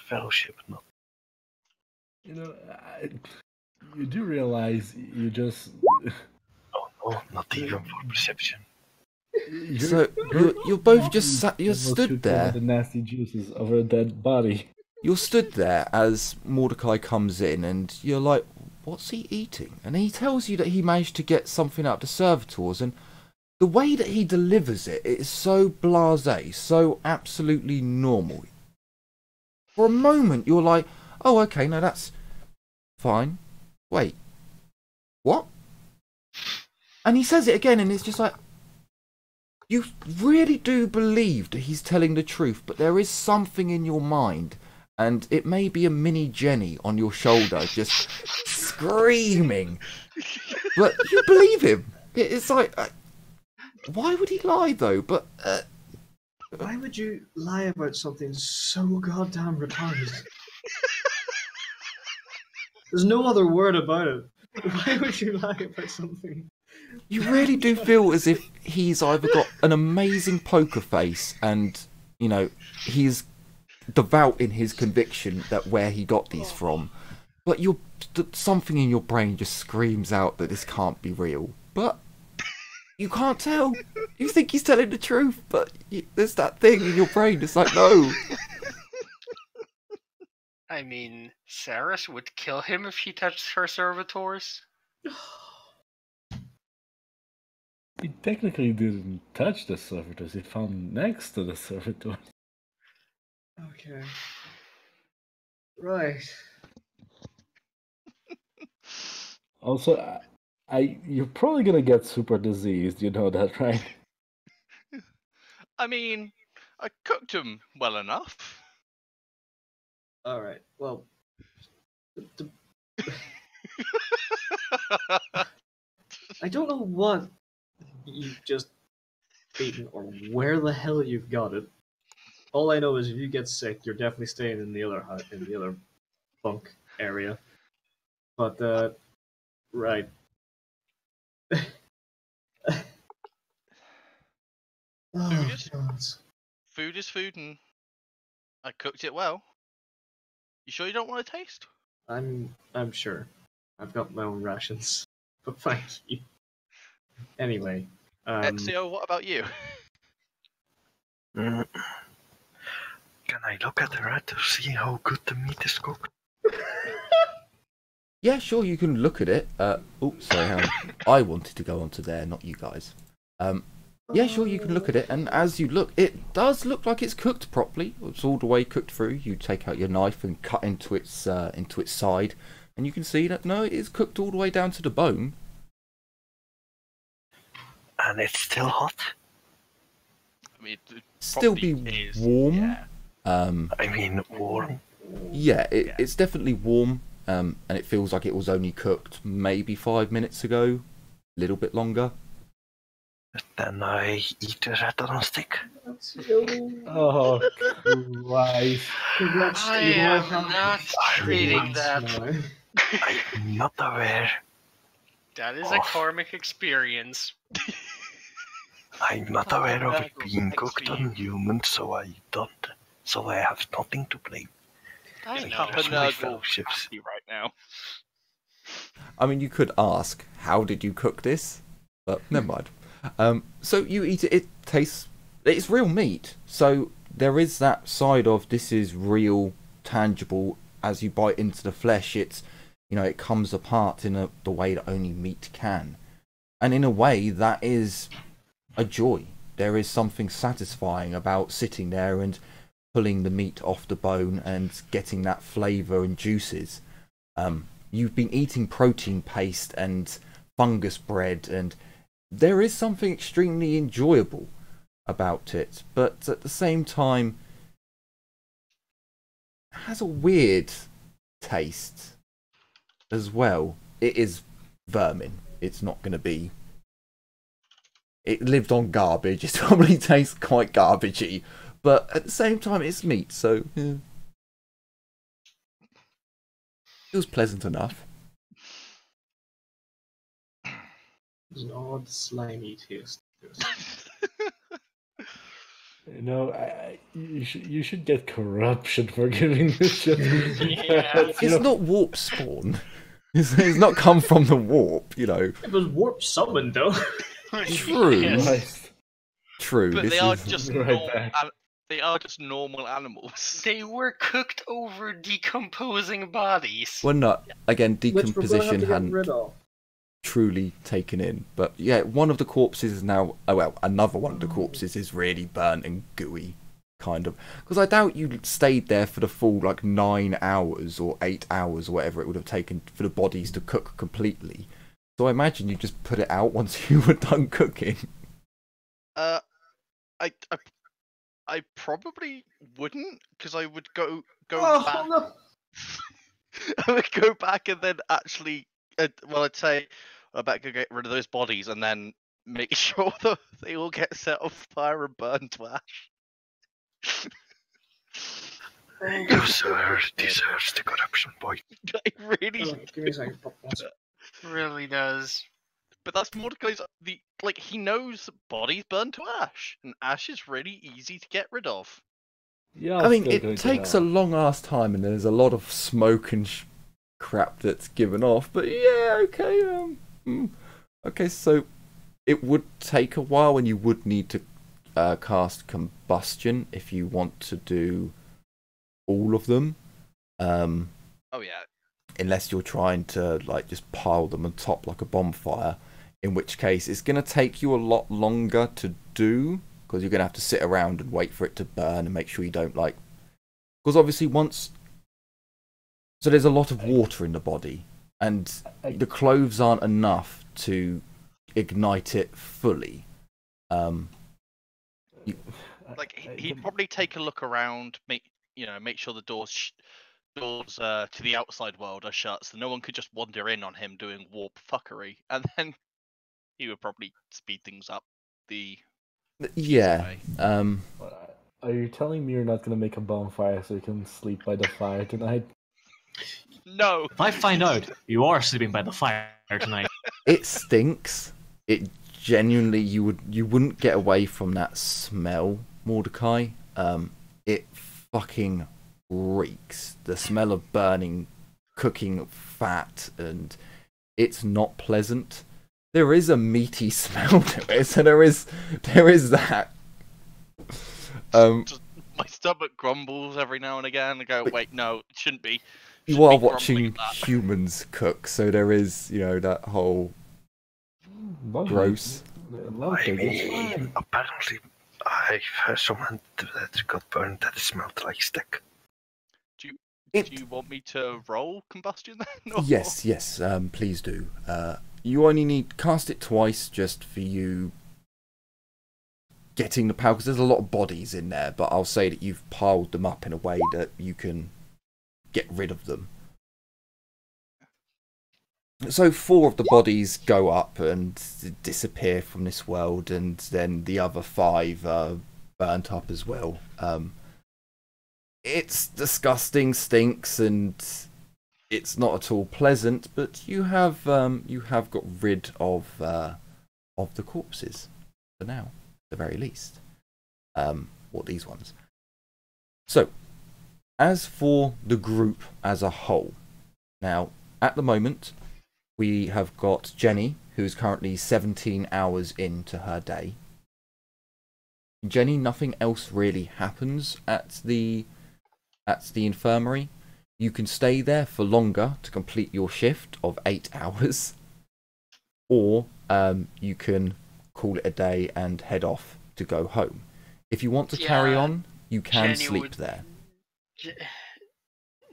fellowship, not. You know, I, you do realize you just... Oh no, not even for perception. You're, so you you both just sat, you stood there. The nasty juices over a dead body. You stood there as Mordecai comes in, and you're like, "What's he eating?" And he tells you that he managed to get something out of the servitors, and the way that he delivers it, it is so blasé, so absolutely normal. For a moment, you're like, "Oh, okay, no, that's fine." Wait, what? And he says it again, and it's just like, you really do believe that he's telling the truth, but there is something in your mind, and it may be a mini Jenny on your shoulder just screaming. But you believe him. It's like, uh, why would he lie, though? But uh, why would you lie about something so goddamn retarded? There's no other word about it. Why would you lie about something? You really do feel as if he's either got an amazing poker face and, you know, he's devout in his conviction that where he got these from, but you're, something in your brain just screams out that this can't be real, but you can't tell. You think he's telling the truth, but you, there's that thing in your brain that's like, no. I mean, Saris would kill him if he touched her servitors. He technically didn't touch the servitors, he found next to the servitors. Okay. Right. Also, I, I you're probably gonna get super diseased, you know that, right? I mean, I cooked him well enough. Alright, well... The, the... I don't know what... You've just beaten, or where the hell you've got it. All I know is if you get sick, you're definitely staying in the other hut, in the other bunk area. But uh, right. oh, food is God. Food is food, and I cooked it well. You sure you don't want to taste? I'm, I'm sure. I've got my own rations, but thank you. Anyway, um... Ezio, what about you? Can I look at the rat to see how good the meat is cooked? Yeah, sure, you can look at it. Uh, oh, sorry, I wanted to go onto there, not you guys. Um, yeah, sure, you can look at it, and as you look, it does look like it's cooked properly. It's all the way cooked through. You take out your knife and cut into its uh, into its side, and you can see that, no, it is cooked all the way down to the bone. And it's still hot. I mean, it still be is, warm. Yeah. Um, I mean, warm. Yeah, it, yeah, it's definitely warm, um, and it feels like it was only cooked maybe five minutes ago, a little bit longer. But then I eat a rat on a stick. Oh, Christ! That's I am not treating that. I'm not aware. That is a karmic experience. I'm not aware of it being cooked on humans, so I don't. So I have nothing to blame. I know. Nurgle ships right now. I mean, you could ask, how did you cook this? But never mind. Um, so you eat it. It tastes. It's real meat. So there is that side of this is real, tangible. As you bite into the flesh, it's, you know, it comes apart in a, the way that only meat can. And in a way, that is a joy. There is something satisfying about sitting there and pulling the meat off the bone and getting that flavour and juices. Um, you've been eating protein paste and fungus bread, and there is something extremely enjoyable about it. But at the same time, it has a weird taste as well. It is vermin. It's not going to be... It lived on garbage. It probably tastes quite garbagey. But at the same time, it's meat, so... Yeah. It was pleasant enough. It was an odd, slimy taste. You know, I, you should you should get corruption for giving this shit. Yeah. It's you know. Not warp spawn. It's, it's not come from the warp. You know, it was warp summoned though. True. Yes. Right. True. But this they are just right normal, they are just normal animals. They were cooked over decomposing bodies. Well, not again. Decomposition hadn't truly taken in, but yeah, one of the corpses is now. Oh well, another one of the corpses is really burnt and gooey, kind of. Because I doubt you stayed there for the full like nine hours or eight hours or whatever it would have taken for the bodies to cook completely. So I imagine you just put it out once you were done cooking. Uh, I I, I probably wouldn't, because I would go go oh, back. No. I would go back and then actually. Well, I'd say I better get rid of those bodies and then make sure that they all get set on fire and burned to ash. You, sir, deserves the corruption point. It really, oh, give me a second. Really does. But that's Mordecai's. The like he knows bodies burn to ash, and ash is really easy to get rid of. Yeah, I mean, it takes a long ass time, and there's a lot of smoke and. Sh crap that's given off, but yeah, okay, um, okay, so it would take a while, and you would need to uh, cast combustion if you want to do all of them. Um, oh yeah. Unless you're trying to like just pile them on top like a bonfire, in which case it's gonna take you a lot longer to do, because you're gonna have to sit around and wait for it to burn and make sure you don't like, because obviously once. So there's a lot of water in the body, and the cloves aren't enough to ignite it fully. Um, you... Like he'd probably take a look around, make you know, make sure the doors sh doors uh, to the outside world are shut, so no one could just wander in on him doing warp fuckery, and then he would probably speed things up. The yeah. Um... Are you telling me you're not going to make a bonfire so you can sleep by the fire tonight? No. If I find out you are sleeping by the fire tonight, it stinks. It genuinely, you would you wouldn't get away from that smell, Mordecai. Um, it fucking reeks. The smell of burning, cooking fat, and it's not pleasant. There is a meaty smell to it, so there is there is that. Um, just, my stomach grumbles every now and again. I go, but, wait, no, it shouldn't be. You are watching humans cook, so there is, you know, that whole gross. I mean, apparently, I've heard someone that got burned that smelled like stick. Do you, it... do you want me to roll combustion then? Or... Yes, yes, um, please do. Uh, you only need cast it twice just for you getting the power, because there's a lot of bodies in there, but I'll say that you've piled them up in a way that you can... get rid of them. So four of the bodies go up and disappear from this world, and then the other five are burnt up as well. Um, it's disgusting, stinks, and it's not at all pleasant. But you have um, you have got rid of uh, of the corpses for now, at the very least, um, or these ones. So. As for the group as a whole, now, at the moment, we have got Jenny, who is currently seventeen hours into her day. Jenny, nothing else really happens at the, at the infirmary. You can stay there for longer to complete your shift of eight hours, or um, you can call it a day and head off to go home. If you want to yeah, carry on, you can Jenny sleep would... there.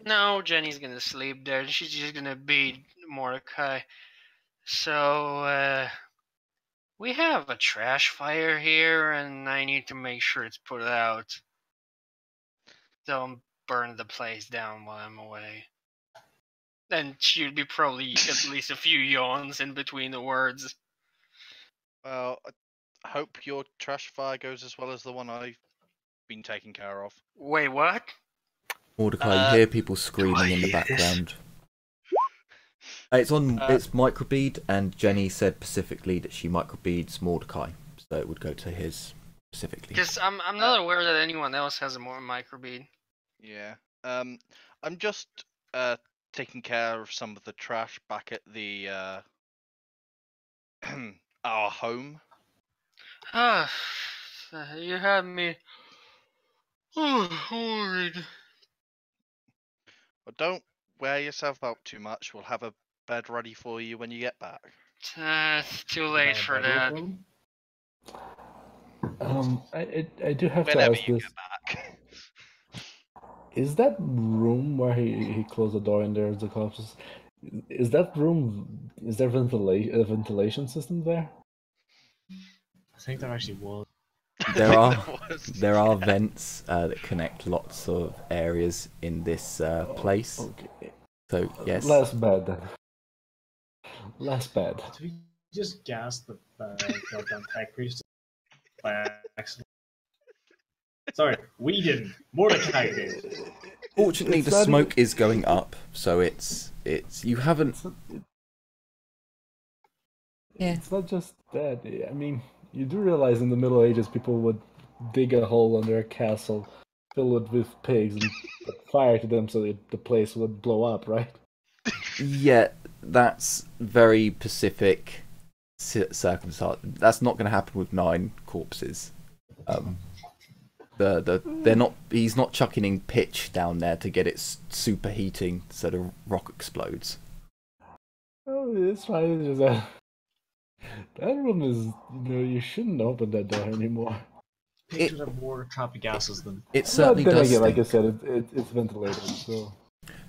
No, Jenny's gonna sleep there. She's just gonna beat Mordecai. So, uh, we have a trash fire here, and I need to make sure it's put out. Don't burn the place down while I'm away. And she'd be probably at least a few yawns in between the words. Well, I hope your trash fire goes as well as the one I've been taking care of. Wait, what? Mordecai, uh, you hear people screaming in the background. It's on. Uh, it's microbead, and Jenny said specifically that she microbeads Mordecai, so it would go to his specifically. Because I'm I'm not uh, aware that anyone else has a more microbead. Yeah. Um, I'm just uh taking care of some of the trash back at the uh our home. Ah, you had me. Oh, worried. Well, don't wear yourself out too much. We'll have a bed ready for you when you get back. Uh, it's too late for that. Um, I, I, I do have Whenever to ask you this. Get back. Is that room where he, he closed the door and there's the corpses? Is that room? Is there ventilation? A ventilation system there? I think there actually was. There are there, was, there yeah. are vents uh, that connect lots of areas in this uh, place. Oh, okay. So yes. Less bad then. Less bad. Did we just gas the uh, goddamn tech priest by accident? Sorry, we didn't. Mordecai did. Fortunately, it's the smoke even... is going up, so it's it's you haven't. It's not, it... Yeah. It's not just that. I mean, you do realize in the Middle Ages people would dig a hole under a castle, fill it with pigs, and put fire to them so that the place would blow up, right? Yeah, that's very specific circumstance. That's not going to happen with nine corpses. Um. The, the, they're not. He's not chucking in pitch down there to get it superheating so the rock explodes. Oh, it's fine. It's just that, that room is. You know, you shouldn't open that door anymore. Pictures of more tropic gases than it certainly does. Again, like I said, it, it, it's ventilated. So,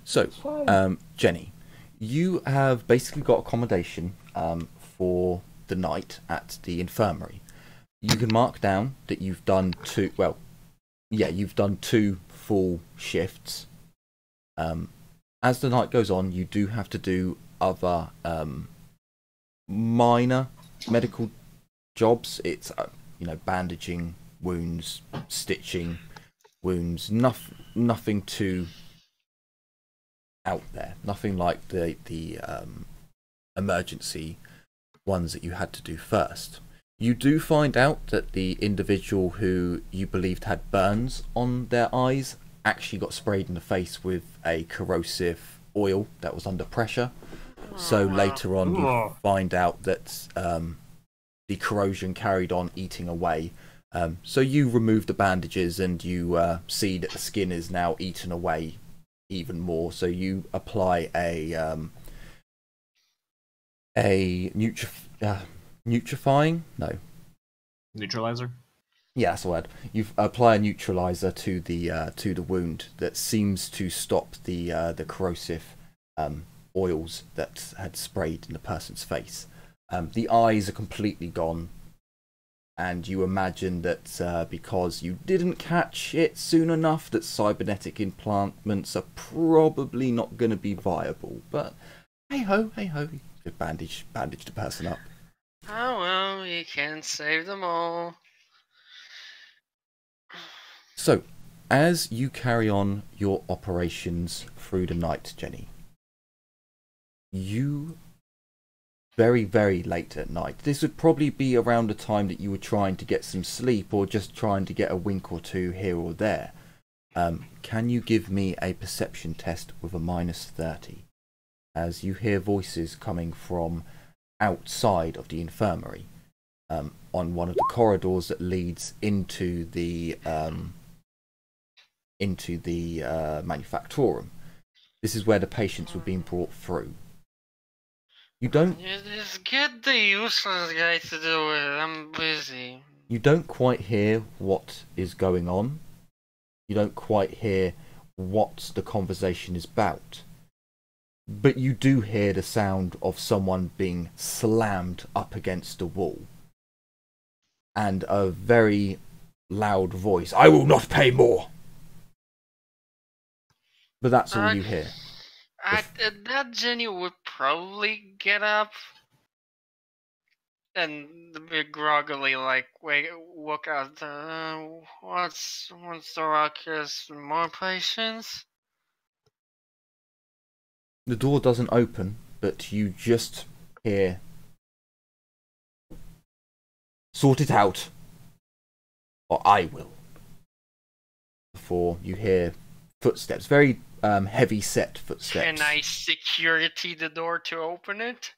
so um, Jenny, you have basically got accommodation um, for the night at the infirmary. You can mark down that you've done two. Well. Yeah, you've done two full shifts. Um, as the night goes on, you do have to do other um, minor medical jobs. It's uh, you know, bandaging wounds, stitching wounds. Nothing, nothing too out there. Nothing like the the um, emergency ones that you had to do first. You do find out that the individual who you believed had burns on their eyes actually got sprayed in the face with a corrosive oil that was under pressure. So later on you find out that um, the corrosion carried on eating away. Um, so you remove the bandages and you uh, see that the skin is now eaten away even more. So you apply a, um, a neutrif... Uh, Neutrifying? No. Neutralizer? Yeah, that's the word. You apply a neutralizer to the uh, to the wound that seems to stop the uh, the corrosive um, oils that had sprayed in the person's face. Um, the eyes are completely gone, and you imagine that uh, because you didn't catch it soon enough, that cybernetic implantments are probably not going to be viable. But hey ho, hey ho, you could bandage bandage the person up. Oh well, you can't save them all. So, as you carry on your operations through the night, Jenny, you very, very late at night. This would probably be around the time that you were trying to get some sleep or just trying to get a wink or two here or there. Um, can you give me a perception test with a minus thirty? As you hear voices coming from outside of the infirmary, um, on one of the corridors that leads into the um, into the uh, manufactorum. This is where the patients were being brought through. You don't you just get the useless guy to do it. I'm busy. You don't quite hear what is going on. You don't quite hear what the conversation is about. But you do hear the sound of someone being slammed up against a wall. And a very loud voice, "I will not pay more!" But that's all uh, you hear. I, uh, that Jenny would probably get up and groggily, like, wait, walk out the, uh, what's, what's the ruckus? More patients? The door doesn't open, but you just hear, "Sort it out." or I will. Before you hear footsteps, very um, heavy set footsteps. Can I security the door to open it?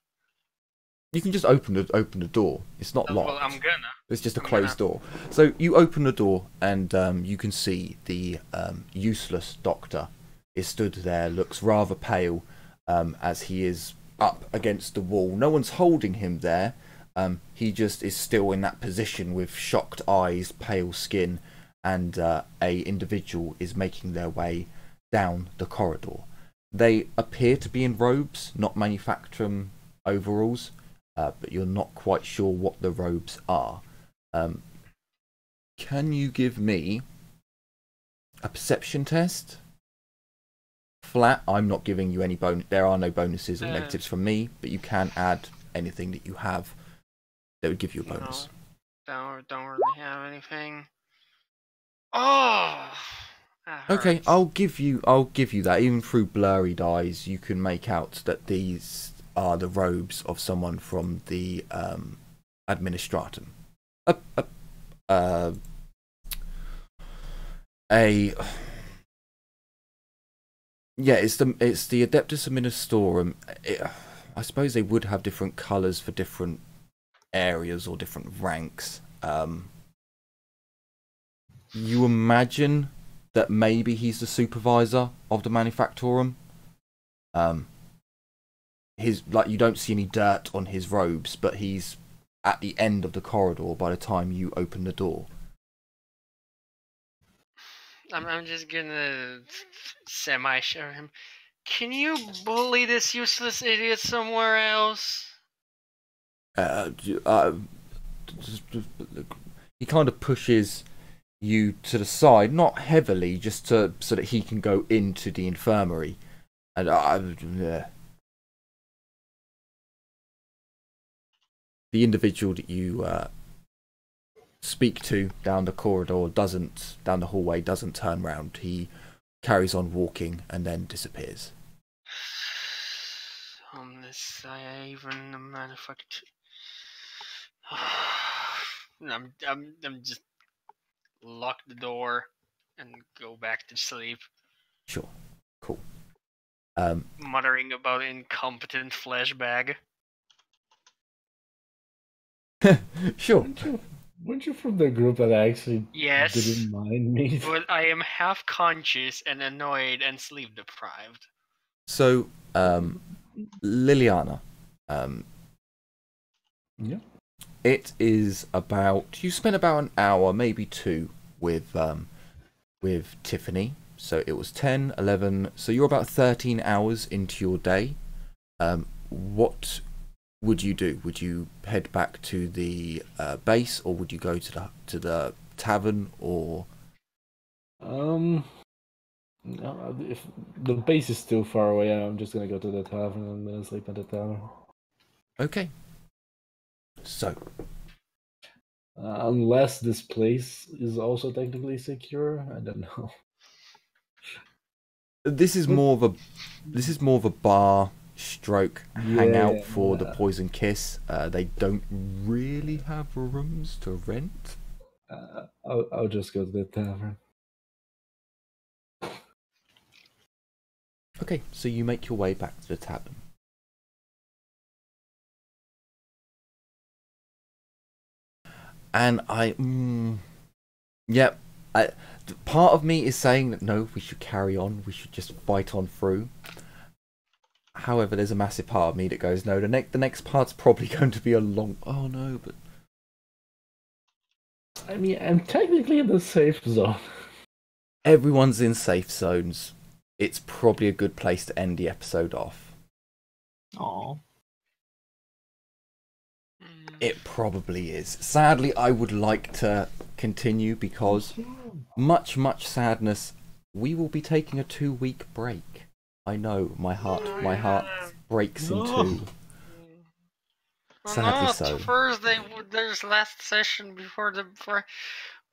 You can just open the open the door. It's not locked. Well, I'm gonna. It's just a closed door. So you open the door, and um, you can see the um, useless doctor is stood there, looks rather pale, um, as he is up against the wall. No one's holding him there. Um, he just is still in that position with shocked eyes, pale skin, and uh, a individual is making their way down the corridor. They appear to be in robes, not Manufactrum overalls. Uh, but you're not quite sure what the robes are. Um, can you give me a perception test? Flat, I'm not giving you any bonus. There are no bonuses or uh, negatives from me, but you can add anything that you have that would give you a bonus. No, don't, don't really have anything. Oh! Okay, I'll give you. I'll give you that. Even through blurred eyes, you can make out that these are the robes of someone from the um, Administratum. A, a, uh, a yeah, it's the it's the Adeptus Mechanicus. It, I suppose they would have different colours for different areas or different ranks. Um, you imagine that maybe he's the supervisor of the Manufactorum. Um. His, like, you don't see any dirt on his robes, but he's at the end of the corridor by the time you open the door. I'm, I'm just gonna semi-show him. Can you bully this useless idiot somewhere else? Uh, uh, he kind of pushes you to the side, not heavily, just to so that he can go into the infirmary. And I. Uh, The individual that you uh, speak to down the corridor doesn't, down the hallway, doesn't turn round. He carries on walking and then disappears. Unless I even manufacture. I'm, I'm, I'm just lock the door and go back to sleep. Sure, cool. Um, Muttering about incompetent flashbag. Sure. Weren't you, weren't you from the group that actually yes, didn't mind me? But I am half conscious and annoyed and sleep deprived. So, um, Liliana, um, yeah, it is about you spent about an hour, maybe two, with um, with Tiffany. So it was ten, eleven. So you're about thirteen hours into your day. Um, what would you do? Would you head back to the uh, base, or would you go to the to the tavern, or? Um, no, if the base is still far away, I'm just gonna go to the tavern and sleep at the tavern. Okay. So, uh, unless this place is also technically secure, I don't know. This is more of a this is more of a bar. Stroke hang yeah, out for yeah. the Poison Kiss. Uh, they don't really have rooms to rent. Uh, I'll, I'll just go to the tavern. Okay, so you make your way back to the tavern. And I... Mm, yep. Yeah, part of me is saying that no, we should carry on. We should just fight on through. However, there's a massive part of me that goes, no, the next the next part's probably going to be a long... Oh, no, but... I mean, I'm technically in the safe zone. Everyone's in safe zones. It's probably a good place to end the episode off. Aww. It probably is. Sadly, I would like to continue because, much, much sadness, we will be taking a two-week break. I know, my heart, my heart breaks in two. Sadly no, so. Thursday, there's last session before the... For,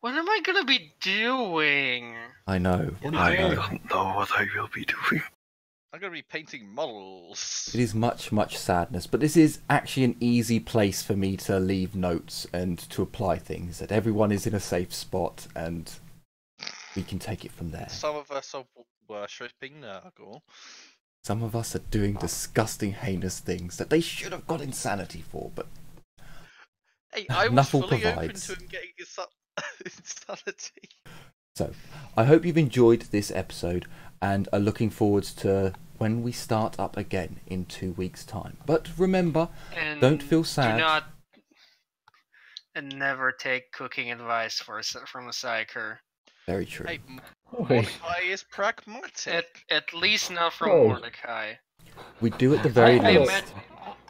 what am I gonna be doing? I know, I know. I don't know what I will be doing. I'm going to be painting models. It is much, much sadness, but this is actually an easy place for me to leave notes and to apply things, that everyone is in a safe spot and we can take it from there. Some of us are worshipping Nurgle. Some of us are doing disgusting, heinous things that they should have got insanity for, but hey, I was fully open to him getting insanity. So, I hope you've enjoyed this episode and are looking forward to when we start up again in two weeks' time. But remember, and don't feel sad. Do not, and never take cooking advice for a, from a Psyker. Very true. Hey, Mordecai is pragmatic. At, at least not from oh. Mordecai. We do at the very I, least.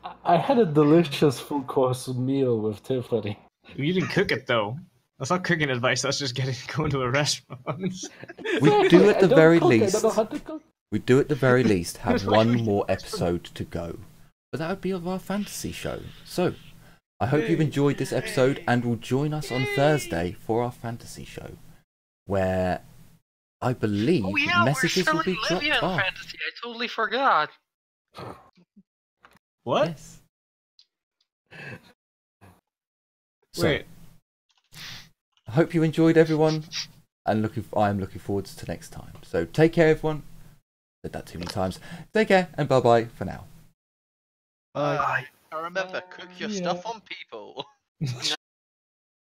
I, I had a delicious full course meal with Tiffany. You didn't cook it though. That's not cooking advice, that's just getting going to a restaurant. We do at the very cook, least. We do at the very least have one more episode to go. But that would be of our fantasy show. So, I hope you've enjoyed this episode and will join us on Thursday for our fantasy show, where I believe oh, yeah, messages will be dropped off. Fantasy. I totally forgot. What? Yes. So, wait. I hope you enjoyed, everyone, and looking, I am looking forward to next time. So take care, everyone. I said that too many times. Take care, and bye-bye for now. Bye. Bye. I remember, cook your yeah. stuff on people.